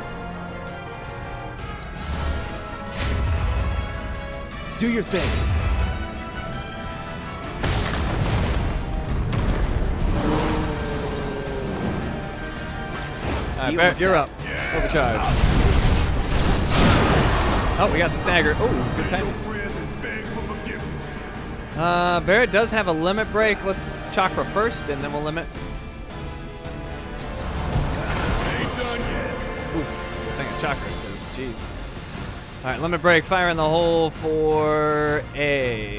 Do your thing. Alright, Barret, you're up. Yeah. Overcharge. Oh, we got the Snagger. Oh, good time. Barret does have a limit break. Let's Chakra first, and then we'll limit. Oof, good thing I Chakra, because, jeez. All right, limit break, fire in the hole for A.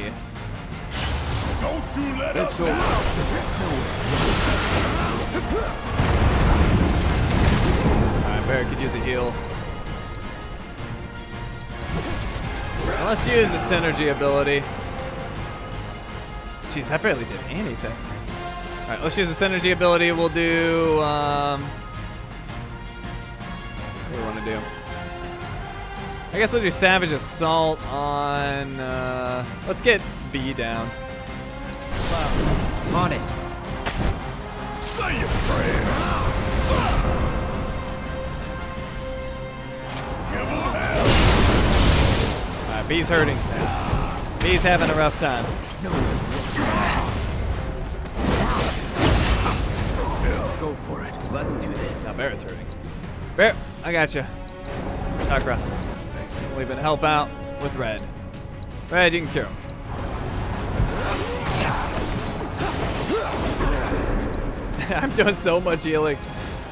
Don't you let us down. All right, Barret could use a heal. Unless you use the synergy ability. Jeez, that barely did anything. All right, let's use the synergy ability. We'll do, what do we want to do? I guess we'll do Savage Assault on, let's get B down. Wow. On it. Say your prayer. All right, B's hurting. B's having a rough time. No. Go for it. Let's do this. Now Barrett's hurting. Barrett, I got you. Chakra. Thanks. We'll even help out with Red. Red, you can cure him. I'm doing so much healing.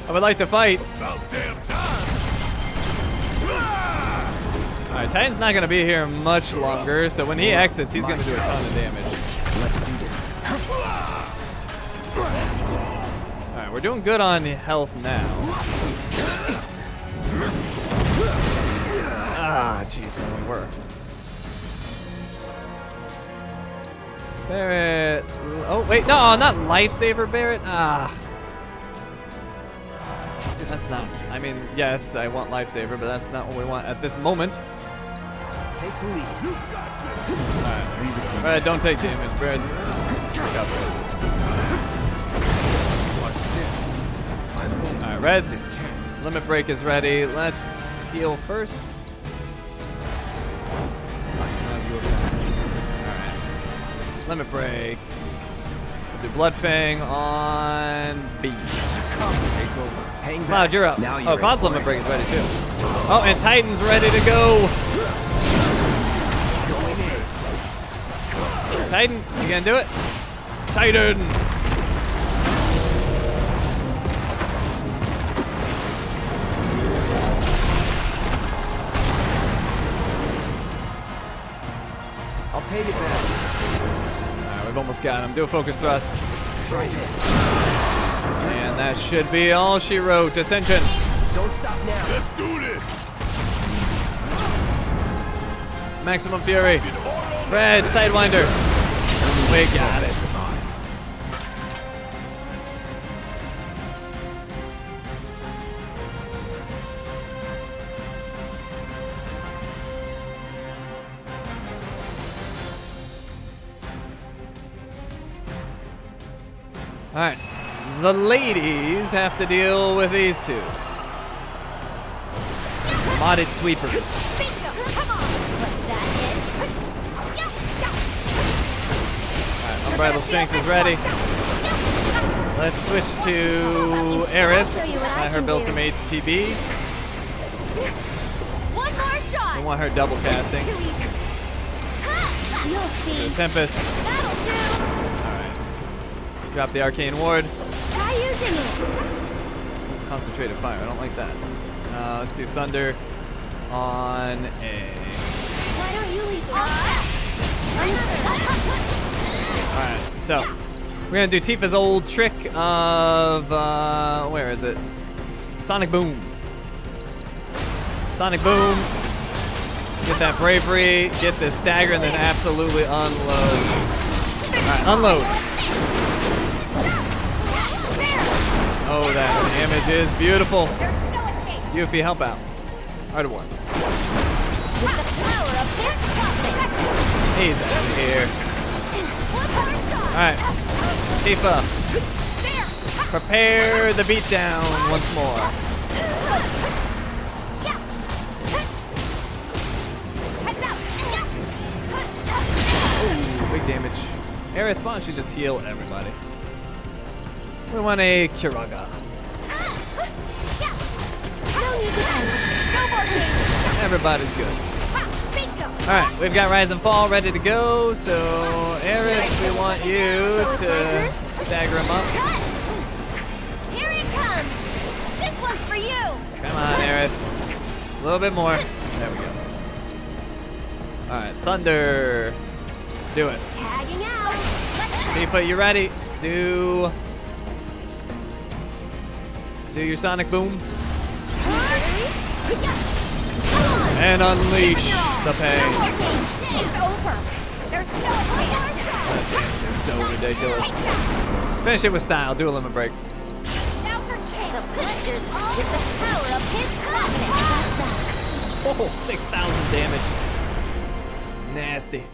I would like to fight. About damn time. All right, Titan's not going to be here much longer, so when he exits, he's going to do a ton of damage. Let's do this. We're doing good on health now. Ah, jeez, when we were. Barrett. Oh, wait, no, not Lifesaver Barrett. Ah. That's not. I mean, yes, I want Lifesaver, but that's not what we want at this moment. Take the lead. All right, don't take damage. Barrett's recovered. Alright, Red's limit break is ready. Let's heal first. Alright. Limit break. We'll do Bloodfang on B. Cloud, you're up. Oh, Cloud's limit break is ready too. Oh, and Titan's ready to go. Titan, you gonna do it? Titan! Alright, we've almost got him. Do a focus thrust. And that should be all she wrote. Ascension. Don't stop now. Let's do this. Maximum Fury. Red Sidewinder. We got it. All right, the ladies have to deal with these two. Modded sweepers. All right, Unbridled Strength is ready. Let's switch to Aerith. Let her build some ATB. We want her double casting. Tempest. Drop the Arcane Ward. Concentrated Fire, I don't like that. Let's do Thunder on A. Why don't you leave? Alright, so we're gonna do Tifa's old trick of, where is it? Sonic Boom. Sonic Boom. Get that Bravery, get this Stagger, and then absolutely unload. Alright, unload. Oh, that damage is beautiful. There's no escape. Yuffie, help out. Ardor. With the power of this prophet. He's out of here. Alright. Tifa. Prepare the beatdown once more. Ooh, big damage. Aerith, why don't you just heal everybody? We want a Kiraga. Everybody's good. Alright, we've got Rise and Fall ready to go, so Aerith, we want you to stagger him up. Here it comes! This one's for you! Come on, Aerith. A little bit more. There we go. Alright, Thunder. Do it. Tagging out. Tifa, you ready? Do your Sonic Boom. And unleash the pain. It's over. There's no that is so ridiculous. Finish it with style. Do a limit break. Oh, 6,000 damage. Nasty.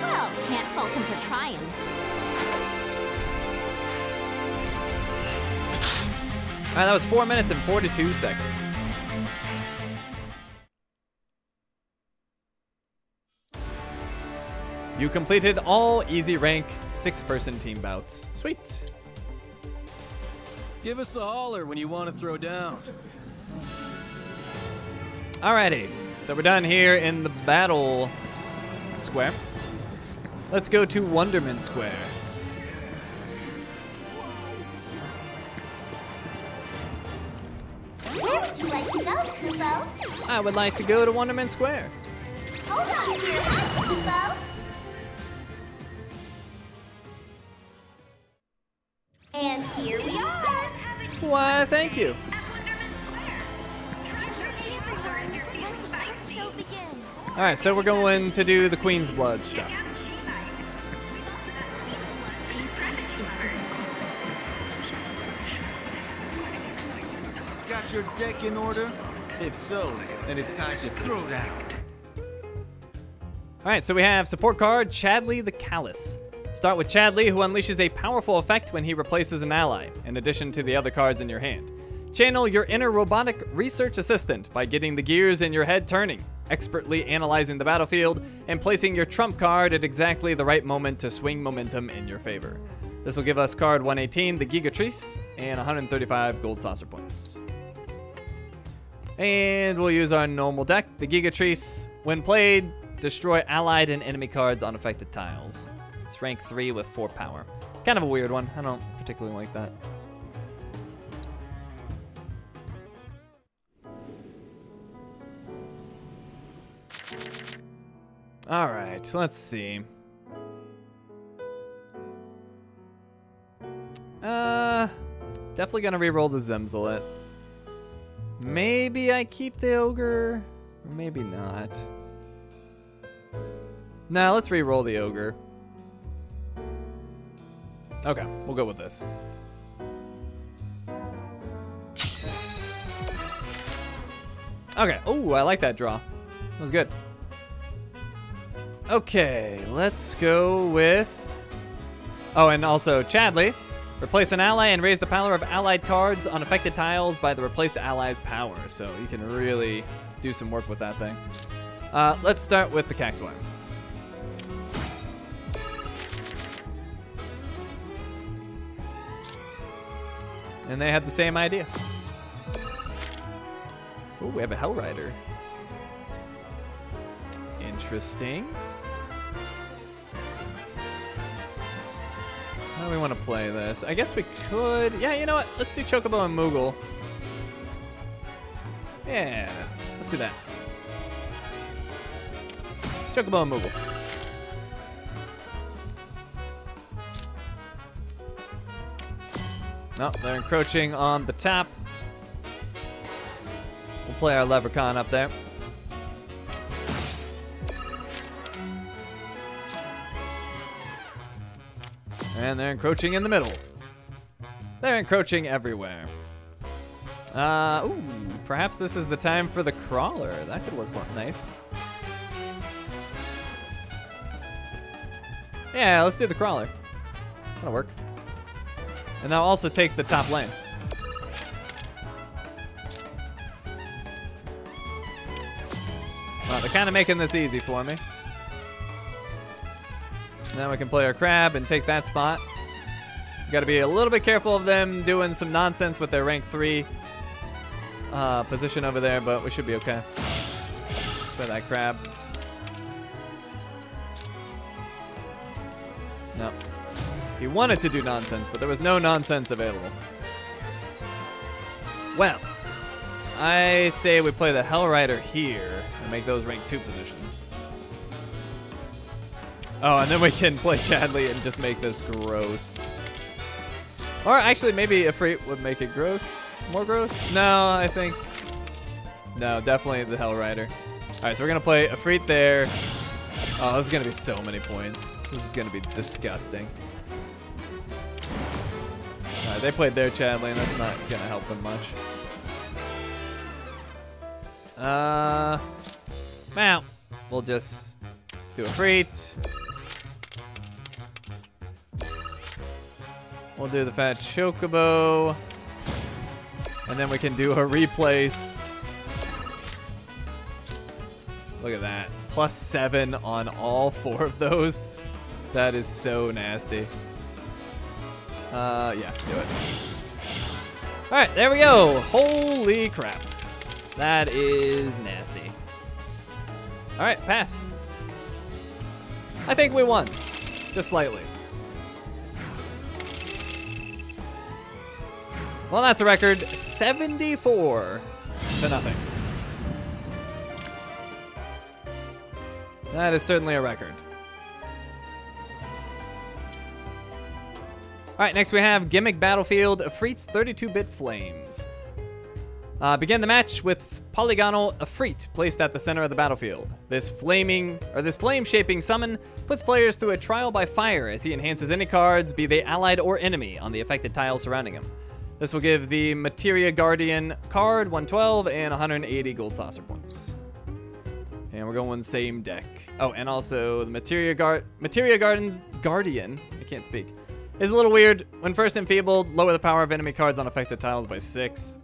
Well, can't fault him for trying. Alright, that was 4 minutes and 42 seconds. You completed all easy rank 6-person team bouts. Sweet. Give us a holler when you want to throw down. Alrighty, so we're done here in the battle square. Let's go to Wonderman Square. I would like to go to Wonderman Square. Hold on to your hat, Kubo. And here we are. Why, thank you. All right, so we're going to do the Queen's Blood stuff. Got your deck in order? If so, then it's time to throw it out. All right, so we have support card Chadley the Callous. Start with Chadley, who unleashes a powerful effect when he replaces an ally, in addition to the other cards in your hand. Channel your inner robotic research assistant by getting the gears in your head turning, expertly analyzing the battlefield, and placing your trump card at exactly the right moment to swing momentum in your favor. This will give us card 118, the Gigatrice, and 135 Gold Saucer points. And we'll use our normal deck. The Gigatrice, when played, destroy allied and enemy cards on affected tiles. It's rank 3 with 4 power. Kind of a weird one. I don't particularly like that. All right, let's see. Definitely gonna reroll the Zemzalet. Maybe I keep the Ogre, maybe not. Nah, let's reroll the Ogre. Okay, we'll go with this. Okay. Oh, I like that draw. That was good. Okay, let's go with... Oh, and also Chadley. Replace an ally and raise the power of allied cards on affected tiles by the replaced ally's power. So you can really do some work with that thing. Let's start with the Cactuar. And they had the same idea. Oh, we have a Hellrider. Interesting. How do we want to play this? I guess we could... Yeah, you know what? Let's do Chocobo and Moogle. Yeah, let's do that. Chocobo and Moogle. No, they're encroaching on the top. We'll play our Leprechaun up there. And they're encroaching in the middle. They're encroaching everywhere. Ooh, perhaps this is the time for the Crawler. That could work nice. Yeah, let's do the Crawler. That'll work. And I'll also take the top lane. Wow, they're kind of making this easy for me. Now we can play our Crab and take that spot. Got to be a little bit careful of them doing some nonsense with their rank 3 position over there, but we should be okay. Play that Crab. No. He wanted to do nonsense, but there was no nonsense available. Well, I say we play the Hellrider here and make those rank 2 positions. Oh, and then we can play Chadley and just make this gross. Or actually, maybe Ifrit would make it gross. More gross? No, I think No, definitely the Hell Rider. All right, so we're gonna play Efreet there. Oh, this is gonna be so many points. This is gonna be disgusting. All right, they played their Chadley, and that's not gonna help them much. Well, we'll just do Efreet. We'll do the Fat Chocobo. And then we can do a replace. Look at that. +7 on all four of those. That is so nasty. Yeah, do it. All right, there we go. Holy crap. That is nasty. All right, pass. I think we won, just slightly. Well, that's a record, 74-0. That is certainly a record. All right, next we have Gimmick Battlefield, Efreet's 32-bit Flames. Begin the match with polygonal Efreet placed at the center of the battlefield. This flame-shaping summon puts players through a trial by fire as he enhances any cards, be they allied or enemy, on the affected tile surrounding him. This will give the Materia Guardian card 112 and 180 Gold Saucer points. And we're going same deck. Oh, and also the Materia Guardian, I can't speak, is a little weird. When first enfeebled, lower the power of enemy cards on affected tiles by 6.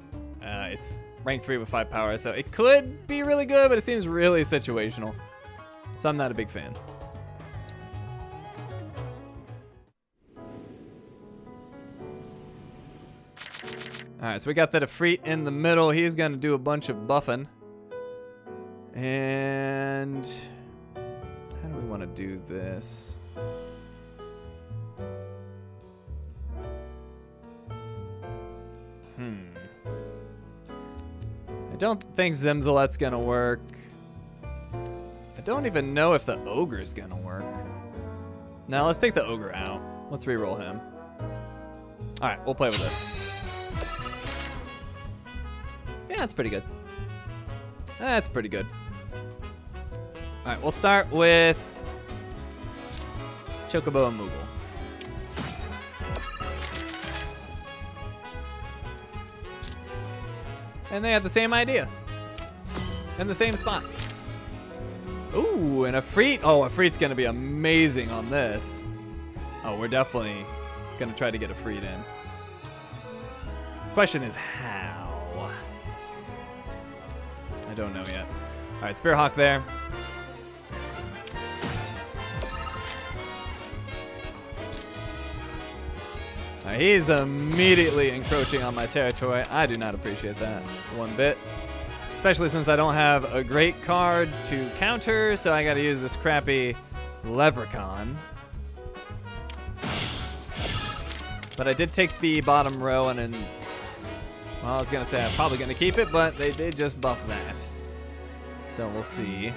It's rank 3 with 5 power, so it could be really good, but it seems really situational. So I'm not a big fan. Alright, so we got that Efreet in the middle. He's going to do a bunch of buffing. And how do we want to do this? I don't think Zimzalet's going to work. I don't even know if the Ogre's going to work. Now let's take the Ogre out. Let's reroll him. Alright, we'll play with this. That's pretty good. That's pretty good. All right, we'll start with Chocobo and Moogle. And they have the same idea. In the same spot. Ooh, and Efreet. Oh, Efreet's going to be amazing on this. Oh, we're definitely going to try to get Efreet in. Question is how? Don't know yet. All right, Spearhawk there. All right, he's immediately encroaching on my territory. I do not appreciate that one bit, especially since I don't have a great card to counter, so I got to use this crappy Leprechaun. But I did take the bottom row, and then, well, I was going to say I'm probably going to keep it, but they did just buff that. So we'll see.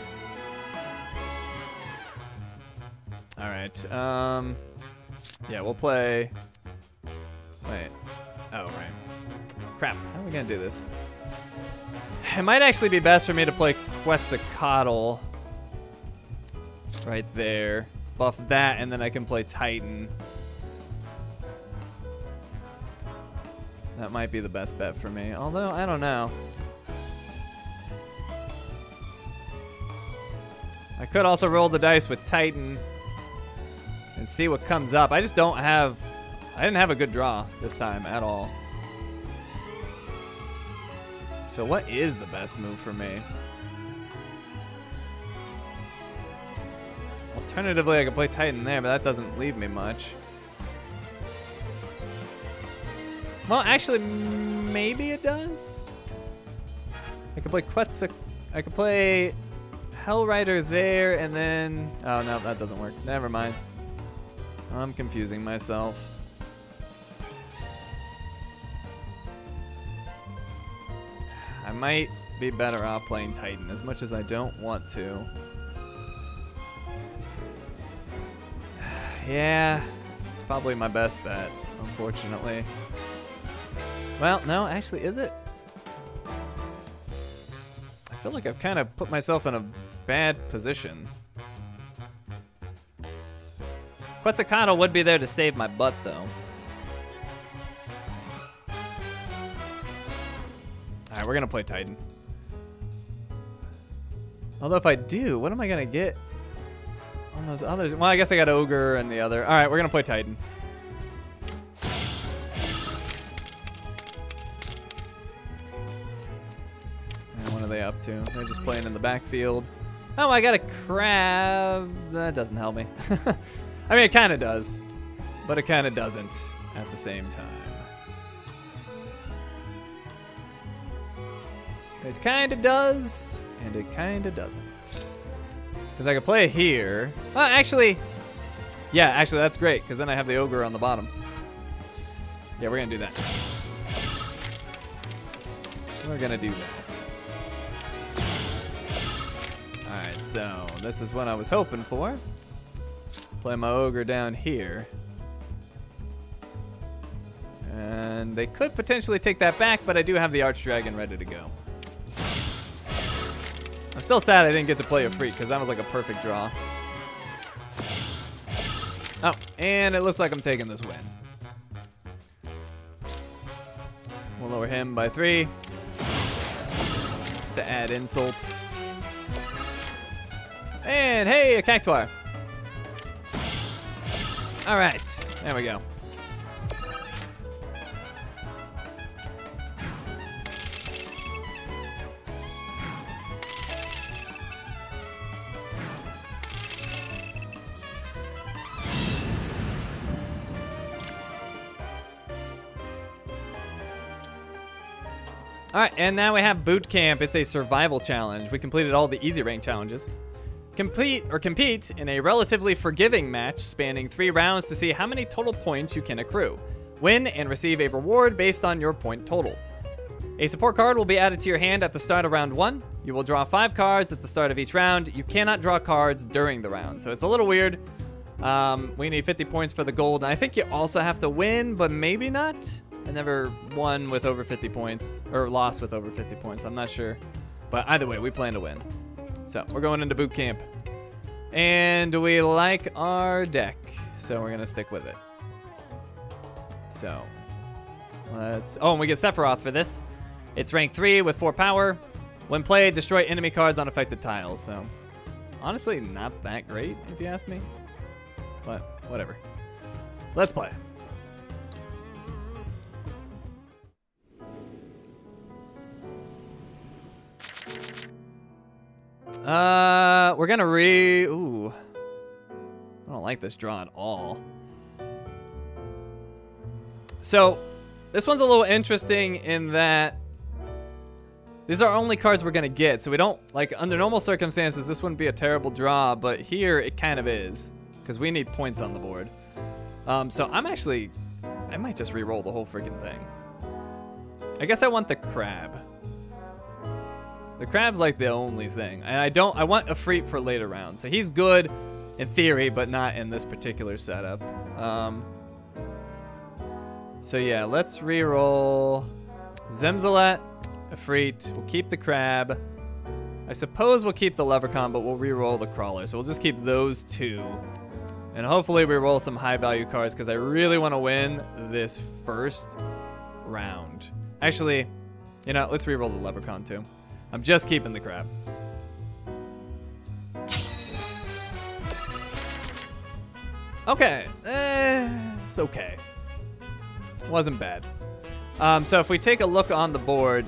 All right. Yeah, we'll play. Wait. Oh, right. Crap. How are we going to do this? It might actually be best for me to play Quetzalcoatl right there. Buff that, and then I can play Titan. That might be the best bet for me. Although, I don't know. I could also roll the dice with Titan and see what comes up. I just don't have... I didn't have a good draw this time at all. So what is the best move for me? Alternatively, I could play Titan there, but that doesn't leave me much. Well, actually, maybe it does. I could play I could play... Hellrider there, and then... Oh, no, that doesn't work. Never mind. I'm confusing myself. I might be better off playing Titan, as much as I don't want to. Yeah, it's probably my best bet, unfortunately. Well, no, actually, is it? feel like I've kind of put myself in a bad position. Quetzalcoatl would be there to save my butt, though. Alright, we're gonna play Titan. Although if I do, what am I gonna get on those others? Well, I guess I got Ogre and the other. Alright, we're gonna play Titan. And what are they up to? They're just playing in the backfield. Oh, I got a crab. That doesn't help me. I mean, it kinda does, but it kinda doesn't at the same time. It kinda does, and it kinda doesn't. Because I could play here. Well, actually, yeah, actually that's great, because then I have the Ogre on the bottom. Yeah, we're gonna do that. We're gonna do that. Alright, so this is what I was hoping for. Play my Ogre down here. And they could potentially take that back, but I do have the Archdragon ready to go. I'm still sad I didn't get to play a Freak, because that was like a perfect draw. Oh, and it looks like I'm taking this win. We'll lower him by 3. Just to add insult. And hey, a Cactuar. All right, there we go. All right, and now we have Boot Camp. It's a survival challenge. We completed all the easy rank challenges. Compete in a relatively forgiving match spanning 3 rounds to see how many total points you can accrue. Win and receive a reward based on your point total. A support card will be added to your hand at the start of round 1. You will draw 5 cards at the start of each round. You cannot draw cards during the round, so it's a little weird. We need 50 points for the gold, and I think you also have to win, but maybe not. I never won with over 50 points, or lost with over 50 points, I'm not sure. But either way, we plan to win. So we're going into boot camp. And we like our deck, so we're gonna stick with it. So let's, oh, and we get Sephiroth for this. It's rank 3 with 4 power. When played, destroy enemy cards on affected tiles. So honestly, not that great if you ask me, but whatever. Let's play. We're gonna ooh. I don't like this draw at all. So, this one's a little interesting in that these are only cards we're gonna get, so we don't, like, under normal circumstances, this wouldn't be a terrible draw, but here it kind of is, because we need points on the board. So I'm actually, I might just re-roll the whole freaking thing. I guess I want the crab. The crab's like the only thing. And I want Efreet for later rounds. So he's good in theory, but not in this particular setup. So yeah, let's re-roll Zemzalat, Efreet. We'll keep the crab. I suppose we'll keep the Leprechaun, but we'll re-roll the Crawler. So we'll just keep those 2. And hopefully we roll some high value cards because I really want to win this first round. Actually, you know, let's re-roll the Leprechaun too. I'm just keeping the crab. Okay, it's okay. Wasn't bad. So if we take a look on the board,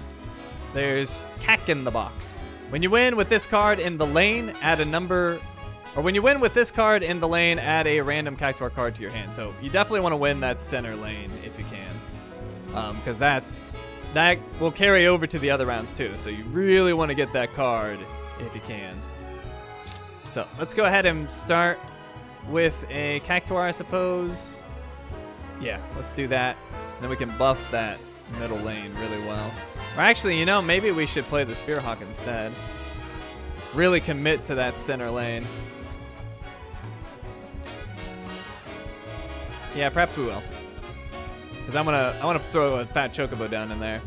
there's Cack in the Box. When you win with this card in the lane, add a number, or when you win with this card in the lane, add a random Cactuar card to your hand. So you definitely want to win that center lane if you can, because that will carry over to the other rounds too, so you really want to get that card if you can. So let's go ahead and start with a Cactuar, I suppose. Yeah, let's do that. Then we can buff that middle lane really well. Or actually, you know, maybe we should play the Spearhawk instead. Really commit to that center lane. Yeah, perhaps we will. Because I want to throw a fat chocobo down in there.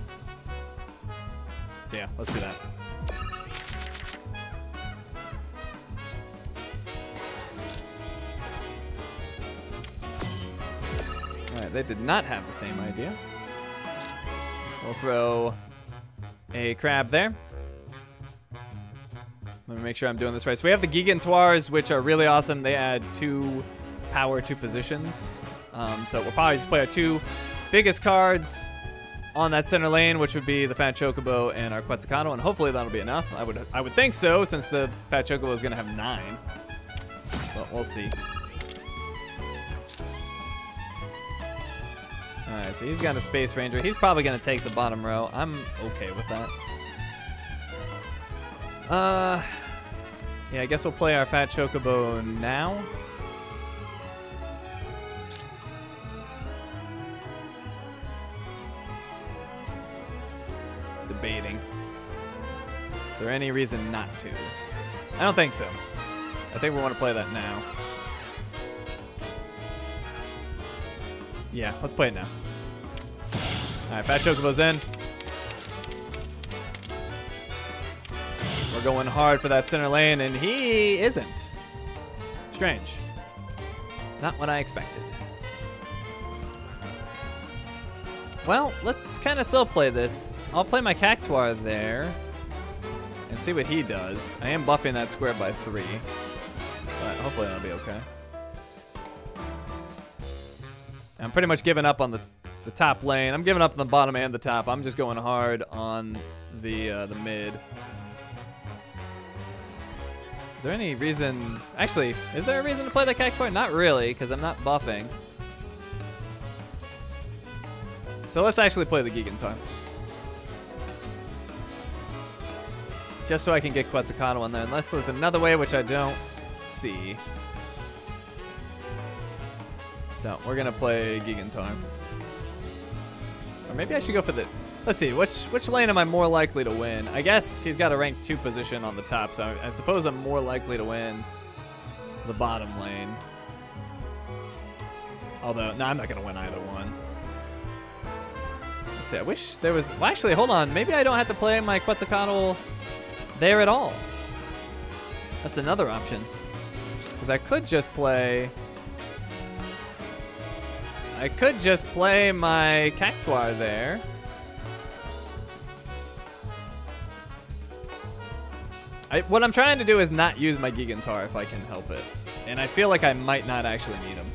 So yeah, let's do that. that did not have the same idea. We'll throw a crab there. Let me make sure I'm doing this right. So we have the Gigantoirs, which are really awesome. They add 2 power to positions. So we'll probably just play our 2 biggest cards on that center lane, which would be the Fat Chocobo and our Quetzalcoatl, and hopefully that'll be enough. I would think so, since the Fat Chocobo is gonna have 9. But we'll see. Alright, so he's got a Space Ranger. He's probably gonna take the bottom row. I'm okay with that. Yeah, I guess we'll play our Fat Chocobo now. Debating. Is there any reason not to? I don't think so. I think we want to play that now. Yeah, let's play it now. Alright, Fat Chocobo's in. We're going hard for that center lane, and he isn't. Strange. Not what I expected. Well, let's kind of slow play this. I'll play my Cactuar there and see what he does. I am buffing that square by 3, but hopefully that'll be okay. I'm pretty much giving up on the top lane. I'm giving up on the bottom and the top. I'm just going hard on the mid. Is there any reason? Actually, is there a reason to play the Cactuar? Not really, because I'm not buffing. So let's actually play the Gigantoir. Just so I can get Quetzalcoatl in there, unless there's another way, which I don't see. So we're gonna play Gigantoir. Or maybe I should go for the, let's see, which lane am I more likely to win? I guess he's got a rank 2 position on the top, so I suppose I'm more likely to win the bottom lane. Although, no, I'm not gonna win either one. I wish there was, well, actually, hold on. Maybe I don't have to play my Quetzalcoatl there at all. That's another option. Because I could just play my Cactuar there. What I'm trying to do is not use my Gigantoir if I can help it. And I feel like I might not actually need him.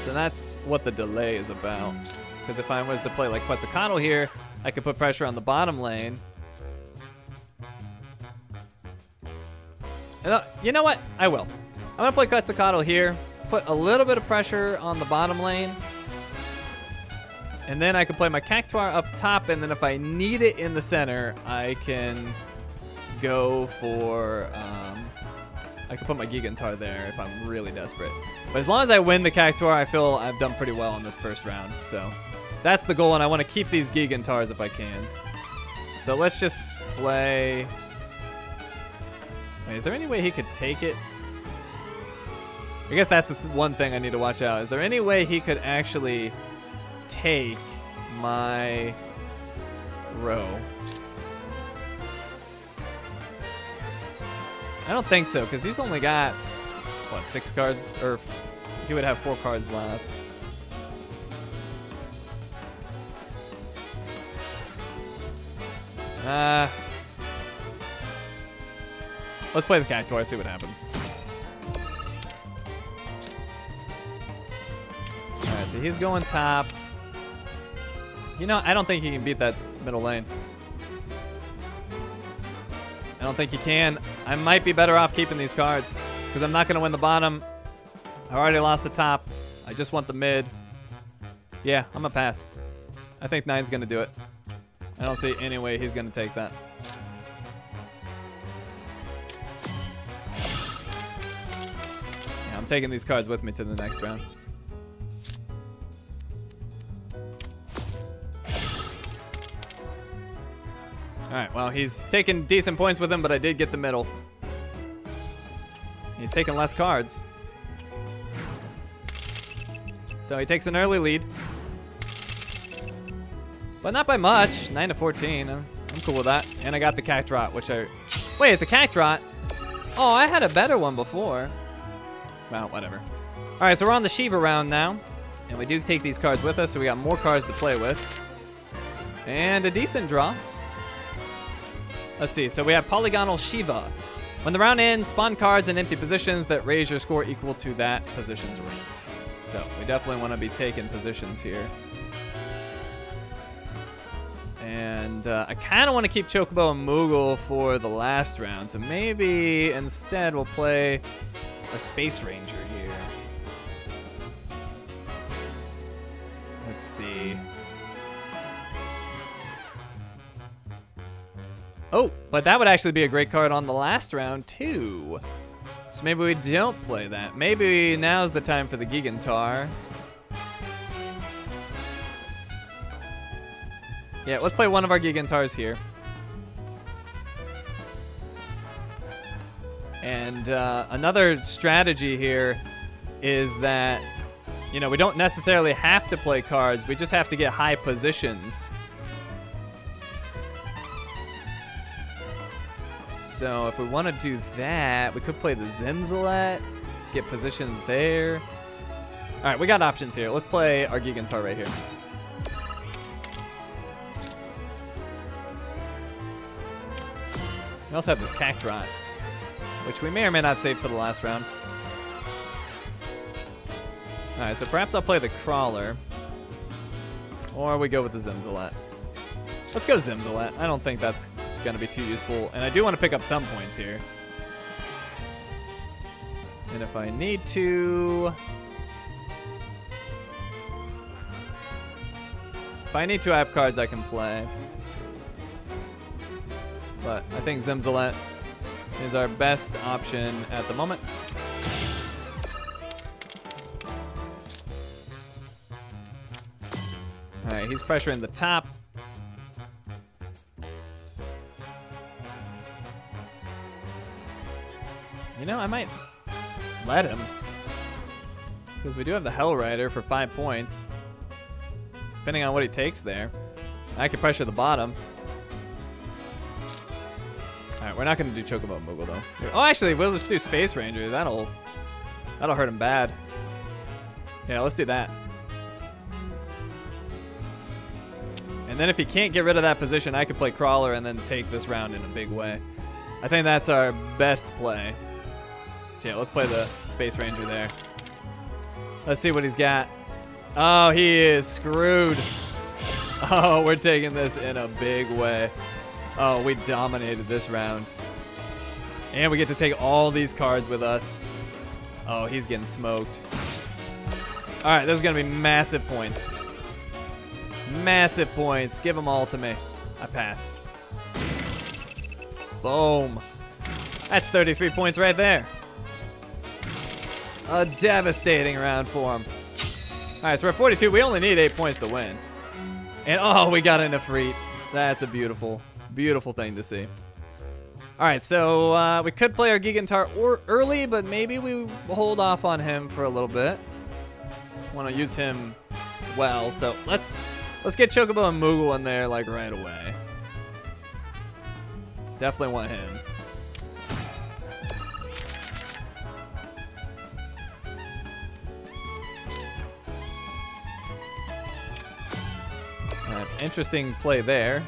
So that's what the delay is about. Because if I was to play like Quetzalcoatl here, I could put pressure on the bottom lane. And you know what? I will. I'm gonna play Quetzalcoatl here, put a little bit of pressure on the bottom lane, and then I could play my Cactuar up top, and then if I need it in the center, I can go for, I could put my Gigantoir there if I'm really desperate. But as long as I win the Cactuar, I feel I've done pretty well on this first round. So that's the goal, and I want to keep these Gigantoirs if I can. So let's just play... Wait, is there any way he could take it? I guess that's the one thing I need to watch out. Is there any way he could actually take my row? I don't think so, because he's only got, what, 6 cards? Or he would have 4 cards left. Let's play the Cactuar, see what happens. Alright, so he's going top. You know, I don't think he can beat that middle lane. I don't think he can. I might be better off keeping these cards because I'm not going to win the bottom. I already lost the top. I just want the mid. Yeah, I'm going to pass. I think 9's going to do it. I don't see any way he's going to take that. Yeah, I'm taking these cards with me to the next round. Alright, well, he's taking decent points with him, but I did get the middle. He's taking less cards. So he takes an early lead. But not by much. 9 to 14. I'm cool with that. And I got the Cactrot, which I... Wait, it's a Cactrot? Oh, I had a better one before. Well, whatever. Alright, so we're on the Shiva round now. And we do take these cards with us, so we got more cards to play with. And a decent draw. Let's see, so we have Polygonal Shiva. When the round ends, spawn cards in empty positions that raise your score equal to that position's rank. So we definitely want to be taking positions here. And I kind of want to keep Chocobo and Moogle for the last round, so maybe instead we'll play a Space Ranger here. Let's see. Oh, but that would actually be a great card on the last round, too. So maybe we don't play that. Maybe now's the time for the Gigantar. Yeah, let's play one of our Gigantars here. And another strategy here is that, you know, we don't necessarily have to play cards. We just have to get high positions. So if we want to do that, we could play the Zimzalat, get positions there. All right, we got options here. Let's play our Gigantar right here. We also have this Cactrot, which we may or may not save for the last round. All right, so perhaps I'll play the Crawler, or we go with the Zimzalat. Let's go Zimzalat. I don't think that's gonna be too useful, and I do want to pick up some points here. And if I need to, I have cards I can play, but I think Zimzalat is our best option at the moment. All right, he's pressuring the top. You know, I might let him, because we do have the Hell Rider for 5 points. Depending on what he takes there, I could pressure the bottom. All right, we're not going to do Chocobo Moogle though. Oh, actually, we'll just do Space Ranger. That'll hurt him bad. Yeah, let's do that. And then if he can't get rid of that position, I could play Crawler and then take this round in a big way. I think that's our best play. So yeah, let's play the Space Ranger there. Let's see what he's got. Oh, he is screwed. Oh, we're taking this in a big way. Oh, we dominated this round. And we get to take all these cards with us. Oh, he's getting smoked. All right, this is gonna be massive points. Massive points. Give them all to me. I pass. Boom. That's 33 points right there. A devastating round for him. All right, so we're at 42. We only need 8 points to win. And oh, we got an Efreet. That's a beautiful, beautiful thing to see. All right, so we could play our Gigantar early, but maybe we hold off on him for a little bit. Want to use him well, so let's get Chocobo and Moogle in there like right away. Definitely want him. Interesting play there.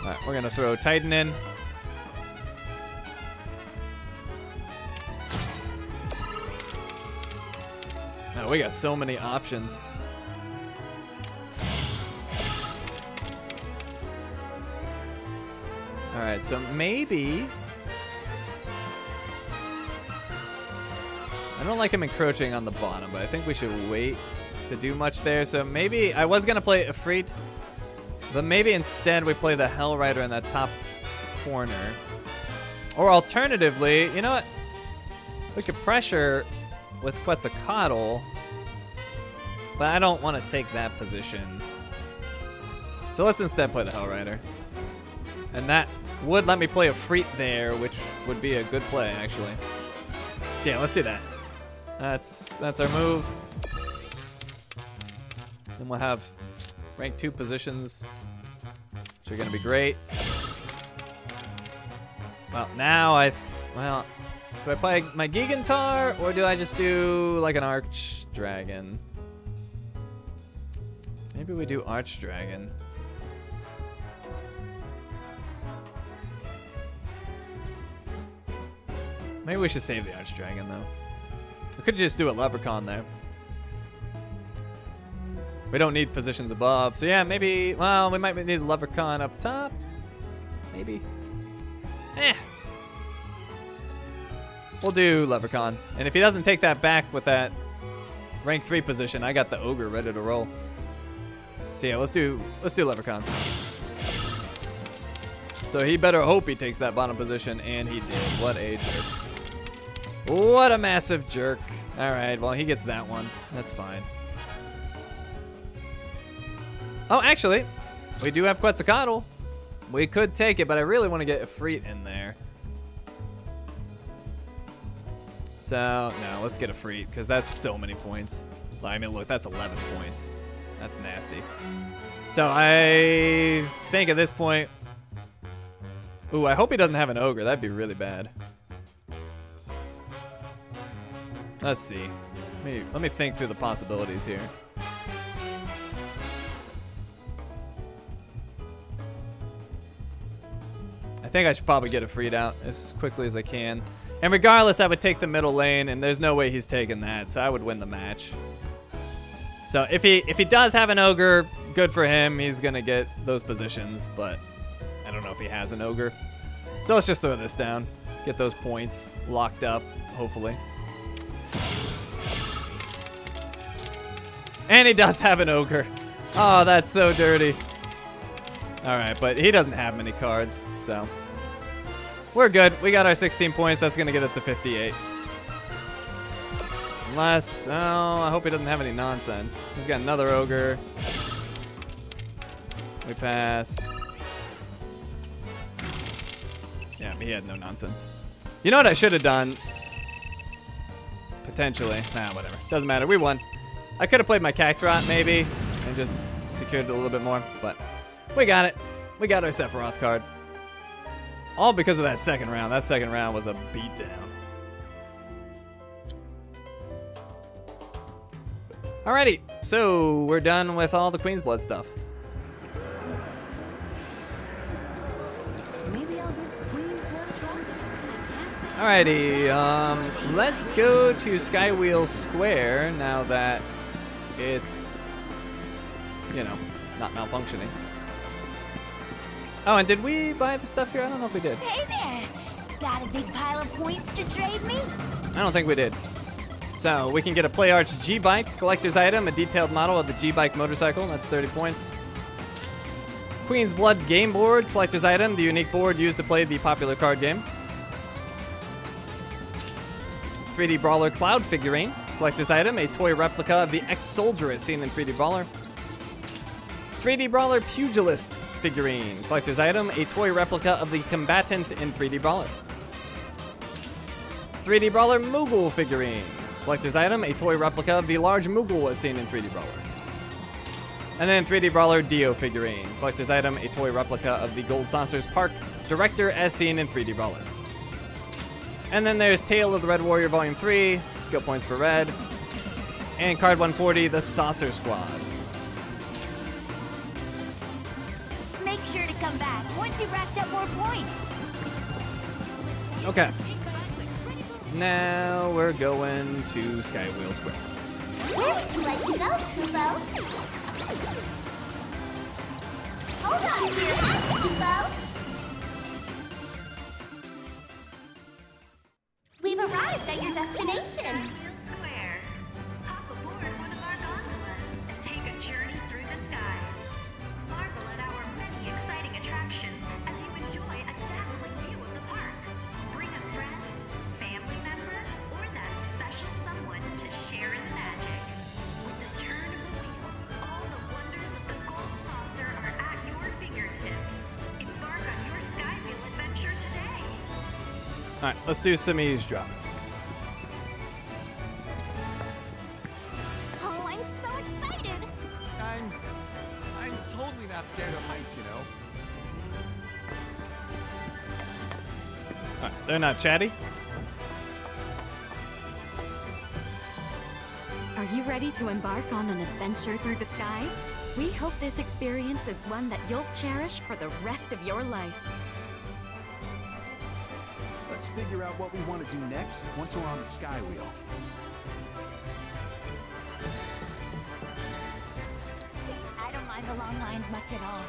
All right, we're gonna throw Titan in. Oh, we got so many options. All right, so maybe I don't like him encroaching on the bottom, but I think we should wait to do much there. So maybe I was gonna play Efreet, but maybe instead we play the Hell Rider in that top corner. Or alternatively, you know what? We could pressure with Quetzalcoatl, but I don't want to take that position. So let's instead play the Hell Rider. And that would let me play Efreet there, which would be a good play actually. So yeah, let's do that. That's our move. Then we'll have rank 2 positions, which are gonna be great. Well, now well, do I play my Gigantar or do I just do like an Arch Dragon. Maybe we do Archdragon. Maybe we should save the Archdragon, though. We could just do a Leprechaun there. We don't need positions above. So yeah, maybe, well, we might need a Leprechaun up top. Maybe. Eh. We'll do Leprechaun. And if he doesn't take that back with that rank 3 position, I got the Ogre ready to roll. So yeah, let's do Leprechaun. So he better hope he takes that bottom position, and he did. What a jerk. What a massive jerk. All right, well, he gets that one. That's fine. Oh, actually, we do have Quetzalcoatl. We could take it, but I really want to get Efreet in there. So, no, let's get Efreet, because that's so many points. I mean, look, that's 11 points. That's nasty. So I think at this point... Ooh, I hope he doesn't have an Ogre. That'd be really bad. Let's see. Let me think through the possibilities here. I think I should probably get Efreet out as quickly as I can. And regardless, I would take the middle lane, and there's no way he's taking that, so I would win the match. So if he does have an Ogre, good for him. He's going to get those positions, but I don't know if he has an Ogre. So let's just throw this down. Get those points locked up, hopefully. And he does have an Ogre. Oh, that's so dirty. All right, but he doesn't have many cards, so... We're good. We got our 16 points. That's going to get us to 58. Unless... Oh, I hope he doesn't have any nonsense. He's got another Ogre. We pass. Yeah, but he had no nonsense. You know what I should have done? Potentially. Nah, whatever. Doesn't matter. We won. I could have played my Cactrot, maybe, and just secured it a little bit more, but... We got it. We got our Sephiroth card. All because of that second round. That second round was a beatdown. Alrighty. So, we're done with all the Queen's Blood stuff. Maybe I'll get Queen's Blood. Alrighty. Let's go to Skywheel Square now that it's, you know, not malfunctioning. Oh, and did we buy the stuff here? I don't know if we did. Hey there! Got a big pile of points to trade me? I don't think we did. So, we can get a Play Arch G-Bike, collector's item, a detailed model of the G-Bike motorcycle. That's 30 points. Queen's Blood Game Board, collector's item, the unique board used to play the popular card game. 3D Brawler Cloud Figurine, collector's item, a toy replica of the ex-soldier as seen in 3D Brawler. 3D Brawler Pugilist Figurine, collector's item, a toy replica of the combatant in 3D Brawler. 3D Brawler Moogle Figurine, collector's item, a toy replica of the large Moogle as seen in 3D Brawler. And then 3D Brawler Dio Figurine, collector's item, a toy replica of the Gold Saucer's Park Director as seen in 3D Brawler. And then there's Tale of the Red Warrior Volume 3, skill points for Red, and card 140, the Saucer Squad. Come back once you racked up more points. Okay. Now we're going to Skywheel Square. Where would you like to go, Kubo? Hold on to your hat, Kubo. We've arrived at your destination. Skywheel Square. Hop aboard one of our gondolas and take a journey through the sky. Marvel at our many exciting attractions as you enjoy a dazzling view of the park. Bring a friend, family member, or that special someone to share in the magic. With the turn of the wheel, all the wonders of the Gold Saucer are at your fingertips. Embark on your Skywheel adventure today. All right, let's do some eavesdrop. Scared of heights, you know. They're not chatty. Are you ready to embark on an adventure through the skies? We hope this experience is one that you'll cherish for the rest of your life. Let's figure out what we want to do next once we're on the Skywheel. I don't mind the long lines much at all.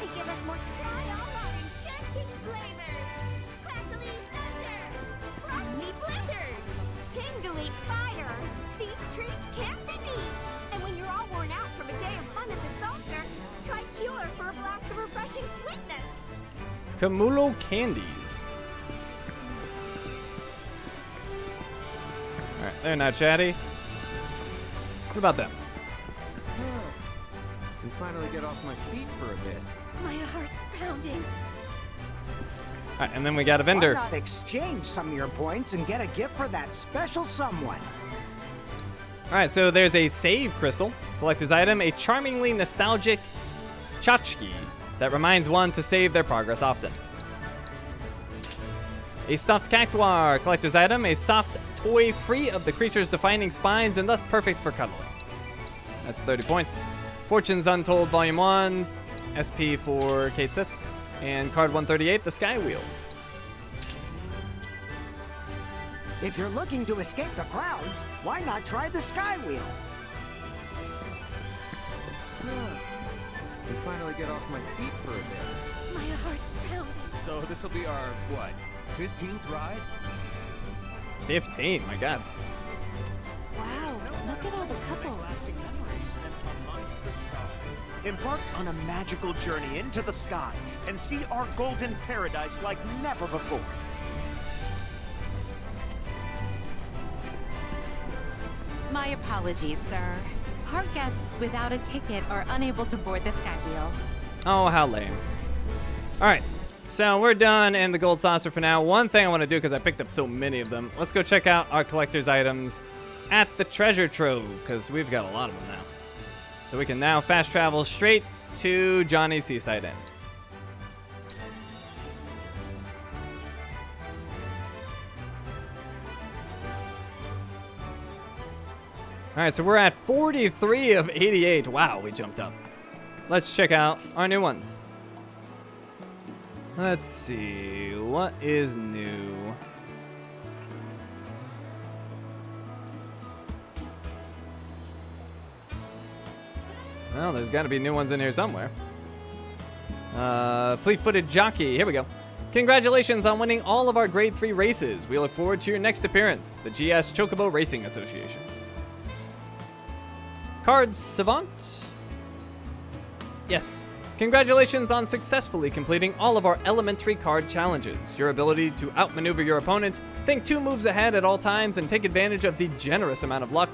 They give us more to try all our enchanting flavors. Crackly thunder, frosty blizzards, tingly fire. These treats can't be beat. And when you're all worn out from a day of fun at the saucer, try Cure for a blast of refreshing sweetness. Camulo candies. Alright, they're not chatty. What about them? I can finally get off my feet for a bit. My heart's pounding. Alright, and then we got a vendor. Why not exchange some of your points and get a gift for that special someone? Alright, so there's a save crystal, collector's item, a charmingly nostalgic tchotchke that reminds one to save their progress often. A stuffed Cactuar, collector's item, a soft toy free of the creature's defining spines and thus perfect for cuddling. That's 30 points. Fortunes Untold Volume 1, SP for Kate Sith, and card 138, the Skywheel. If you're looking to escape the crowds, why not try the Skywheel? I finally get off my feet for a bit. My heart's pounding. So this will be our, what, 15th ride? 15, my god. Wow, look at all the couples. Embark on a magical journey into the sky and see our golden paradise like never before. My apologies, sir. Park guests without a ticket are unable to board the Skywheel. Oh, how lame. Alright. So we're done in the Gold Saucer for now. One thing I want to do, because I picked up so many of them, let's go check out our collector's items at the treasure trove, because we've got a lot of them now. So we can now fast travel straight to Johnny Seaside Inn. All right, so we're at 43 of 88. Wow, we jumped up. Let's check out our new ones. Let's see, what is new? Well, there's gotta be new ones in here somewhere. Fleet-footed jockey, here we go. Congratulations on winning all of our grade 3 races. We look forward to your next appearance, the GS Chocobo Racing Association. Cards savant? Yes. Congratulations on successfully completing all of our elementary card challenges. Your ability to outmaneuver your opponent, think 2 moves ahead at all times, and take advantage of the generous amount of luck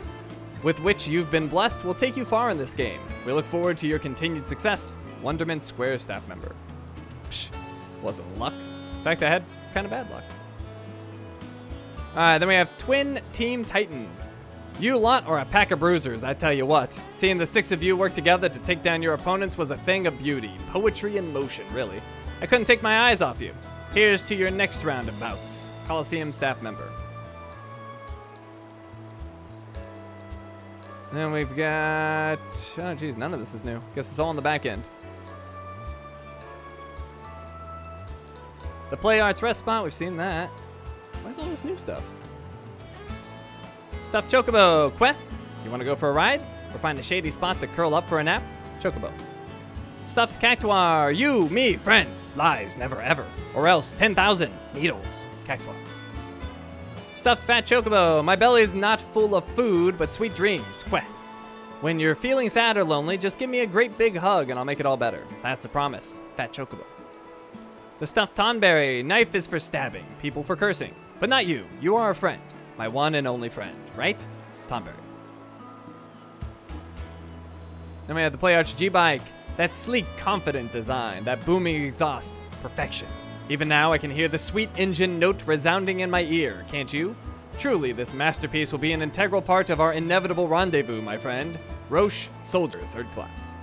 with which you've been blessed will take you far in this game. We look forward to your continued success. Wonderman Square staff member. Psh, wasn't luck. In fact, I had kind of bad luck. Alright, then we have Twin Team Titans. You lot are a pack of bruisers, I tell you what. Seeing the 6 of you work together to take down your opponents was a thing of beauty. Poetry in motion, really. I couldn't take my eyes off you. Here's to your next round of bouts. Coliseum staff member. Then we've got... Oh, geez, none of this is new. Guess it's all on the back end. The Play Arts Rest Spot, we've seen that. Where's all this new stuff? Stuffed Chocobo, Quet. You want to go for a ride? Or find a shady spot to curl up for a nap? Chocobo. Stuffed Cactuar, you, me, friend. Lies, never ever. Or else 10,000 needles. Cactuar. Stuffed Fat Chocobo, my belly's not full of food, but sweet dreams. Quet. When you're feeling sad or lonely, just give me a great big hug and I'll make it all better. That's a promise. Fat Chocobo. The Stuffed Tonberry, knife is for stabbing, people for cursing. But not you. You are a friend. My one and only friend, right? Tonberry. Then we have the Play Arch G-Bike. That sleek, confident design. That booming exhaust. Perfection. Even now, I can hear the sweet engine note resounding in my ear, can't you? Truly, this masterpiece will be an integral part of our inevitable rendezvous, my friend. Roche, Soldier, 3rd Class.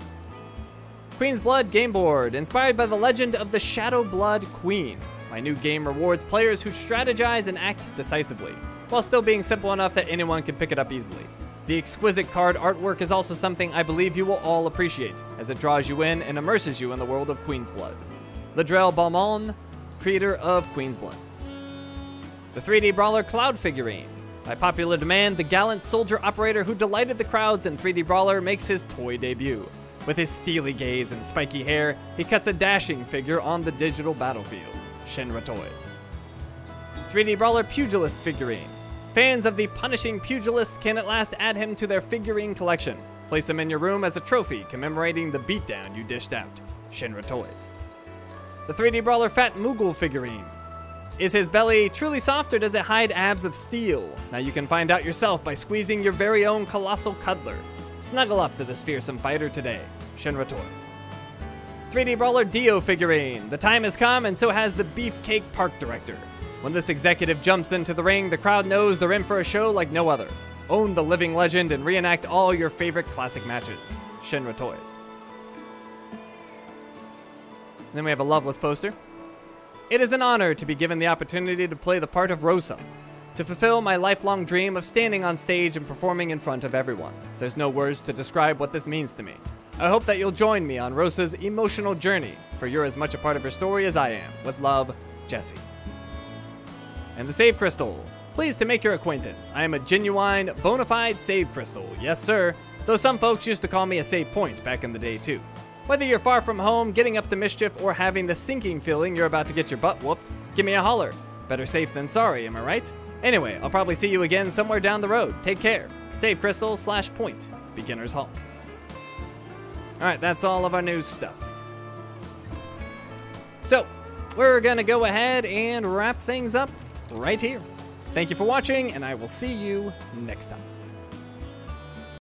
Queen's Blood Game Board. Inspired by the legend of the Shadow Blood Queen. My new game rewards players who strategize and act decisively, while still being simple enough that anyone can pick it up easily. The exquisite card artwork is also something I believe you will all appreciate, as it draws you in and immerses you in the world of Queensblood. Ladrell Balmonde, creator of Queensblood. The 3D Brawler Cloud Figurine. By popular demand, the gallant soldier operator who delighted the crowds in 3D Brawler makes his toy debut. With his steely gaze and spiky hair, he cuts a dashing figure on the digital battlefield. Shinra Toys. 3D Brawler Pugilist Figurine. Fans of the punishing pugilist can at last add him to their figurine collection. Place him in your room as a trophy commemorating the beatdown you dished out. Shinra Toys. The 3D Brawler Fat Moogle Figurine. Is his belly truly soft or does it hide abs of steel? Now you can find out yourself by squeezing your very own colossal cuddler. Snuggle up to this fearsome fighter today. Shinra Toys. 3D Brawler Dio Figurine. The time has come and so has the Beefcake Park Director. When this executive jumps into the ring, the crowd knows they're in for a show like no other. Own the living legend and reenact all your favorite classic matches. Shinra Toys. And then we have a Loveless poster. It is an honor to be given the opportunity to play the part of Rosa, to fulfill my lifelong dream of standing on stage and performing in front of everyone. There's no words to describe what this means to me. I hope that you'll join me on Rosa's emotional journey, for you're as much a part of her story as I am. With love, Jesse. And the Save Crystal. Pleased to make your acquaintance. I am a genuine, bona fide Save Crystal. Yes, sir. Though some folks used to call me a Save Point back in the day, too. Whether you're far from home, getting up to mischief, or having the sinking feeling you're about to get your butt whooped, give me a holler. Better safe than sorry, am I right? Anyway, I'll probably see you again somewhere down the road. Take care. Save Crystal /Point. Beginner's Hall. Alright, that's all of our news stuff. So, we're gonna go ahead and wrap things up right here. Thank you for watching, and I will see you next time.